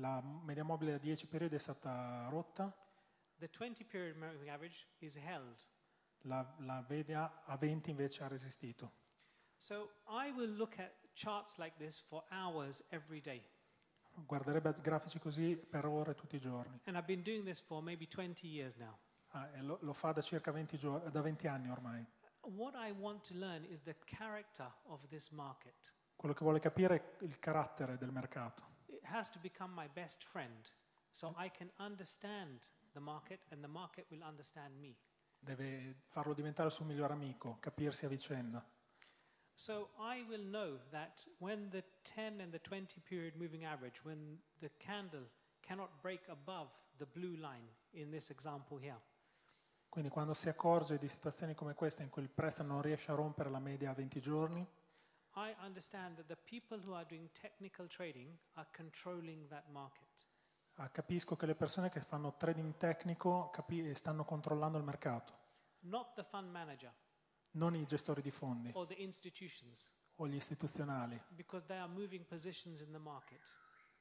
La media mobile a 10 periodi è stata rotta. The 20 period moving average is held. La media a 20 invece ha resistito. So I will look at charts like this for hours every day. Guarderebbe grafici così per ore tutti I giorni. And I've been doing this for maybe 20 years now. Lo fa da circa 20 anni ormai. What I want to learn is the character of this market. Quello che vuole capire è il carattere del mercato. It has to become my best friend, so I can understand the market and the market will understand me. Deve farlo diventare il suo miglior amico, capirsi a vicenda. So I will know that when the 10 and the 20 period moving average, when the candle cannot break above the blue line in this example here. Quindi quando si accorge di situazioni come questa in cui il prezzo non riesce a rompere la media a 20 giorni, I understand that the people who are doing technical trading are controlling that market. Capisco che le persone che fanno trading tecnico stanno controllando il mercato. Not the fund manager. Non I gestori di fondi. Or the institutions. O gli istituzionali. Because they are moving positions in the market.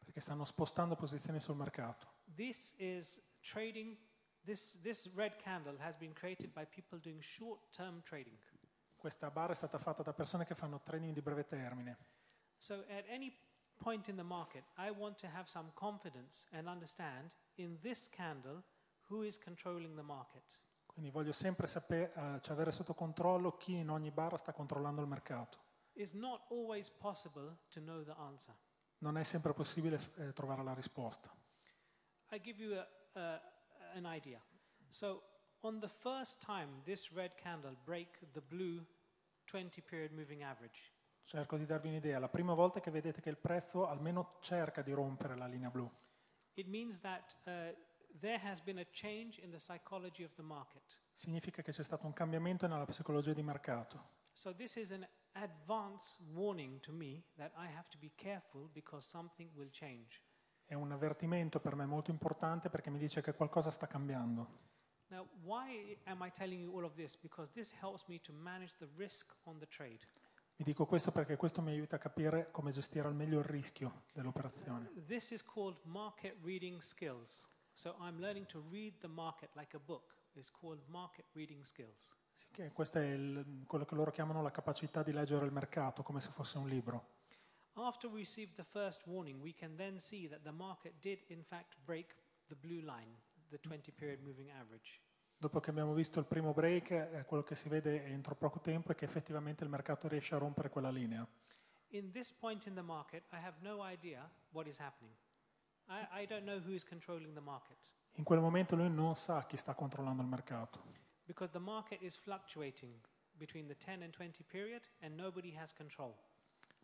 Perché stanno spostando posizioni sul mercato. This is trading. This red candle has been created by people doing short-term trading. Questa barra è stata fatta da persone che fanno trading di breve termine. So at any point in the market, I want to have some confidence and understand in this candle who is controlling the market. Quindi voglio sempre avere sotto controllo chi in ogni barra sta controllando il mercato. It's not always possible to know the answer. Non è sempre possibile trovare la risposta. I give you an idea. So, on the first time this red candle break the blue 20 period moving average. Cerco di darvi un'idea. La prima volta che vedete che il prezzo almeno cerca di rompere la linea blu. It means that there has been a change in the psychology of the market. Significa che c'è stato un cambiamento nella psicologia di mercato. So this is an advance warning to me that I have to be careful because something will change. È un avvertimento per me molto importante perché mi dice che qualcosa sta cambiando. Now, why am I telling you all of this? Because this helps me to manage the risk on the trade. Vi dico questo perché questo mi aiuta a capire come gestire al meglio il rischio dell'operazione. This is called market reading skills. So I'm learning to read the market like a book. It's called market reading skills. Sì, che questa è quello che loro chiamano la capacità di leggere il mercato come se fosse un libro. After we received the first warning, we can then see that the market did in fact break the blue line, the 20 period moving average. Dopo che abbiamo visto il primo break, quello che si vede entro poco tempo è che effettivamente il mercato riesce a rompere quella linea. In this point in the market, I have no idea what is happening. I don't know who is controlling the market. In quel momento lui non sa chi sta controllando il mercato. Because the market is fluctuating between the 10 and 20 period and nobody has control.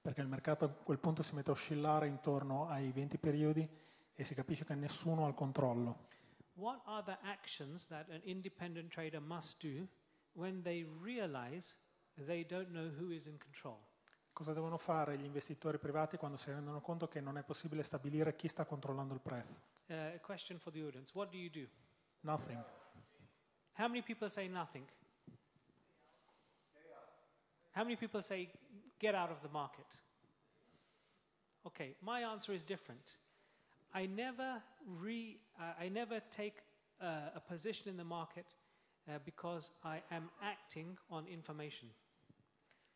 Perché il mercato a quel punto si mette a oscillare intorno ai 20 periodi e si capisce che nessuno ha il controllo. What are the actions that an independent trader must do when they realize they don't know who is in control? Cosa devono fare gli investitori privati quando si rendono conto che non è possibile stabilire chi sta controllando il prezzo? A question for the audience. What do you do? Nothing. How many people say nothing? How many people say get out of the market? Okay, my answer is different. I never take a position in the market because I am acting on information.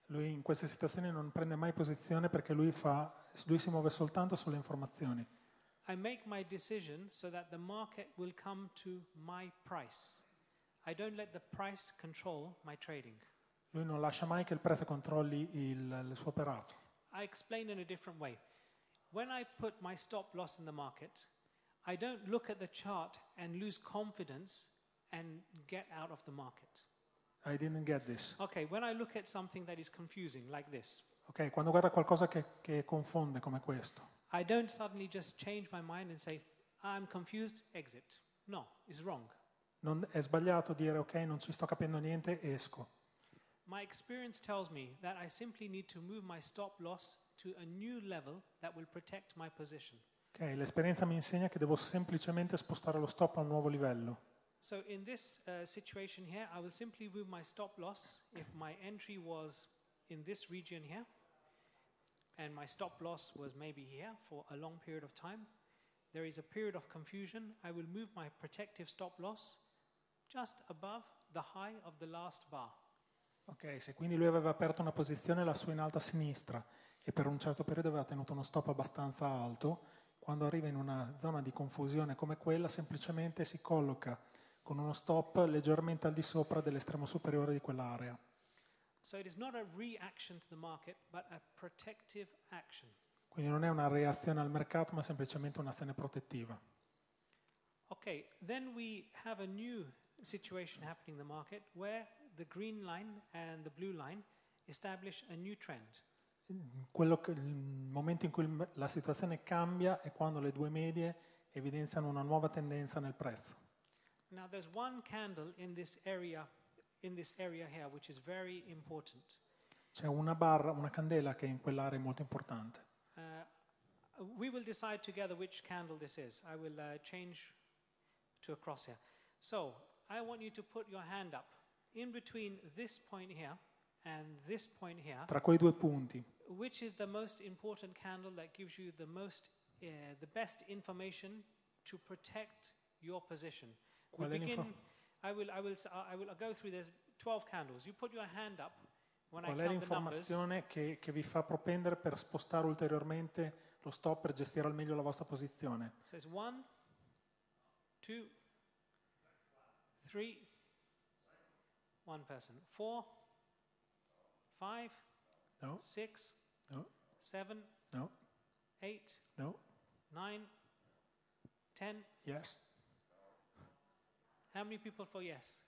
Lui in queste situazioni non prende mai posizione perché lui si muove soltanto sulle informazioni. I make my decision so that the market will come to my price. I don't let the price control my trading. Lui non lascia mai che il prezzo controlli il suo operato. I explain in a different way. When I put my stop loss in the market, I don't look at the chart and lose confidence and get out of the market. I didn't get this. Okay, when I look at something that is confusing, like this. Okay, quando guarda qualcosa che confonde come questo. I don't suddenly just change my mind and say, I'm confused, exit. No, it's wrong. Non è sbagliato dire, ok, non ci sto capendo niente, esco. My experience tells me that I simply need to move my stop loss to a new level that will protect my position. Okay, l'esperienza mi insegna che devo semplicemente spostare lo stop a un nuovo livello. So in this situation here, I will simply move my stop loss if my entry was in this region here, and my stop loss was maybe here for a long period of time. there is a period of confusion, I will move my protective stop loss just above the high of the last bar. Ok, se quindi lui aveva aperto una posizione lassù in alto a sinistra e per un certo periodo aveva tenuto uno stop abbastanza alto, quando arriva in una zona di confusione come quella semplicemente si colloca con uno stop leggermente al di sopra dell'estremo superiore di quell'area. So it is not a reaction to the market, but a protective action. Quindi non è una reazione al mercato, ma semplicemente un'azione protettiva. Ok, then we have a new situation happening in the market where the green line and the blue line establish a new trend. Il momento in cui la situazione cambia è quando le due medie evidenziano una nuova tendenza nel prezzo. Now there's one candle in this area here which is very important. C'è una candela che in quell'area è molto importante. We will decide together which candle this is. I will change to a cross here. So I want you to put your hand up in between this point here and this point here. Tra quei due punti. Which is the most important candle that gives you the best information to protect your position? Qual è l'informazione? I will go through. There's 12 candles. You put your hand up when I count the numbers. Qual è l'informazione che vi fa propendere per spostare ulteriormente lo stop per gestire al meglio la vostra posizione? So it's 1, 2, 3, one person, 4, 5. No. 6, no. 7, no. 8, no. 9, 10. Yes. How many people for yes?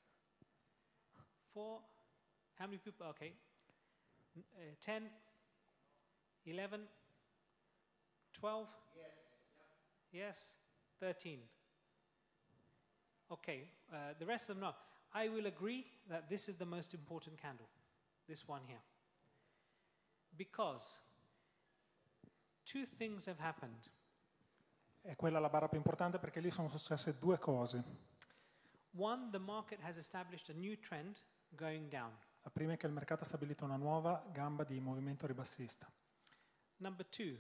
4, how many people? Okay. 10, 11, 12, yes. Yes, 13. Okay, the rest of them not. I will agree that this is the most important candle, this one here. Because two things have happened. È quella la barra più importante perché lì sono successe due cose. One, the market has established a new trend going down. La prima è che il mercato ha stabilito una nuova gamba di movimento ribassista. Number two,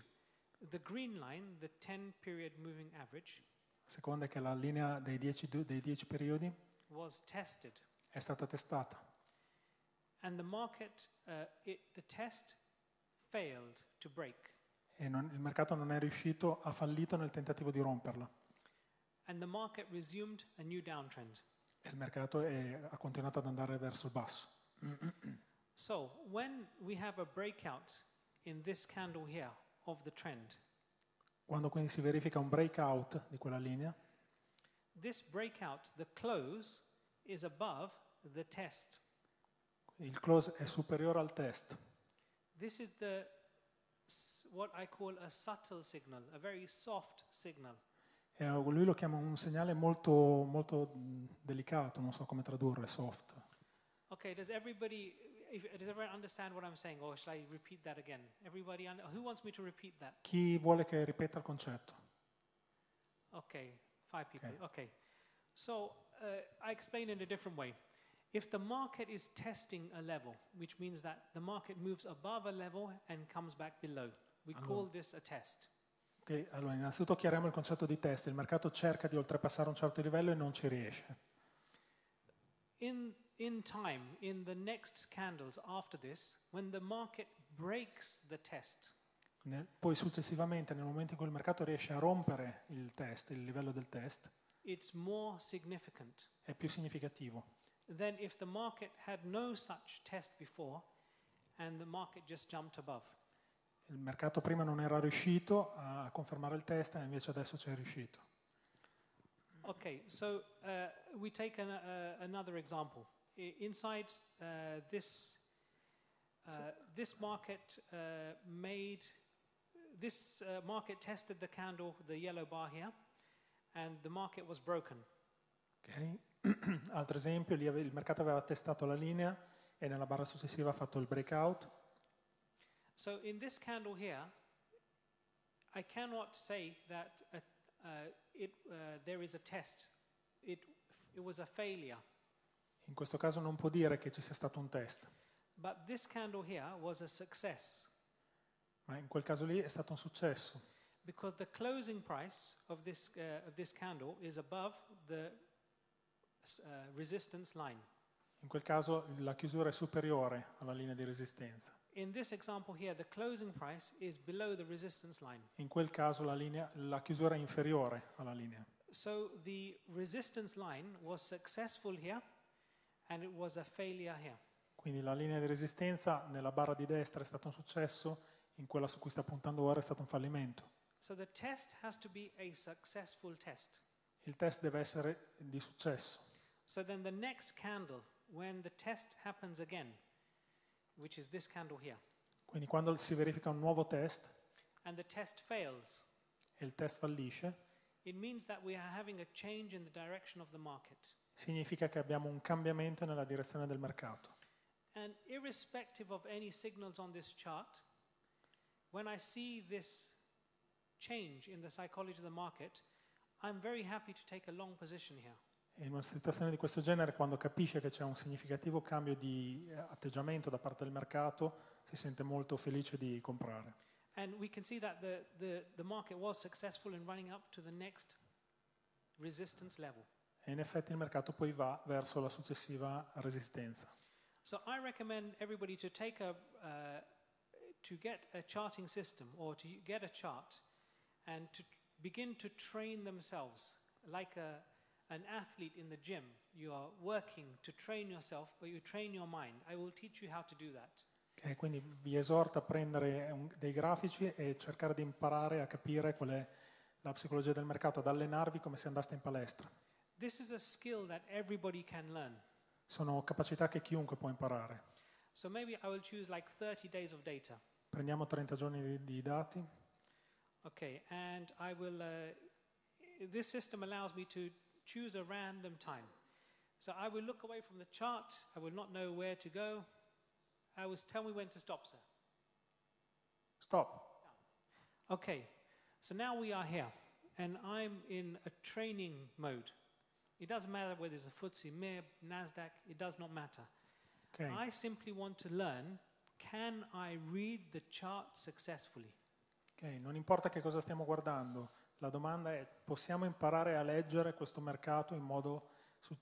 the green line, the 10-period moving average. La seconda è che la linea dei 10 periodi was tested. È stata testata. And the market, the test failed to break. E il mercato non è riuscito, ha fallito nel tentativo di romperla. And the market resumed a new downtrend. E il mercato ha continuato ad andare verso il basso. So, when we have a breakout in this candle here of the trend. Quando quindi si verifica un breakout di quella linea. This breakout, the close, is above the test. Il close è superiore al test. This is the what I call a subtle signal, a very soft signal. Lui lo chiama un segnale molto molto delicato, non so come tradurre soft. Okay, does everyone understand what I'm saying, or shall I repeat that again? Everybody, who wants me to repeat that? Chi vuole che ripeta il concetto? Okay, 5 people. Okay. So I explain in a different way. If the market is testing a level, which means that the market moves above a level and comes back below, we call this a test. Okay, allora innanzitutto chiariamo il concetto di test. Il mercato cerca di oltrepassare un certo livello e non ci riesce. In time, in the next candles after this, when the market breaks the test. Poi successivamente, nel momento in cui il mercato riesce a rompere il test, il livello del test, it's more significant. È più significativo. Then if the market had no such test before and the market just jumped above. Il mercato prima non era riuscito a confermare il test e invece adesso c'è riuscito. Okay, so we take another example. Inside this market tested the candle, the yellow bar here, and the market was broken. Okay. Altro esempio, lì il mercato aveva testato la linea e nella barra successiva ha fatto il breakout. So in this candle here, I cannot say that there is a test. It was a failure. In questo caso non può dire che ci sia stato un test. But this candle here was a success. Ma in quel caso lì è stato un successo. because the closing price of this candle is above the resistance line. In quel caso la chiusura è superiore alla linea di resistenza. In this example here, the closing price is below the resistance line. In quel caso la chiusura è inferiore alla linea. So the resistance line was successful here and it was a failure here. Quindi la linea di resistenza nella barra di destra è stato un successo, in quella su cui sta puntando ora è stato un fallimento. So the test has to be a successful test. Il test deve essere di successo. So then the next candle, when the test happens again, which is this candle here. Quindi quando si verifica un nuovo test, and the test fails, e il test fallisce, it means that we are having a change in the direction of the market. Significa che abbiamo un cambiamento nella direzione del mercato. And irrespective of any signals on this chart, when I see this change in the psychology of the market, I'm very happy to take a long position here. In una situazione di questo genere, quando capisce che c'è un significativo cambio di atteggiamento da parte del mercato, si sente molto felice di comprare. And we can see that the market was successful in running up to the next resistance level. E in effetti il mercato poi va verso la successiva resistenza. So I recommend everybody to take a to get a charting system or to get a chart and to begin to train themselves like an athlete in the gym. You are working to train yourself, but you train your mind. I will teach you how to do that. Okay, quindi vi esorto a prendere dei grafici e cercare di imparare a capire qual è la psicologia del mercato, ad allenarvi come se andaste in palestra. This is a skill that everybody can learn. Sono capacità che chiunque può imparare. So maybe I will choose like 30 days of data. Prendiamo 30 giorni di dati. Okay, and I will. This system allows me to choose a random time. So I will look away from the chart. I will not know where to go. I will tell me when to stop, sir. Stop. Okay. So now we are here, and I'm in a training mode. It doesn't matter whether it's a FTSE MIB, Nasdaq. It does not matter. Okay. I simply want to learn. Can I read the chart successfully? Okay, non importa che cosa stiamo guardando, la domanda è: possiamo imparare a leggere questo mercato in modo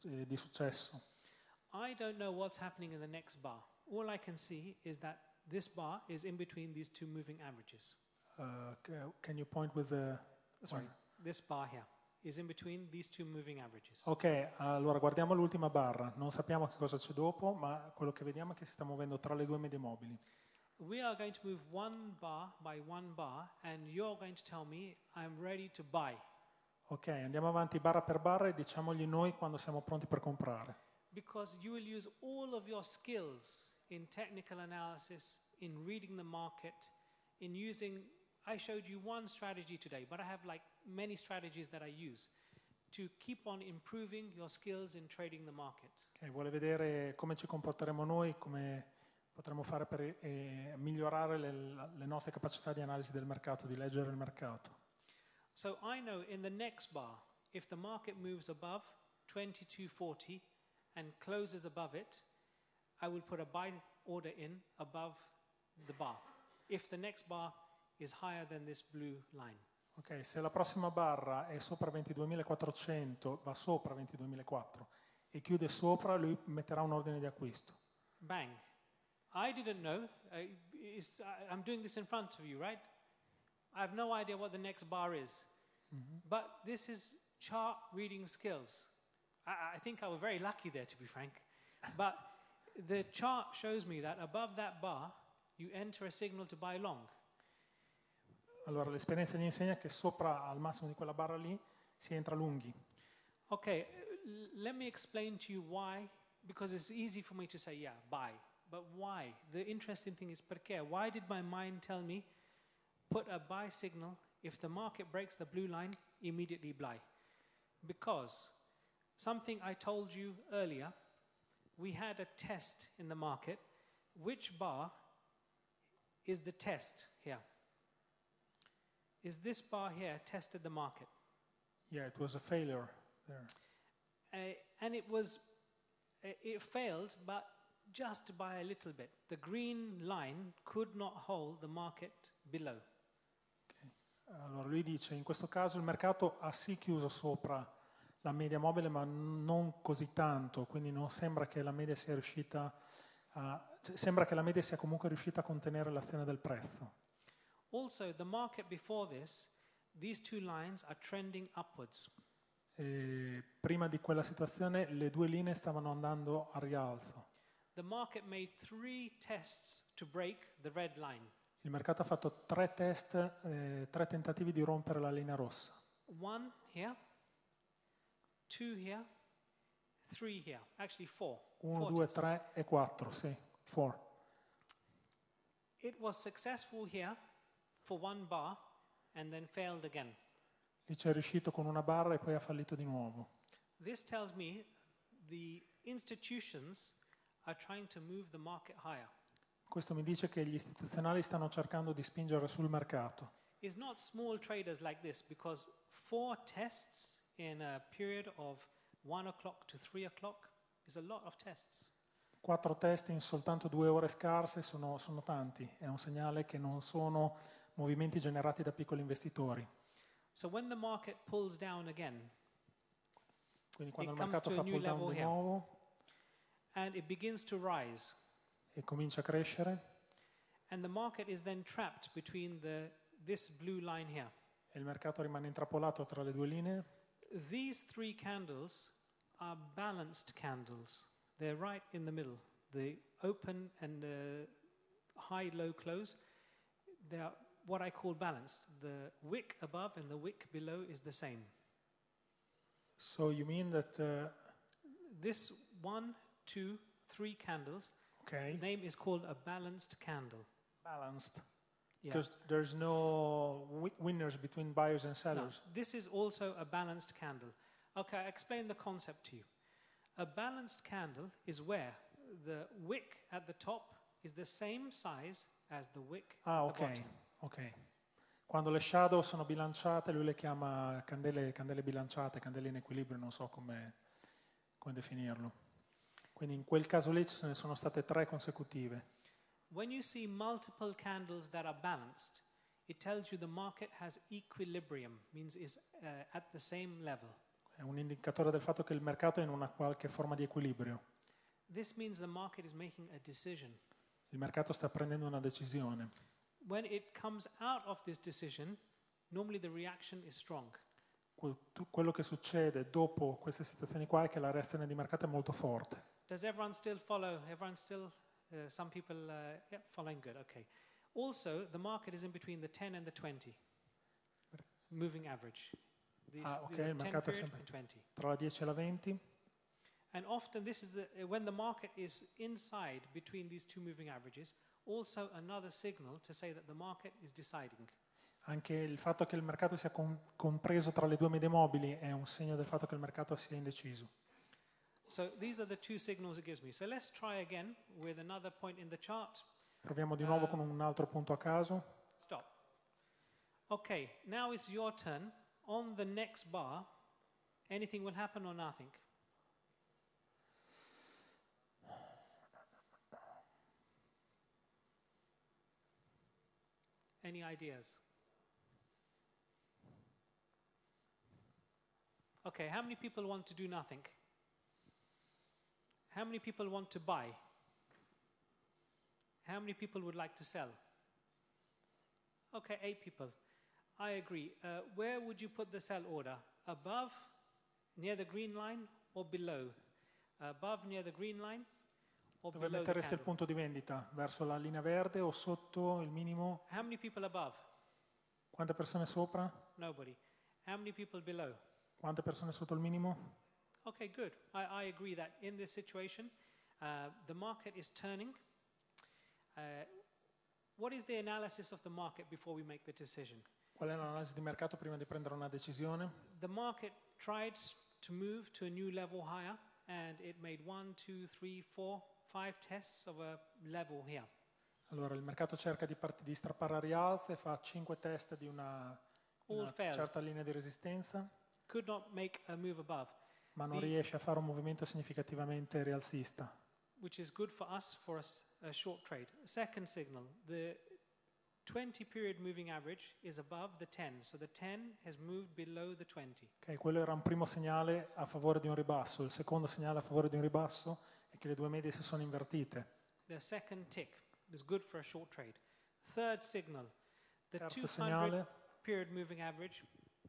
di successo? I don't know what's happening in the next bar. All I can see is that this bar is in between these two moving averages. Can you point with the? Sorry, this bar here is in between these two moving averages. Ok, allora guardiamo l'ultima barra. Non sappiamo che cosa c'è dopo, ma quello che vediamo è che si sta muovendo tra le due medie mobili. We are going to move one bar by one bar, and you're going to tell me I'm ready to buy. Ok, andiamo avanti barra per barra e diciamogli noi quando siamo pronti per comprare. Because you will use all of your skills in technical analysis, in reading the market, in using. I showed you one strategy today, but I have like many strategies that I use to keep on improving your skills in trading the market. Okay, vuole vedere come ci comporteremo noi, come potremo fare per migliorare le nostre capacità di analisi del mercato, di leggere il mercato. So I know in the next bar, if the market moves above 2240 and closes above it, I will put a buy order in above the bar. If the next bar is higher than this blue line. Ok, se la prossima barra è sopra 22.400, va sopra 22.400 e chiude sopra, lui metterà un ordine di acquisto. Bang. I didn't know. I'm doing this in front of you, right? I have no idea what the next bar is. But this is chart reading skills. I think I was very lucky there, to be frank. But the chart shows me that above that bar, you enter a signal to buy long. Allora, l'esperienza gli insegna che sopra al massimo di quella barra lì si entra lunghi. Ok, let me explain to you why, because it's easy for me to say yeah, buy, but why? The interesting thing is perché? Why did my mind tell me put a buy signal if the market breaks the blue line, immediately buy? Because something I told you earlier, we had a test in the market. Which bar is the test here? Is this bar here tested the market? Yeah, it was a failure there. And it failed, but just by a little bit. The green line could not hold the market below. Okay. Allora, lui dice, in questo caso il mercato ha sì chiuso sopra la media mobile, ma non così tanto, quindi non sembra che la media sia riuscita a, sembra che la media sia comunque riuscita a contenere l'azione del prezzo. Also, the market before this, these two lines are trending upwards. E prima di quella situazione le due linee stavano andando a rialzo. The market made 3 tests to break the red line. Il mercato ha fatto 3 test, 3 tentativi di rompere la linea rossa. 1 here, 2 here, 3 here. Actually 4. 1, 2, 3 e 4, sì, 4. It was successful here for 1 bar and then failed again. Lì c'è riuscito con una barra e poi ha fallito di nuovo. This tells me the institutions are trying to move the market higher. Questo mi dice che gli istituzionali stanno cercando di spingere sul mercato. It's not small traders like this, because 4 tests in a period of 1 o'clock to 3 o'clock is a lot of tests. 4 test in soltanto 2 ore scarse sono tanti. È un segnale che non sono movimenti generati da piccoli investitori. So when the market pulls down again, quindi quando il mercato fa pull down di nuovo, and it begins to rise. E comincia a crescere. And the market is then trapped between this blue line here. E il mercato rimane intrappolato tra le due linee. These 3 candles are balanced candles. They're right in the middle. The open and the high-low close, they are what I call balanced. The wick above and the wick below is the same. So you mean that this 1, 2, 3 candles. Okay. The name is called a balanced candle. Balanced. Yeah. Because there's no winners between buyers and sellers. No, this is also a balanced candle. Okay, I explain the concept to you. A balanced candle is where the wick at the top is the same size as the wick at the bottom. Okay. Quando le shadow sono bilanciate, lui le chiama candele bilanciate, candele in equilibrio, non so come definirlo. Quindi in quel caso lì ce ne sono state 3 consecutive. When you see multiple candles that are balanced, it tells you the market has equilibrium, means is at the same level. È un indicatore del fatto che il mercato è in una qualche forma di equilibrio. This means the market is making a decision. Il mercato sta prendendo una decisione. When it comes out of this decision, normally the reaction is strong. Quello che succede dopo queste situazioni qua è che la reazione di mercato è molto forte. Does everyone still follow? Everyone still? Some people yeah, following good, okay. Also, the market is in between the 10 and the 20. Moving average. Okay, il mercato è sempre tra la 10 e la 20. And often this is when the market is inside between these 2 moving averages, also another signal to say that the market is deciding. Anche il fatto che il mercato sia compreso tra le due medie mobili è un segno del fatto che il mercato sia indeciso. So these are the 2 signals it gives me. So let's try again with another point in the chart. Proviamo di nuovo con un altro punto a caso. Stop. Okay, now it's your turn. On the next bar, anything will happen or nothing. Any ideas? Okay, how many people want to do nothing? How many people want to buy? How many people would like to sell? Okay, 8 people. I agree. Where would you put the sell order? Above, near the green line, or below? Above, near the green line, or below the candle? Dove metteresti il punto di vendita? Verso la linea verde o sotto il minimo? How many people above? Quante persone sopra? Nobody. How many people below? Quante persone sotto il minimo? Okay, good. I agree that in this situation, the market is turning. What is the analysis of the market before we make the decision? Qual è l'analisi di mercato prima di prendere una decisione? The market tried to move to a new level higher, and it made 1, 2, 3, 4, 5 tests of a level here. Allora, il mercato cerca di strappare a rialzo e fa 5 test di una certa linea di resistenza. Could not make a move above. Ma non riesce a fare un movimento significativamente rialzista. Which is good for us for a short trade. Second signal, the 20-period moving average is above the 10, so the 10 has moved below the 20. Ok, quello era un primo segnale a favore di un ribasso. Il secondo segnale a favore di un ribasso è che le due medie si sono invertite. The second tick is good for a short trade. Third signal, the 200-period moving average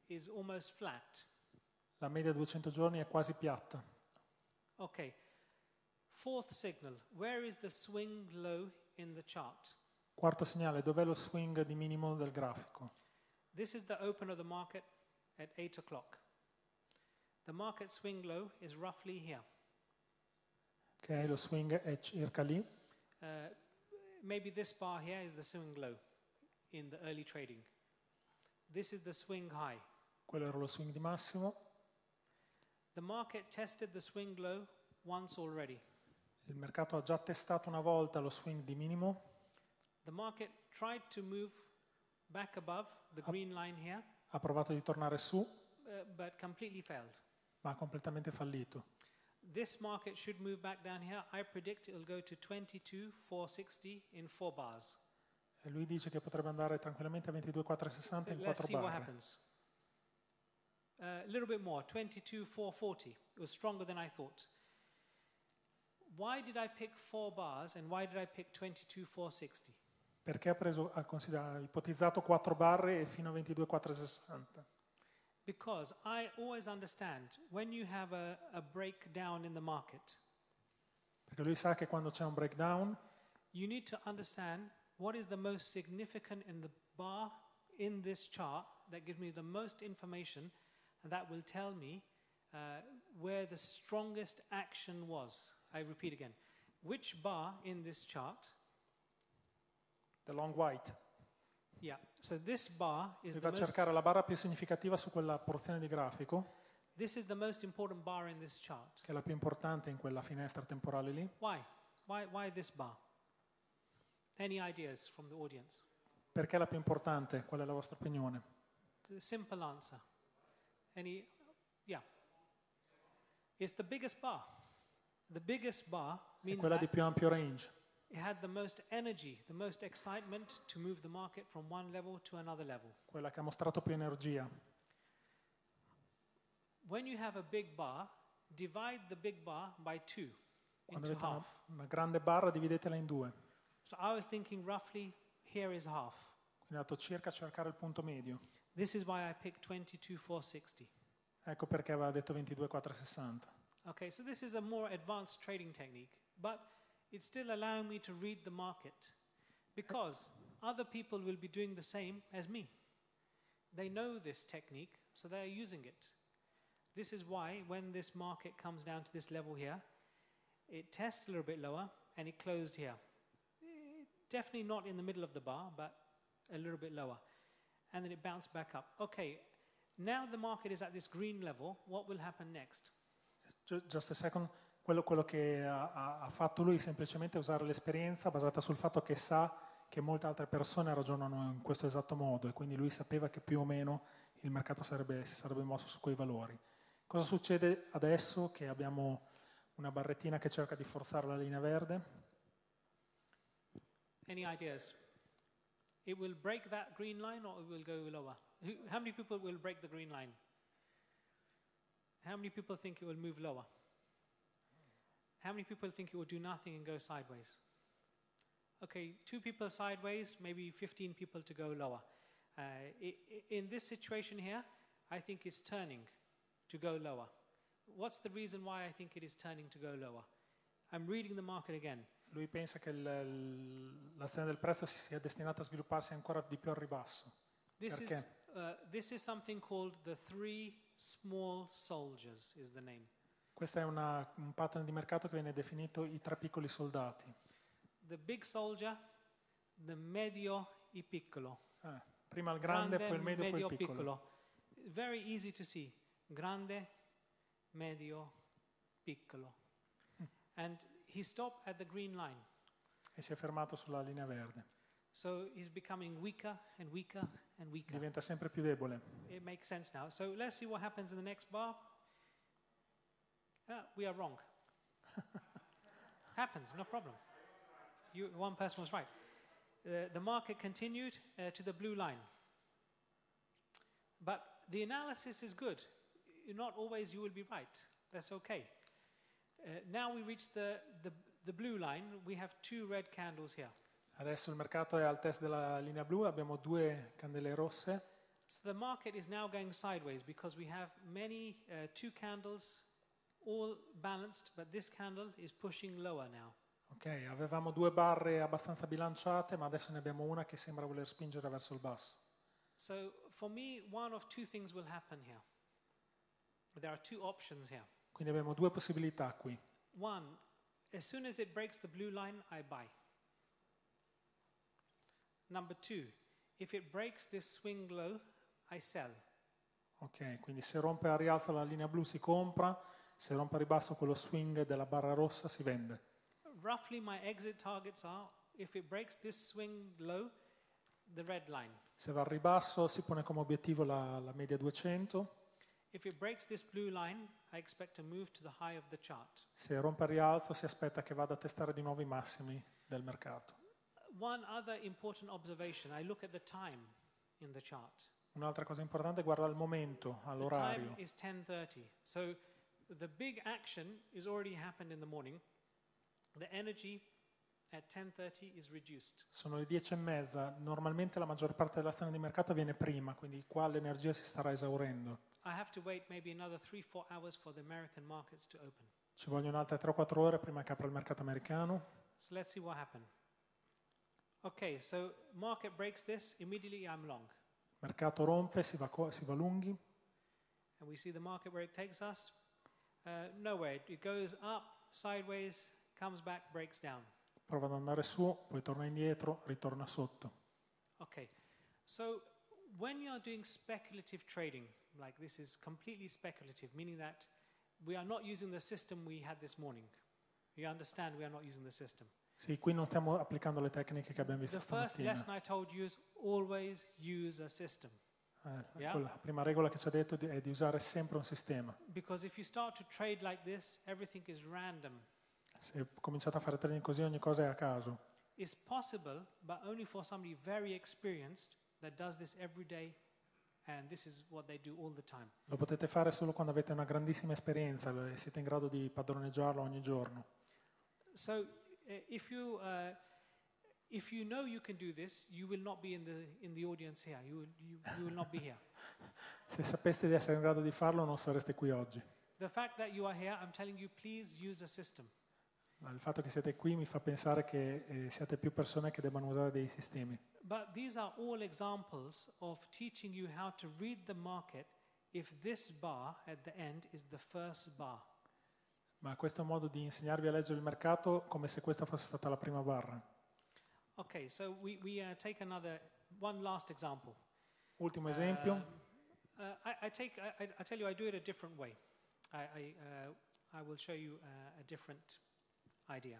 is almost flat. La media 200 giorni è quasi piatta. Ok, fourth signal, where is the swing low in the chart? Quarto segnale, dov'è lo swing di minimo del grafico? This is the open of the market at 8 o'clock. The market swing low is roughly here. Ok, yes. Lo swing è circa lì. Maybe this bar here is the swing low in the early trading. This is the swing high. Quello era lo swing di massimo. The market tested the swing low once already. Il mercato ha già testato una volta lo swing di minimo. The market tried to move back above the green line here. Ha provato di tornare su, but completely failed. Ma ha completamente fallito. This market should move back down here. I predict it will go to 22,460 in 4 bars. E lui dice che potrebbe andare tranquillamente a 22,460 in 4 bar. Let's see what happens. A little bit more. 22,440. It was stronger than I thought. Why did I pick 4 bars and why did I pick 22,460? Perché ha ipotizzato 4 barre e fino a 22,460? Because I always understand when you have a breakdown in the market. Perché lui sa che quando c'è un breakdown, you need to understand what is the most significant in the bar in this chart that gives me the most information and that will tell me where the strongest action was. I repeat again. Which bar in this chart? The long white. Yeah, so this bar is the most... Deve cercare la barra più significativa su quella porzione di grafico. This is the most important bar in this chart. Che è la più importante in quella finestra temporale lì. Why this bar? Any ideas from the audience? Perché è la più importante? Qual è la vostra opinione? The simple answer. Any... Yeah. It's the biggest bar. The biggest bar means quella di più ampio range. It had the most energy, the most excitement to move the market from one level to another level. Quella che ha mostrato più energia. When you have a big bar, divide the big bar by 2 into half. Una grande barra, dividetela in 2. So I was thinking roughly here is half. Quindi andato circa a cercare il punto medio. This is why I picked 22,460. Ecco perché aveva detto 22,460. Okay, so this is a more advanced trading technique, but it's still allowing me to read the market because other people will be doing the same as me. They know this technique, so they are using it. This is why when this market comes down to this level here, it tests a little bit lower and it closed here. Definitely not in the middle of the bar, but a little bit lower. And then it bounced back up. Okay, now the market is at this green level. What will happen next? Just a second. Quello che ha fatto lui è semplicemente usare l'esperienza basata sul fatto che sa che molte altre persone ragionano in questo esatto modo e quindi lui sapeva che più o meno il mercato si sarebbe mosso su quei valori. Cosa succede adesso che abbiamo una barrettina che cerca di forzare la linea verde? Any ideas? It will break that green line or it will go lower? How many people will break the green line? How many people think it will move lower? How many people think it will do nothing and go sideways? Okay, 2 people sideways, maybe 15 people to go lower. In this situation here, I think it's turning to go lower. What's the reason why I think it is turning to go lower? I'm reading the market again. Lui pensa che l'azione del prezzo sia destinata a svilupparsi ancora di più al ribasso. This is something called the 3 small soldiers is the name. Questo è un pattern di mercato che viene definito i 3 piccoli soldati. The big soldier, the medio, il piccolo. Prima il grande, poi il medio, poi il piccolo. Very easy to see. Grande, medio, piccolo. And he stopped at the green line. E si è fermato sulla linea verde. So he's becoming weaker and weaker and weaker. Diventa sempre più debole. It makes sense now. So let's see what happens in the next bar. We are wrong. Happens, no problem. One person was right. the market continued to the blue line. But the analysis is good. Not always you will be right. That's okay. Now we reach the blue line. We have two red candles here. Adesso il mercato è al test della linea blu, abbiamo due candele rosse. So the market is now going sideways because we have many two candles all balanced, but this candle is pushing lower now. Ok, avevamo due barre abbastanza bilanciate, ma adesso ne abbiamo una che sembra voler spingere verso il basso. So for me one of two things will happen here. There are two options here. Quindi abbiamo due possibilità qui. One, as soon as it breaks the blue line, I buy. Number two, if it breaks this swing low, I sell. Ok, quindi se rompe a rialzo la linea blu si compra, se rompe a ribasso quello swing della barra rossa si vende. Roughly my exit targets are, if it breaks this swing low, the red line. Se va al ribasso si pone come obiettivo la media 200. If it breaks this blue line, I expect to move to the high of the chart. Se rompe a rialzo si aspetta che vada a testare di nuovo i massimi del mercato. One other important observation, I look at the time in the chart. Un'altra cosa importante è guardare il momento, all'orario. The time is 10:30. So the big action is already happened in the morning. The energy at 10:30 is reduced. Sono le 10:30. Normalmente la maggior parte dell'azione di mercato viene prima, quindi qua l'energia si starà esaurendo. I have to wait maybe another 3-4 hours for the American markets to open. Ci vogliono altre 3-4 ore prima che apra il mercato americano. So let's see what happens. Okay, so market breaks this, immediately I'm long. Mercato rompe, si va lunghi. And we see the market where it takes us. Nowhere, it goes up, sideways, comes back, breaks down. Prova ad andare su, poi torna indietro, ritorna sotto. Okay, so when you are doing speculative trading, like this is completely speculative, meaning that we are not using the system we had this morning. You understand we are not using the system. Sì, qui non stiamo applicando le tecniche che abbiamo visto stamattina. The first lesson I told you is always use a system. La prima regola che ci ha detto è di usare sempre un sistema. Because if you start to trade like this, everything is random. Se cominciate a fare trading così, ogni cosa è a caso. It's possible, but only for somebody very experienced that does this every day. And this is what they do all the time. Lo potete fare solo quando avete una grandissima esperienza e siete in grado di padroneggiarlo ogni giorno. So if you know you can do this, you will not be in the audience here. You will not be here. Se sapeste di essere in grado di farlo, non sareste qui oggi. The fact that you are here, I'm telling you, please use a system. Il fatto che siete qui mi fa pensare che siate più persone che debbano usare dei sistemi. But these are all examples of teaching you how to read the market if this bar at the end is the first bar. Ma questo è un modo di insegnarvi a leggere il mercato come se questa fosse stata la prima barra. Okay, so we take one last example. Ultimo esempio. I tell you I do it a different way. I will show you a different idea.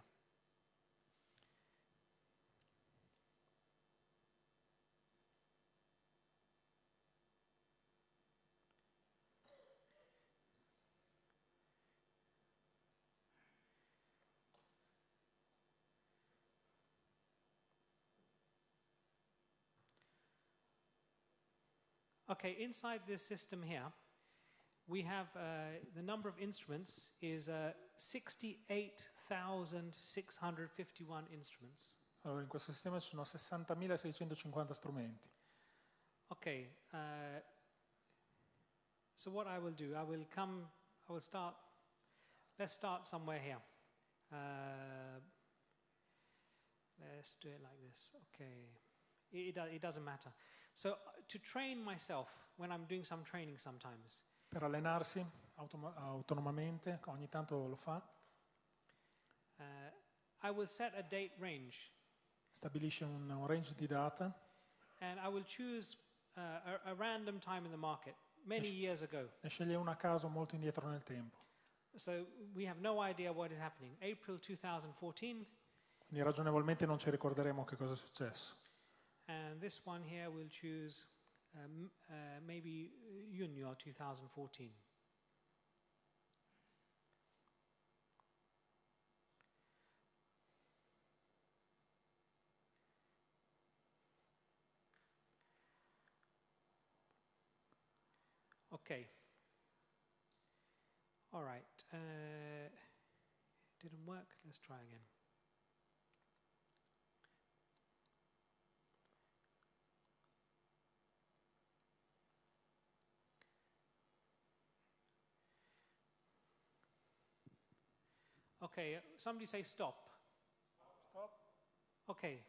Okay, inside this system here, we have the number of instruments is 68,651 instruments. Allora, in questo sistema ci sono 60.650 strumenti. Okay, so what I will do, let's start somewhere here. Let's do it like this, okay. It doesn't matter. So to train myself when I'm doing some training sometimes. Per allenarsi autonomamente, ogni tanto lo fa. I will set a date range. Stabilisce un range di data. And I will choose a random time in the market, many years ago. Ne sceglie una a caso molto indietro nel tempo. So we have no idea what is happening. April 2014. Quindi ragionevolmente non ci ricorderemo che cosa è successo. And this one here we'll choose maybe Junio 2014. Okay. All right. Didn't work. Let's try again. Okay, somebody say stop. Stop. Okay.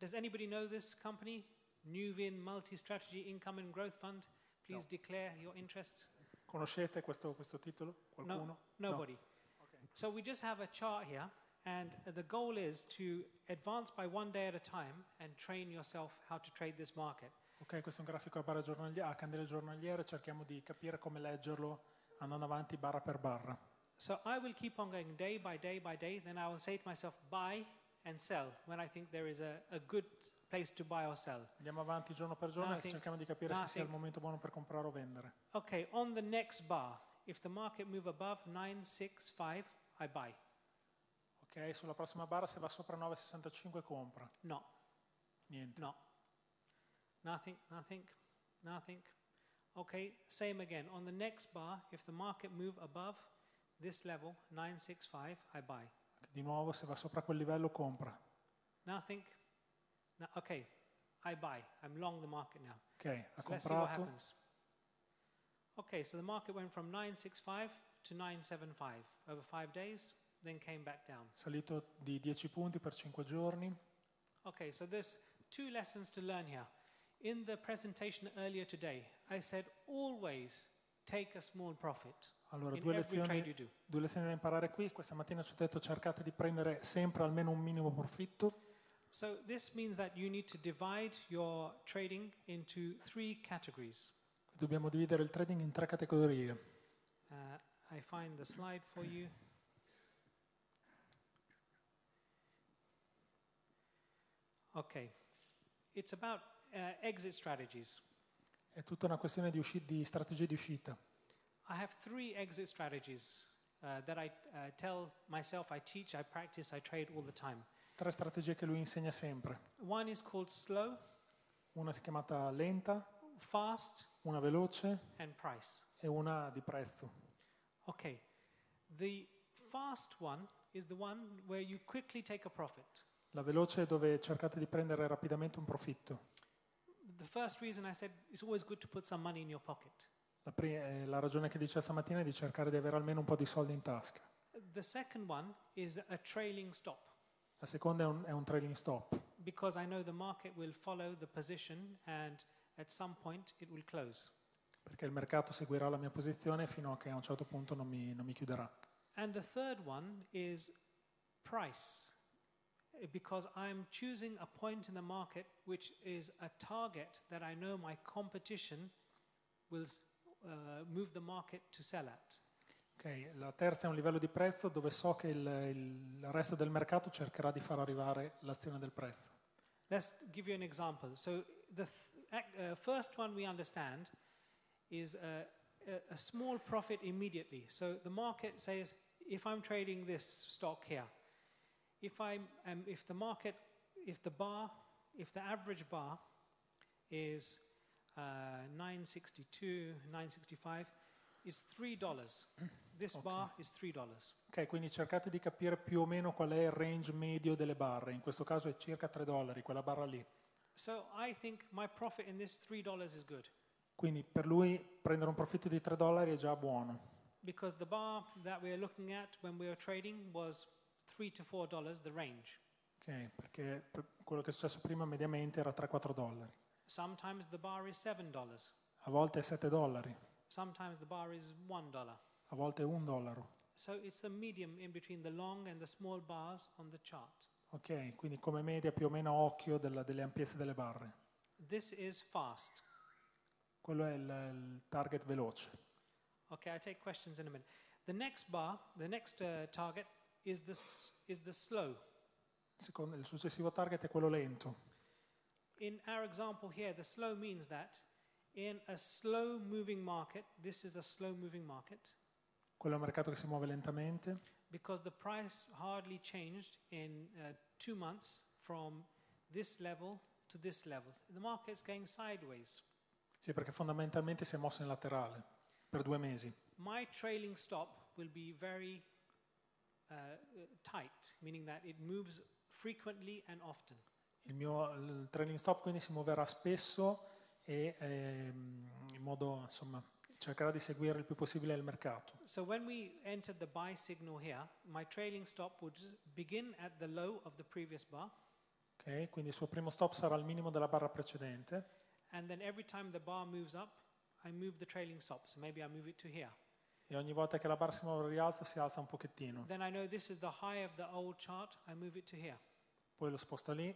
Does anybody know this company? Nuveen Multi Strategy Income and Growth Fund. Please declare your interest. Conoscete questo titolo? Qualcuno? No, nobody. No. Okay. So we just have a chart here, and the goal is to advance by one day at a time and train yourself how to trade this market. Ok, questo è un grafico a barra giornaliera, a candele giornaliere, cerchiamo di capire come leggerlo andando avanti barra per barra. So I will keep on going day by day by day, then I will say to myself buy and sell when I think there is a good place to buy or sell. Andiamo avanti giorno per giorno e cerchiamo di capire se sia il momento buono per comprare o vendere. Okay, on the next bar, if the market move above 965, I buy. Ok, sulla prossima barra se va sopra 965 compra. No. Niente. No. Nothing, nothing, nothing. Okay, same again. On the next bar, if the market move above this level, 965, I buy. Di nuovo, se va sopra quel livello, compra. Nothing. No, okay, I buy. I'm long the market now. Okay, so let's see what happens. Okay, so the market went from 965 to 975 over 5 days, then came back down. Salito di 10 punti per 5 giorni. Okay, so there's two lessons to learn here. In the presentation earlier today, I said always take a small profit. Allora, due lezioni da imparare qui. Questa mattina ci ho detto cercate di prendere sempre almeno un minimo profitto. So this means that you need to divide your trading into 3 categories. Dobbiamo dividere il trading in 3 categorie. I find the slide for you. Okay. It's about exit strategies. È tutta una questione di strategie di uscita. I have 3 exit strategies that I tell myself, I teach, I practice, I trade all the time. 3 strategie che lui insegna sempre. One is called slow. Una si chiamata lenta. Fast. Una veloce. And price. E una di prezzo. Okay. The fast one is the one where you quickly take a profit. La veloce è dove cercate di prendere rapidamente un profitto. The first reason I said it's always good to put some money in your pocket. La ragione che dice stamattina è di cercare di avere almeno un po' di soldi in tasca. The second one is a trailing stop. La seconda è un trailing stop. Because I know the market will follow the position and at some point it will close. Perché il mercato seguirà la mia posizione fino a che a un certo punto non mi chiuderà. And the third one is price. Because I'm choosing a point in the market which is a target that I know my competition will move the market to sell at. Ok, la terza è un livello di prezzo dove so che il resto del mercato cercherà di far arrivare l'azione del prezzo. Let's give you an example. So the first one we understand is a small profit immediately. So the market says, if I'm trading this stock here, if the average bar is 962, 965 is $3. This bar is $3. Ok, quindi cercate di capire più o meno qual è il range medio delle barre. In questo caso è circa $3, quella barra lì. So I think my profit in this $3 is good. Quindi per lui prendere un profitto di $3 è già buono. Because the bar that we are looking at when we were trading was $3 to $4, the range. Ok, perché per quello che è successo prima mediamente era $3-4. Sometimes the bar is $7. A volte è $7. Sometimes the bar is $1. A volte è $1. So it's the medium in between the long and the small bars on the chart. Ok, quindi come media più o meno occhio delle ampiezze delle barre. This is fast. Quello è il target veloce. Ok, I take questions in a minute. The next bar, the next target is the slow. Il successivo target è quello lento. In our example here, the slow means that in a slow-moving market, this is a slow-moving market. Quello è un mercato che si muove lentamente. Because the price hardly changed in 2 months from this level to this level. The market's going sideways. Sì, perché fondamentalmente si è mosso in laterale. per 2 mesi. My trailing stop will be very tight, meaning that it moves frequently and often. Il trailing stop quindi si muoverà spesso e in modo, insomma, cercherà di seguire il più possibile il mercato. So when we entered the buy signal here, my trailing stop would begin at the low of the previous bar. Ok, quindi il suo primo stop sarà al minimo della barra precedente. And then every time the bar moves up, I move the trailing stop. So maybe I move it to here. E ogni volta che la barra si muove al rialzo si alza un pochettino. Then I know this is the high of the old chart. I move it to here. Poi lo sposto lì.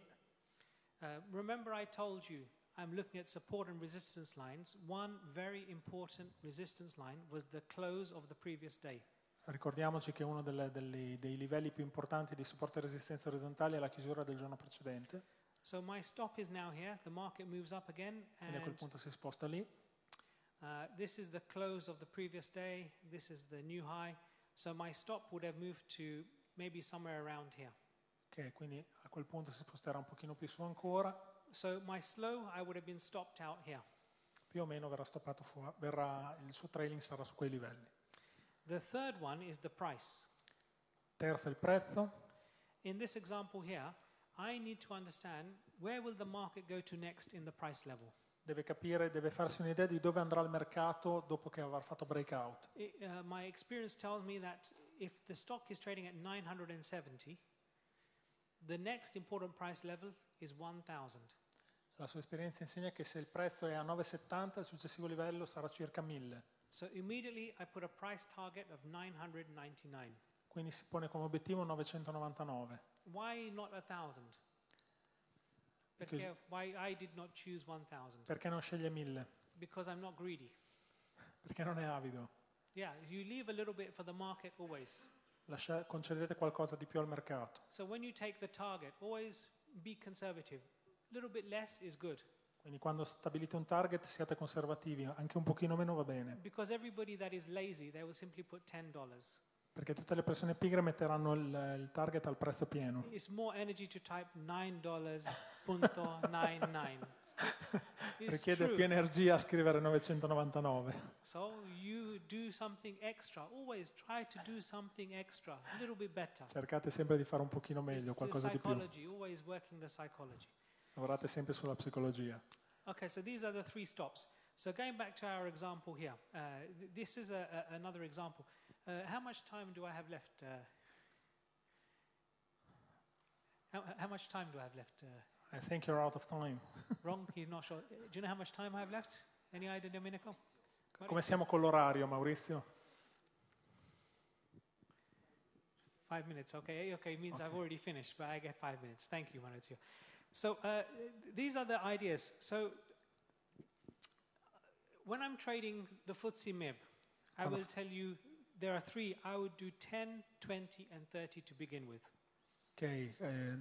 Remember I told you I'm looking at support and resistance lines. One very important resistance line was the close of the previous day. Ricordiamoci che uno dei livelli più importanti di supporto e resistenza orizzontali è la chiusura del giorno precedente. So my stop is now here. The market moves up again, and a quel punto si sposta lì. This is the close of the previous day. This is the new high. So my stop would have moved to maybe somewhere around here. Ok, quindi a quel punto si sposterà un pochino più su ancora. So my slow, I would have been stopped out here. Più o meno verrà stoppato fuori, il suo trailing sarà su quei livelli. The third one is the price. Terzo il prezzo. In this example here, I need to understand where will the market go to next in the price level. Deve capire, deve farsi un'idea di dove andrà il mercato dopo che avrà fatto breakout. My experience tells me that if the stock is trading at 970, the next important price level is 1000. La sua esperienza insegna che se il prezzo è a 970, il successivo livello sarà circa 1000. So immediately I put a price target of 999. Quindi si pone come obiettivo 999. Why not 1000? Perché why I did not choose 1000? Perché non sceglie 1000? Because I'm not greedy. Perché non è avido. Yeah, you leave a little bit for the market always. Concedete qualcosa di più al mercato. So when you take the target, always be conservative. A little bit less is good. Quindi quando stabilite un target siate conservativi, anche un pochino meno va bene. Because everybody that is lazy, they will simply put $10. Perché tutte le persone pigre metteranno il target al prezzo pieno. It's more energy to type $9.99. Richiede più energia a scrivere 999. So you do something extra. Always try to do something extra, a little bit better. Cercate sempre di fare un pochino meglio, qualcosa di più. Always working the psychology. Lavorate sempre sulla psicologia. Okay, so these are the 3 stops. So going back to our example here, this is another example. How much time do I have left? How much time do I have left? I think you're out of time. Wrong, he's not sure. Do you know how much time I have left? Any idea, Domenico? Come siamo con l'orario, Maurizio? 5 minutes, okay. Okay, means okay. I've already finished, but I get 5 minutes. Thank you, Maurizio. So these are the ideas. So when I'm trading the FTSE MIB, I will tell you there are 3. I would do 10, 20, and 30 to begin with. Ok,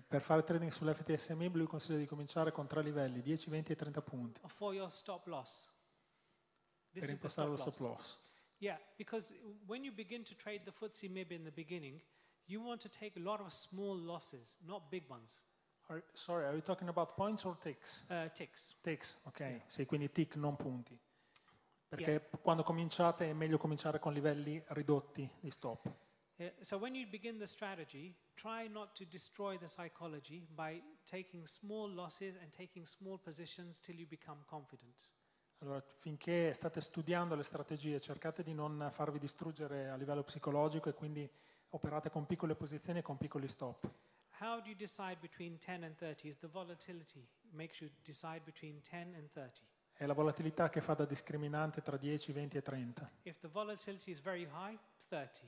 per fare trading sull'FTSE MIB lui consiglia di cominciare con 3 livelli, 10, 20 e 30 punti. For your stop loss. Per impostare lo stop loss. Yeah, because when you begin to trade the FTSE MIB in the beginning, you want to take a lot of small losses, not big ones. Sorry, are you talking about points or ticks? Ticks. Ticks, ok. Yeah. Sì, quindi tick, non punti. Perché quando cominciate è meglio cominciare con livelli ridotti di stop. So when you begin the strategy, try not to destroy the psychology by taking small losses and taking small positions till you become confident. Allora, finché state studiando le strategie, cercate di non farvi distruggere a livello psicologico e quindi operate con piccole posizioni e con piccoli stop. How do you decide between 10 and 30? Is the volatility makes you decide between 10 and 30. È la volatilità che fa da discriminante tra 10, 20 e 30. If the volatility is very high, 30.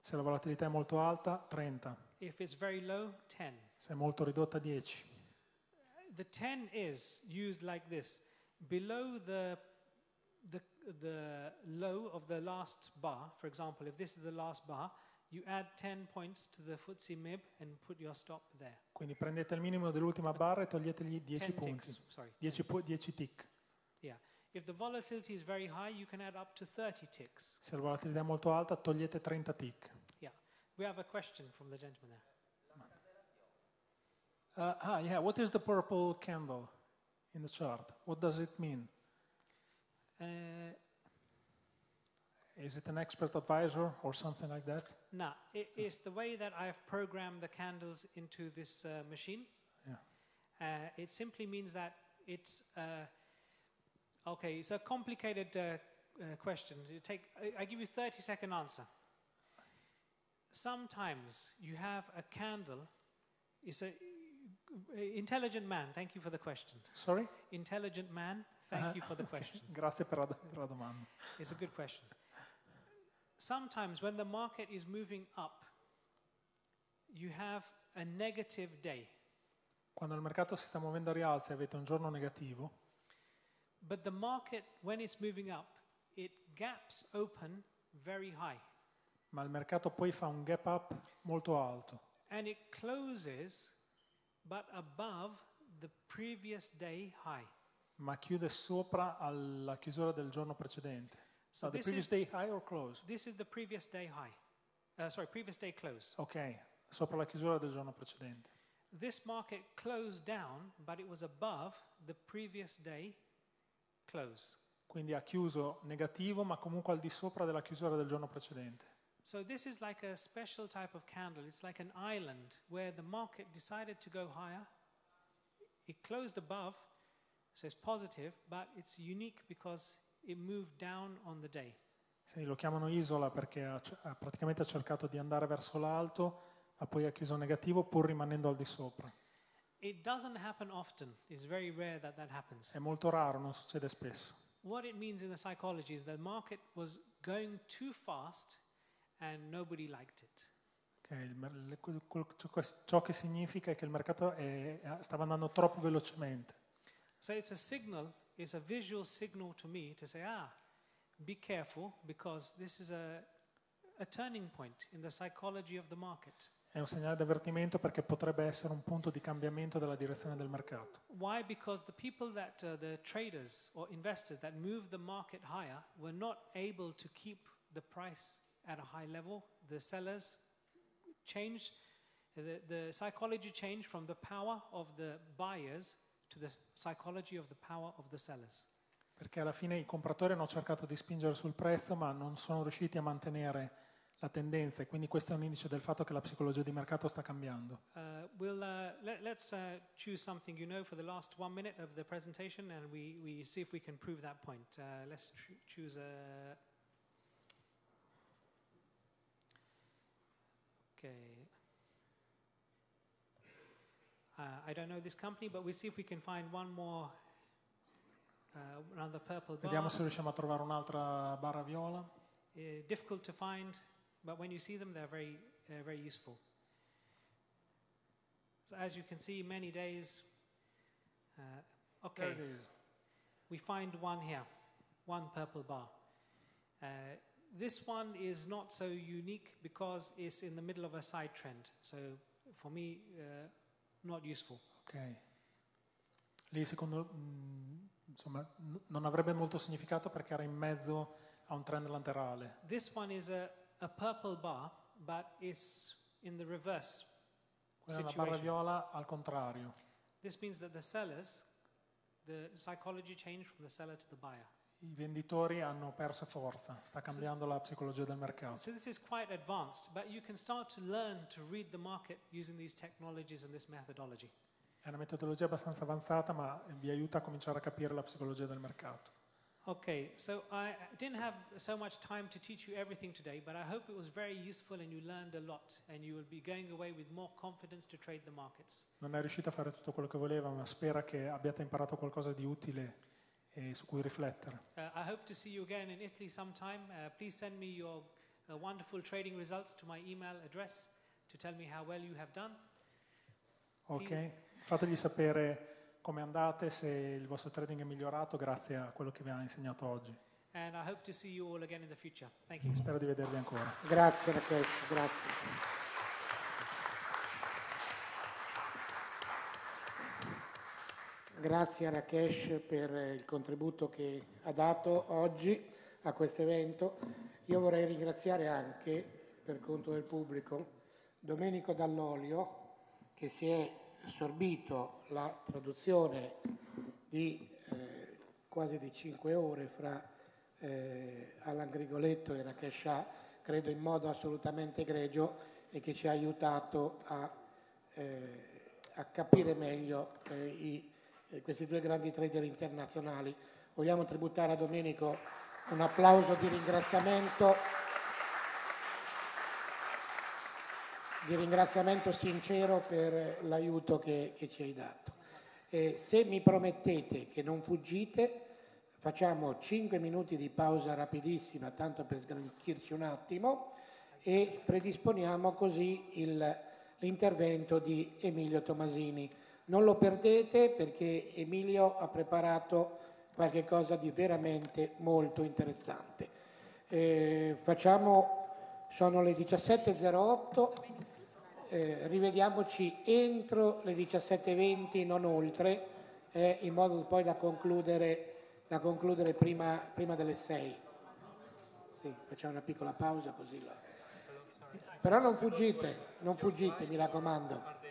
Se la volatilità è molto alta, 30. If it's very low, 10. Se è molto ridotta, 10. The 10 is used like this. Below the low of the last bar, for example, if this is the last bar, you add 10 points to the FTSE MIB and put your stop there. Quindi prendete il minimo dell'ultima barra e toglietegli 10 punti. Ticks, sorry. 10 tick. Yeah. If the volatility is very high, you can add up to 30 ticks. Se la volatilità è molto alta, togliete 30 tick. Yeah. We have a question from the gentleman there. Yeah, what is the purple candle in the chart? What does it mean? Is it an expert advisor or something like that? No, it is the way that I've programmed the candles into this machine. Yeah. It simply means that it's okay. It's a complicated question. I give you 30-second answer. Sometimes you have a candle. It's a intelligent man. Thank you for the question. Sorry? Intelligent man. Thank you for the question. Grazie per la domanda. It's a good question. Sometimes when the market is moving up, you have a negative day. Quando il mercato si sta muovendo a rialzo avete un giorno negativo. But the market, when it's moving up, it gaps open very high. Ma il mercato poi fa un gap up molto alto. And it closes, but above the previous day high. Ma chiude sopra alla chiusura del giorno precedente. So the previous day high or close? This is the previous day high. Sorry, previous day close. Ok, sopra la chiusura del giorno precedente. This market closed down, but it was above the previous day close. Quindi ha chiuso negativo, ma comunque al di sopra della chiusura del giorno precedente. So this is like a special type of candle. It's like an island where the market decided to go higher. It closed above, so it's positive, but it's unique because it moved down on the day. Sì, lo chiamano isola perché praticamente ha cercato di andare verso l'alto, ma poi ha chiuso negativo pur rimanendo al di sopra. It doesn't happen often. It's very rare that that happens. È molto raro, non succede spesso. What it means in the psychology is the market was going too fast and nobody liked it. Okay, ciò che significa è che il mercato stava andando troppo velocemente. So it's a signal, it's a visual signal to me to say, ah, be careful because this is a turning point in the psychology of the market. È un segnale d'avvertimento perché potrebbe essere un punto di cambiamento della direzione del mercato. Why? Because the people that the traders or investors that moved the market higher were not able to keep the price at a high level. The sellers changed, the psychology changed from the power of the buyers to the psychology of the power of the sellers. Perché alla fine i compratori hanno cercato di spingere sul prezzo, ma non sono riusciti a mantenere la tendenza, e quindi questo è un indice del fatto che la psicologia di mercato sta cambiando. Let's choose something you know for the last 1 minute of the presentation and we see if we can prove that point. Let's choose a... Okay. I don't know this company, but we'll see if we can find one more, another purple bar. Vediamo se riusciamo a trovare un'altra barra viola. Difficult to find, but when you see them, they're very, very useful. So as you can see, many days. Okay, we find one here, one purple bar. This one is not so unique because it's in the middle of a side trend. So for me, not useful. Okay. Lì secondo, insomma, non avrebbe molto significato perché era in mezzo a un trend laterale. This one is a purple bar, but it's in the reverse situation. Quella è una barra viola al contrario. This means that the sellers, the psychology changed from the seller to the buyer. I venditori hanno perso forza, sta cambiando la psicologia del mercato. So this is quite advanced, but you can start to learn to read the market using these technologies and this methodology. È una metodologia abbastanza avanzata, ma vi aiuta a cominciare a capire la psicologia del mercato. Okay, so I didn't have so much time to teach you everything today, but I hope it was very useful and you learned a lot and you will be going away with more confidence to trade the markets. Non è riuscita a fare tutto quello che voleva, ma spera che abbiate imparato qualcosa di utile e su cui riflettere. I hope to see you again in Italy sometime. Please send me your wonderful trading results to my email address to tell me how well you have done. Ok, fategli sapere come andate, se il vostro trading è migliorato grazie a quello che vi ha insegnato oggi. And I hope to see you all again in the future. Thank you. Spero di vedervi ancora. Grazie Rakesh, grazie. Grazie a Rakesh per il contributo che ha dato oggi a questo evento. Io vorrei ringraziare anche, per conto del pubblico, Domenico Dall'Olio, che si è assorbito la traduzione di quasi di 5 ore fra Alan Grigoletto e Rakesh Shah, credo in modo assolutamente egregio, e che ci ha aiutato a capire meglio questi due grandi trader internazionali. Vogliamo tributare a Domenico un applauso di ringraziamento, sincero per l'aiuto che ci hai dato. E se mi promettete che non fuggite, facciamo 5 minuti di pausa rapidissima, tanto per sgranchirci un attimo, e predisponiamo così l'intervento di Emilio Tomasini. Non lo perdete, perché Emilio ha preparato qualche cosa di veramente molto interessante. Sono le 17.08, rivediamoci entro le 17.20, non oltre, in modo poi da concludere prima delle 6. Sì, facciamo una piccola pausa così. Però non fuggite, mi raccomando.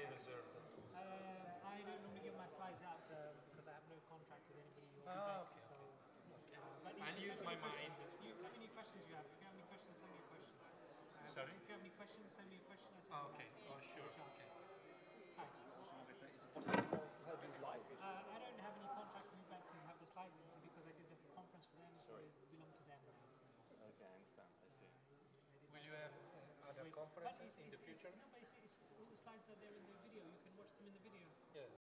Conferences in the future? No, but it's, all the slides are there in the video. You can watch them in the video. Yeah.